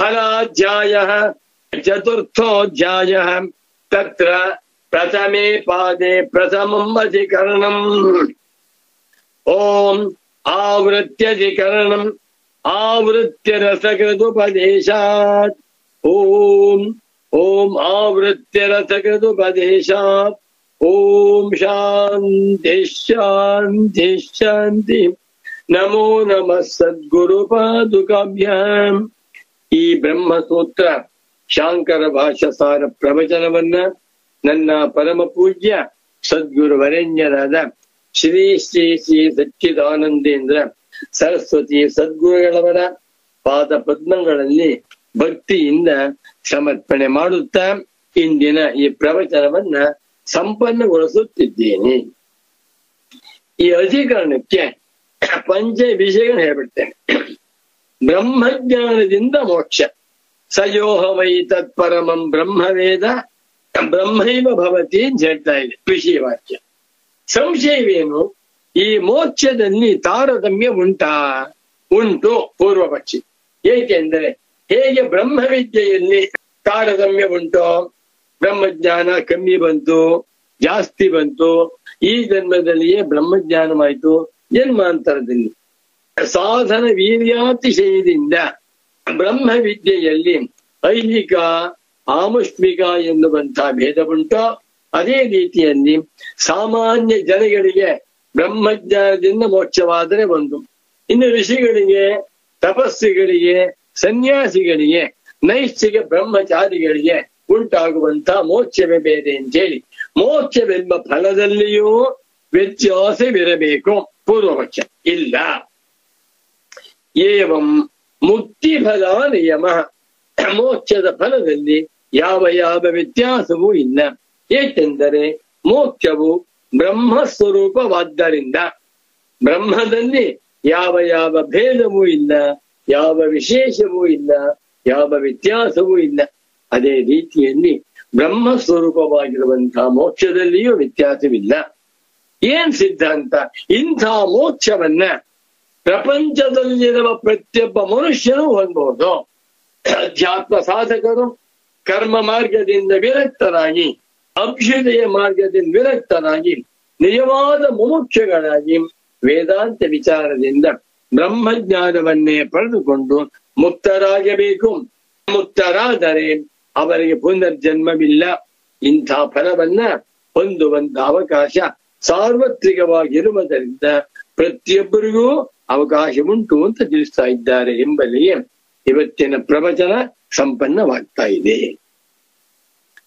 ಫಲಾಧ್ಯಾಯಃ ಚತುರ್ಥೋಧ್ಯಾಯಃ. ತತ್ರ ಪ್ರಥಮೇ ಪಾದೆ ಪ್ರಥಮಂ ಅಧಿಕರಣಂ. ಓಂ ಆವೃತ್ಯಧಿಕರಣಂ ಆವೃತ್ಯರಸಕೃದುಪದೇಶಾತ್. ಓಂ ಓಂ ಆವೃತ್ಯರಸಕೃದುಪದೇಶಾತ್. ಓಂ ಶಾಂತಿ ಶಾಂತಿ ಶಾಂತಿ. ನಮೋ ನಮಃ ಸದ್ಗುರು ಪಾದುಕಾಭ್ಯಾಂ. ಈ ಬ್ರಹ್ಮಸೂತ್ರ ಶಾಂಕರ ಭಾಷ್ಯಸಾರ ಪ್ರವಚನವನ್ನ ನನ್ನ ಪರಮ ಪೂಜ್ಯ ಸದ್ಗುರುವರೆಣ್ಯರಾದ ಶ್ರೀ ಶ್ರೀ ಶ್ರೀ ಸಚ್ಚಿದಾನಂದೇಂದ್ರ ಸರಸ್ವತಿ ಸದ್ಗುರುಗಳವರ ಪಾದ ಪದ್ಮಗಳಲ್ಲಿ ಭಕ್ತಿಯಿಂದ ಸಮರ್ಪಣೆ ಮಾಡುತ್ತಾ ಇಂದಿನ ಈ ಪ್ರವಚನವನ್ನ ಸಂಪನ್ನಗೊಳಿಸುತ್ತಿದ್ದೇನೆ. ಈ ಅಧಿಕರಣಕ್ಕೆ ಪಂಚ ವಿಷಯಗಳು ಹೇಳ್ಬಿಡ್ತೇನೆ. ಬ್ರಹ್ಮಜ್ಞಾನದಿಂದ ಮೋಕ್ಷ. ಸಯೋಹ ವೈ ತತ್ಪರಮಂ ಬ್ರಹ್ಮವೇದ ಬ್ರಹ್ಮೈವ ಭವತಿ ಅಂತ ಹೇಳ್ತಾ ಇದೆ ಋಷಿ ವಾಕ್ಯ. ಸಂಶಯವೇನು? ಈ ಮೋಕ್ಷದಲ್ಲಿ ತಾರತಮ್ಯ ಉಂಟಾ? ಉಂಟು ಪೂರ್ವ ಪಕ್ಷಿ. ಏಕೆಂದರೆ ಹೇಗೆ ಬ್ರಹ್ಮವಿದ್ಯೆಯಲ್ಲಿ ತಾರತಮ್ಯ ಉಂಟು, ಬ್ರಹ್ಮಜ್ಞಾನ ಕಮ್ಮಿ ಬಂತು ಜಾಸ್ತಿ ಬಂತು, ಈ ಜನ್ಮದಲ್ಲಿಯೇ ಬ್ರಹ್ಮಜ್ಞಾನವಾಯಿತು, ಜನ್ಮಾಂತರದಲ್ಲಿ ಸಾಧನ ವೀರ್ಯಾತಿಶಯದಿಂದ ಬ್ರಹ್ಮವಿದ್ಯೆಯಲ್ಲಿ ಐಹಿಕ ಆಮುಷ್ಮಿಕ ಎನ್ನುವಂತಹ ಭೇದ ಉಂಟು. ಅದೇ ರೀತಿಯಲ್ಲಿ ಸಾಮಾನ್ಯ ಜನಗಳಿಗೆ ಬ್ರಹ್ಮಜ್ಞಾನದಿಂದ ಮೋಕ್ಷವಾದರೆ ಒಂದು, ಇನ್ನು ಋಷಿಗಳಿಗೆ ತಪಸ್ಸುಗಳಿಗೆ ಸನ್ಯಾಸಿಗಳಿಗೆ ನೈಷ್ಠಿಕ ಬ್ರಹ್ಮಚಾರಿಗಳಿಗೆ ಉಂಟಾಗುವಂತಹ ಮೋಕ್ಷವೇ ಬೇರೆ ಅಂತೇಳಿ ಮೋಕ್ಷವೆಂಬ ಫಲದಲ್ಲಿಯೂ ವ್ಯತ್ಯಾಸವಿರಬೇಕು. ಪೂರ್ವಪಕ್ಷ ಇಲ್ಲ. ಏವಂ ಮುಕ್ತಿಫಲ ನಿಯಮ, ಮೋಕ್ಷದ ಫಲದಲ್ಲಿ ಯಾವ ಯಾವ ವ್ಯತ್ಯಾಸವೂ ಇಲ್ಲ. ಏಕೆಂದರೆ ಮೋಕ್ಷವು ಬ್ರಹ್ಮ ಸ್ವರೂಪವಾದ್ದರಿಂದ ಬ್ರಹ್ಮದಲ್ಲಿ ಯಾವ ಯಾವ ಭೇದವೂ ಇಲ್ಲ, ಯಾವ ವಿಶೇಷವೂ ಇಲ್ಲ, ಯಾವ ವ್ಯತ್ಯಾಸವೂ ಇಲ್ಲ. ಅದೇ ರೀತಿಯಲ್ಲಿ ಬ್ರಹ್ಮ ಸ್ವರೂಪವಾಗಿರುವಂತಹ ಮೋಕ್ಷದಲ್ಲಿಯೂ ವ್ಯತ್ಯಾಸವಿಲ್ಲ. ಏನ್ ಸಿದ್ಧಾಂತ? ಇಂಥ ಮೋಕ್ಷವನ್ನ ಪ್ರಪಂಚದಲ್ಲಿರುವ ಪ್ರತಿಯೊಬ್ಬ ಮನುಷ್ಯನೂ ಹೊಂದಬಹುದು. ಅಧ್ಯಾತ್ಮ ಸಾಧಕರು ಕರ್ಮ ಮಾರ್ಗದಿಂದ ವಿರಕ್ತರಾಗಿ, ಅಭ್ಯುದಯ ಮಾರ್ಗದಿಂದ ವಿರಕ್ತರಾಗಿ, ನಿಜವಾದ ಮುಮುಕ್ಷಗಳಾಗಿ ವೇದಾಂತ ವಿಚಾರದಿಂದ ಬ್ರಹ್ಮಜ್ಞಾನವನ್ನೇ ಪಡೆದುಕೊಂಡು ಮುಕ್ತರಾಗಬೇಕು. ಮುಕ್ತರಾದರೆ ಅವರಿಗೆ ಪುನರ್ಜನ್ಮವಿಲ್ಲ. ಇಂಥ ಫಲವನ್ನ ಹೊಂದುವಂತಹ ಅವಕಾಶ ಸಾರ್ವತ್ರಿಕವಾಗಿರುವುದರಿಂದ ಪ್ರತಿಯೊಬ್ಬರಿಗೂ ಅವಕಾಶವುಂಟು ಅಂತ ತಿಳಿಸ್ತಾ ಇದ್ದಾರೆ ಎಂಬಲ್ಲಿಯೇ ಇವತ್ತಿನ ಪ್ರವಚನ ಸಂಪನ್ನವಾಗ್ತಾ ಇದೆ.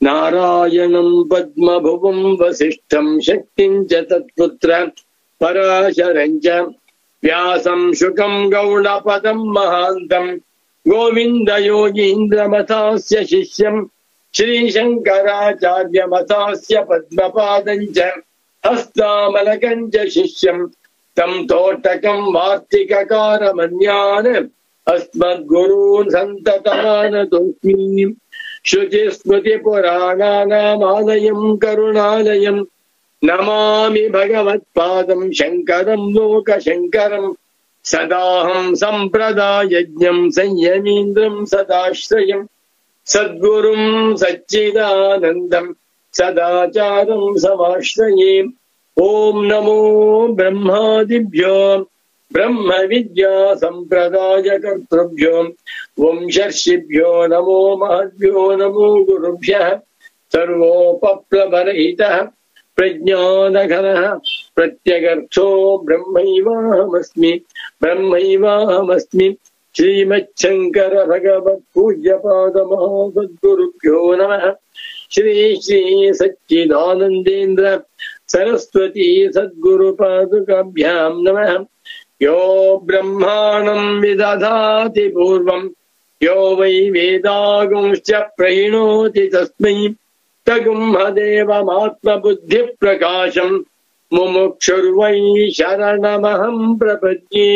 ನಾರಾಯಣಂ ಪದ್ಮಭುವಂ ವಸಿಷ್ಠಂ ಶಕ್ತಿಂಚ ತತ್ಪುತ್ರ ಪರಾಶರಂಚ ವ್ಯಾಸಂ ಶುಕಂ ಗೌಡಪದಂ ಮಹಾಂತಂ ಗೋವಿಂದ ಯೋಗೀಂದ್ರ ಮತಾಸ್ಯ ಶಿಷ್ಯಂ ಶ್ರೀಶಂಕರಾಚಾರ್ಯ ಮತಾಸ್ಯ ಪದ್ಮಪಾದಂಚ ಹಸ್ತಾಮಲಕಂಚ ಶಿಷ್ಯಂ ತಂ ತೋಟಕಂ ವಾರ್ತಿಕಕಾರ ಮನ್ಯಾನ ಅಸ್ಮದ್ಗುರೂನ್ ಸಂತತಮಾನತೋಸ್ಮಿ ಶುಚಿ ಸ್ಮೃತಿ ಪುರಾಣಾನಾಮಾಲಯಂ ಕರುಣಾಲಯಂ ನಮಾಮಿ ಭಗವತ್ಪಾದಂ ಶಂಕರಂ ಲೋಕಶಂಕರಂ ಸದಾಹಂ ಸಂಪ್ರದಾಯಜ್ಞಂ ಸಂಯಮೀಂದ್ರಂ ಸದಾಶ್ರಯಂ ಸದ್ಗುರುಂ ಸಚ್ಚಿದಾನಂದಂ ಸದಾಚಾರಂ ಸಮಾಶ್ರಯೇ. ಓಂ ನಮೋ ಬ್ರಹ್ಮಾದಿಭ್ಯೋ ಬ್ರಹ್ಮ ವಿದ್ಯಾ ಸಂಪ್ರದಾಯ ಕರ್ತೃಭ್ಯೋ ವಂಶರ್ಷಿಭ್ಯೋ ನಮೋ ಮಹದ್ಭ್ಯೋ ನಮೋ ಗುರುಭ್ಯಃ ಸರ್ವೋಪಪ್ಲವರಹಿತಃ ಪ್ರಜ್ಞಾನಘನಃ ಪ್ರತ್ಯಗರ್ಥೋ ಬ್ರಹ್ಮೈವಾಹಮಸ್ಮಿ ಬ್ರಹ್ಮೈವಾಹಮಸ್ಮಿ ಶ್ರೀಮಚ್ಛಂಕರ ಭಗವತ್ಪೂಜ್ಯಪಾದ ಮಹಾಸದ್ಗುರುಭ್ಯೋ ನಮಃ. ಶ್ರೀ ಶ್ರೀ ಸಚ್ಚಿದಾನಂದೇಂದ್ರ ಸರಸ್ವತಿ ಸದ್ಗುರು ಪಾದುಕಾಭ್ಯಾಂ ನಮಃ. ಯೋ ಬ್ರಹ್ಮಾಣಂ ವಿದಧಾತಿ ಪೂರ್ವಂ ಯೋ ವೈ ವೇದಾಗುಂಶ್ಚ ಪ್ರಹಿಣೋತಿ ತಸ್ಮೈ ತಗುಂಹದೇವಮಾತ್ಮಬುದ್ಧಿ ಪ್ರಕಾಶಂ ಮುಮುಕ್ಷುರ್ವೈ ಶರಣಮಹಂ ಪ್ರಪದ್ಯೆ.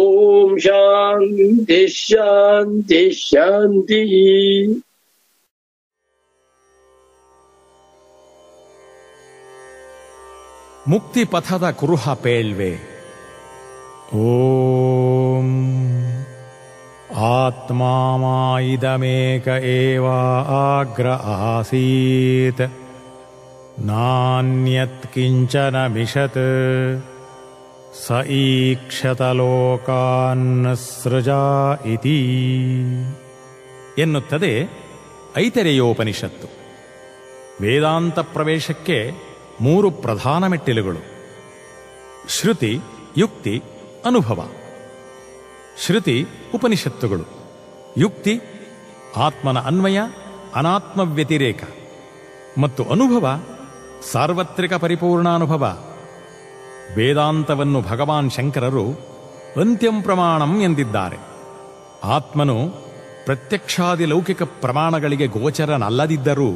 ಓಂ ಶಾಂತಿ ಶಾಂತಿ ಶಾಂತಿ. ಮುಕ್ತಿ ಪಥದ ಕುರುಹ ಪೇಳ್ವೆ. ಓಂ ಆತ್ಮಾ ಮಾಯಿದಮೇಕ ಏವ ಅಗ್ರ ಆಸೀತ್ ನಾನ್ಯತ್ ಕಿಂಚನ ಮಿಷತ್ ಸ ಈಕ್ಷತ ಲೋಕಾನ್ ಸೃಜಾ ಇತಿ ಎನ್ನುತ್ತದೆ ಐತರೇಯೋಪನಿಷತ್ತು. ವೇದಾಂತ ಪ್ರವೇಶಕ್ಕೆ ಮೂರು ಪ್ರಧಾನ ಮೆಟ್ಟಿಲುಗಳು: ಶ್ರುತಿ, ಯುಕ್ತಿ, ಅನುಭವ. ಶ್ರುತಿ ಉಪನಿಷತ್ತುಗಳು, ಯುಕ್ತಿ ಆತ್ಮನ ಅನ್ವಯ ಅನಾತ್ಮ ವ್ಯತಿರೇಕ, ಮತ್ತು ಅನುಭವ ಸಾರ್ವತ್ರಿಕ ಪರಿಪೂರ್ಣಾನುಭವ. ವೇದಾಂತವನ್ನು ಭಗವಾನ್ ಶಂಕರರು ಅಂತ್ಯಂ ಪ್ರಮಾಣಂ ಎಂದಿದ್ದಾರೆ. ಆತ್ಮನು ಪ್ರತ್ಯಕ್ಷಾದಿ ಲೌಕಿಕ ಪ್ರಮಾಣಗಳಿಗೆ ಗೋಚರನಲ್ಲದಿದ್ದರೂ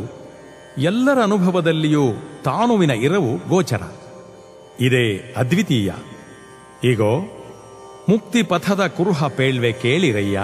ಎಲ್ಲರ ಅನುಭವದಲ್ಲಿಯೂ ತಾನುವಿನ ಇರವು ಗೋಚರ. ಇದೇ ಅದ್ವಿತೀಯ. ಈಗೋ ಮುಕ್ತಿ ಪಥದ ಕುರುಹ ಪೇಳ್ವೆ ಕೇಳಿರಯ್ಯ.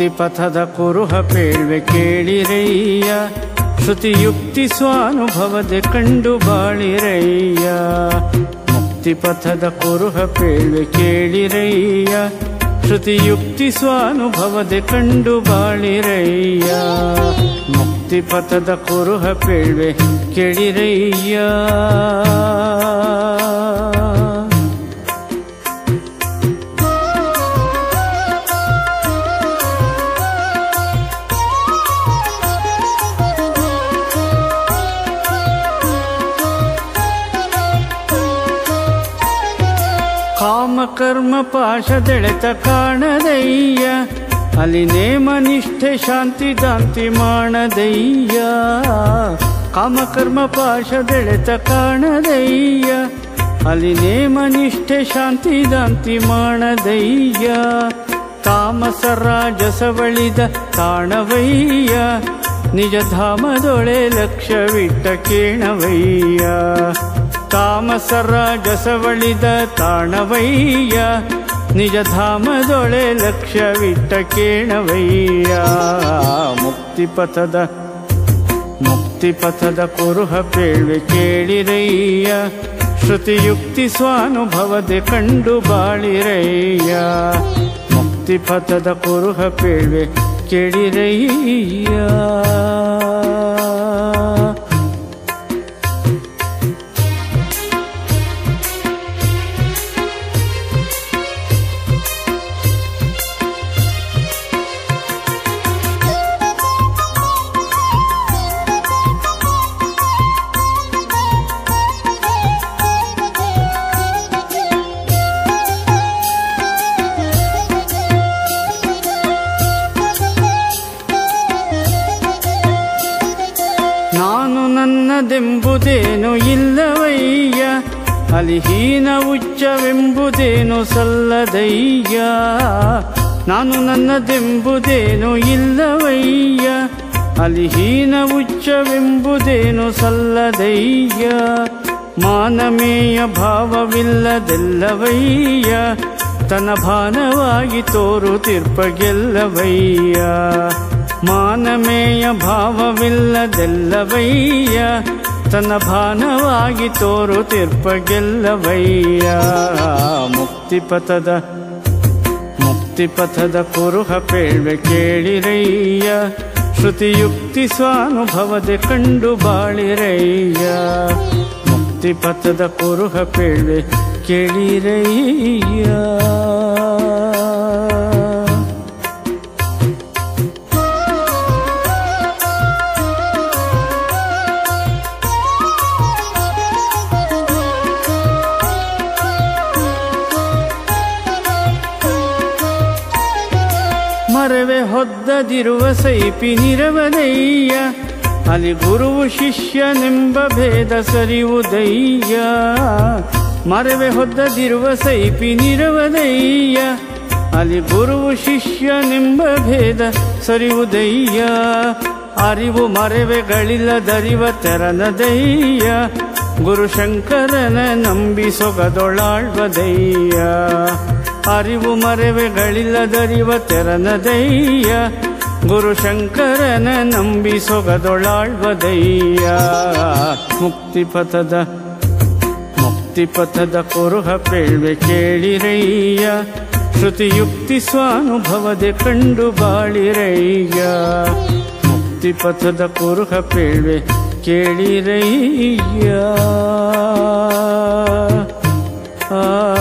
ಮುಕ್ತಿ ಪಥದ ಕುರುಹ ಪೇಳ್ವೆ ಕೇಳಿರಯ್ಯ, ಶ್ರುತಿಯುಕ್ತಿ ಸ್ವಾನುಭವದೆ ಕಂಡು ಬಾಳಿರಯ್ಯ. ಮುಕ್ತಿ ಪಥದ ಕುರುಹ ಪೇಳ್ವೆ ಕೇಳಿರಯ್ಯ, ಶ್ರುತಿಯುಕ್ತಿ ಸ್ವಾನುಭವದೆ ಕಂಡು ಬಾಳಿರಯ್ಯ. ಮುಕ್ತಿ ಪಥದ ಕುರುಹ ಪೇಳ್ವೆ ಕೇಳಿರಯ್ಯ. ಕರ್ಮ ಪಾಶದೆಳೆತ ಕಾಣದಯ್ಯ, ಅಲ್ಲಿ ನೇಮ ನಿಷ್ಠೆ ಶಾಂತಿ ದಾಂತಿ ಮಾಡದಯ್ಯ. ಕಾಮಕರ್ಮ ಪಾಶದೆಳೆತ ಕಾಣದಯ್ಯ, ಅಲ್ಲಿ ನೇಮ ನಿಷ್ಠೆ ಶಾಂತಿ ದಾಂತಿ ಮಾಡದಯ್ಯ. ತಾಮಸ ರಾಜಸವಳಿದ ತಾಣವಯ್ಯ, ನಿಜ ಧಾಮದೊಳೆ ಲಕ್ಷ್ಯವಿಟ್ಟ ಕೇಣವಯ್ಯ. ತಾಮಸ ರಾಜಸವಳಿದ ತಾಣವಯ್ಯ, ನಿಜ ಧಾಮದೊಳೆ ಲಕ್ಷ್ಯವಿಟ್ಟ ಕೇಣವಯ್ಯ. ಮುಕ್ತಿ ಪಥದ ಮುಕ್ತಿ ಪಥದ ಕುರುಹ ಪೇಳ್ವೆ ಕೇಳಿರಯ್ಯ, ಶ್ರುತಿಯುಕ್ತಿ ಸ್ವಾನುಭವದೆ ಕಂಡು ಬಾಳಿರಯ್ಯ. ಮುಕ್ತಿ ಪಥದ ಕುರುಹ ಪೇಳ್ವೆ ಕೇಳಿರಯ್ಯ. ೇನು ಇಲ್ಲವಯ್ಯ, ಅಲ್ಲಿ ಹೀನ ಉಚ್ಚವೆಂಬುದೇನು ಸಲ್ಲದಯ್ಯ. ನಾನು ನನ್ನದೆಂಬುದೇನು ಇಲ್ಲವಯ್ಯ, ಅಲ್ಲಿ ಹೀನ ಉಚ್ಚವೆಂಬುದೇನು ಸಲ್ಲದಯ್ಯ. ಮಾನಮೇಯ ಭಾವವಿಲ್ಲದೆಲ್ಲವಯ್ಯ, ತನ್ನ ಭಾನವಾಗಿ ತೋರುತಿರ್ಪ ಗೆಲ್ಲವಯ್ಯ. ಮಾನಮೇಯ ಭಾವವಿಲ್ಲದೆಲ್ಲವಯ್ಯ, ತನ್ನ ಭಾನವಾಗಿ ತೋರುತಿರ್ಪ ಗೆಲ್ಲವಯ್ಯ. ಮುಕ್ತಿ ಪಥದ ಮುಕ್ತಿ ಪಥದ ಕುರುಹ ಪೇಳ್ವೆ ಕೇಳಿರಯ್ಯ, ಶ್ರುತಿಯುಕ್ತಿ ಸ್ವಾನುಭವದೆ ಕಂಡು ಬಾಳಿರಯ್ಯ. ಮುಕ್ತಿ ಪಥದ ಕುರುಹ ಪೇಳ್ವೆ ಕೇಳಿರಯ್ಯ. ಹೊದ್ದದಿರುವ ಸೈಪಿ ನಿರವದಯ್ಯ, ಅಲ್ಲಿ ಗುರುವು ಶಿಷ್ಯನೆಂಬ ಭೇದ ಸರಿಯುವುದಯ್ಯ. ಮರವೆ ಹೊದ್ದದಿರುವ ಸೈಪಿ ನಿರವದಯ್ಯ, ಅಲ್ಲಿ ಗುರುವು ಶಿಷ್ಯನೆಂಬ ಭೇದ ಸರಿಯುವುದಯ್ಯ. ಅರಿವು ಮರೆವೆಗಳಿಲ್ಲದರಿವ ತೆರನದಯ್ಯ, ಗುರು ಶಂಕರನ ನಂಬಿ ಸೊಗದೊಳಾಳ್ವದಯ್ಯ. ಅರಿವು ಮರೆವೆಗಳಿಲ್ಲದರಿವ ತೆರನದಯ್ಯ, ಗುರು ಶಂಕರನ ನಂಬಿ ಸೊಗದೊಳಾಳ್ವದಯ್ಯ. ಮುಕ್ತಿ ಪಥದ ಮುಕ್ತಿ ಪಥದ ಕುರುಹ ಪೇಳ್ವೆ ಕೇಳಿರಯ್ಯ, ಶ್ರುತಿಯುಕ್ತಿ ಸ್ವಾನುಭವದೆ ಕಂಡು ಬಾಳಿರಯ್ಯ. ಮುಕ್ತಿ ಪಥದ ಕುರುಹ ಪೇಳ್ವೆ ಕೇಳಿರಯ್ಯ. ಆ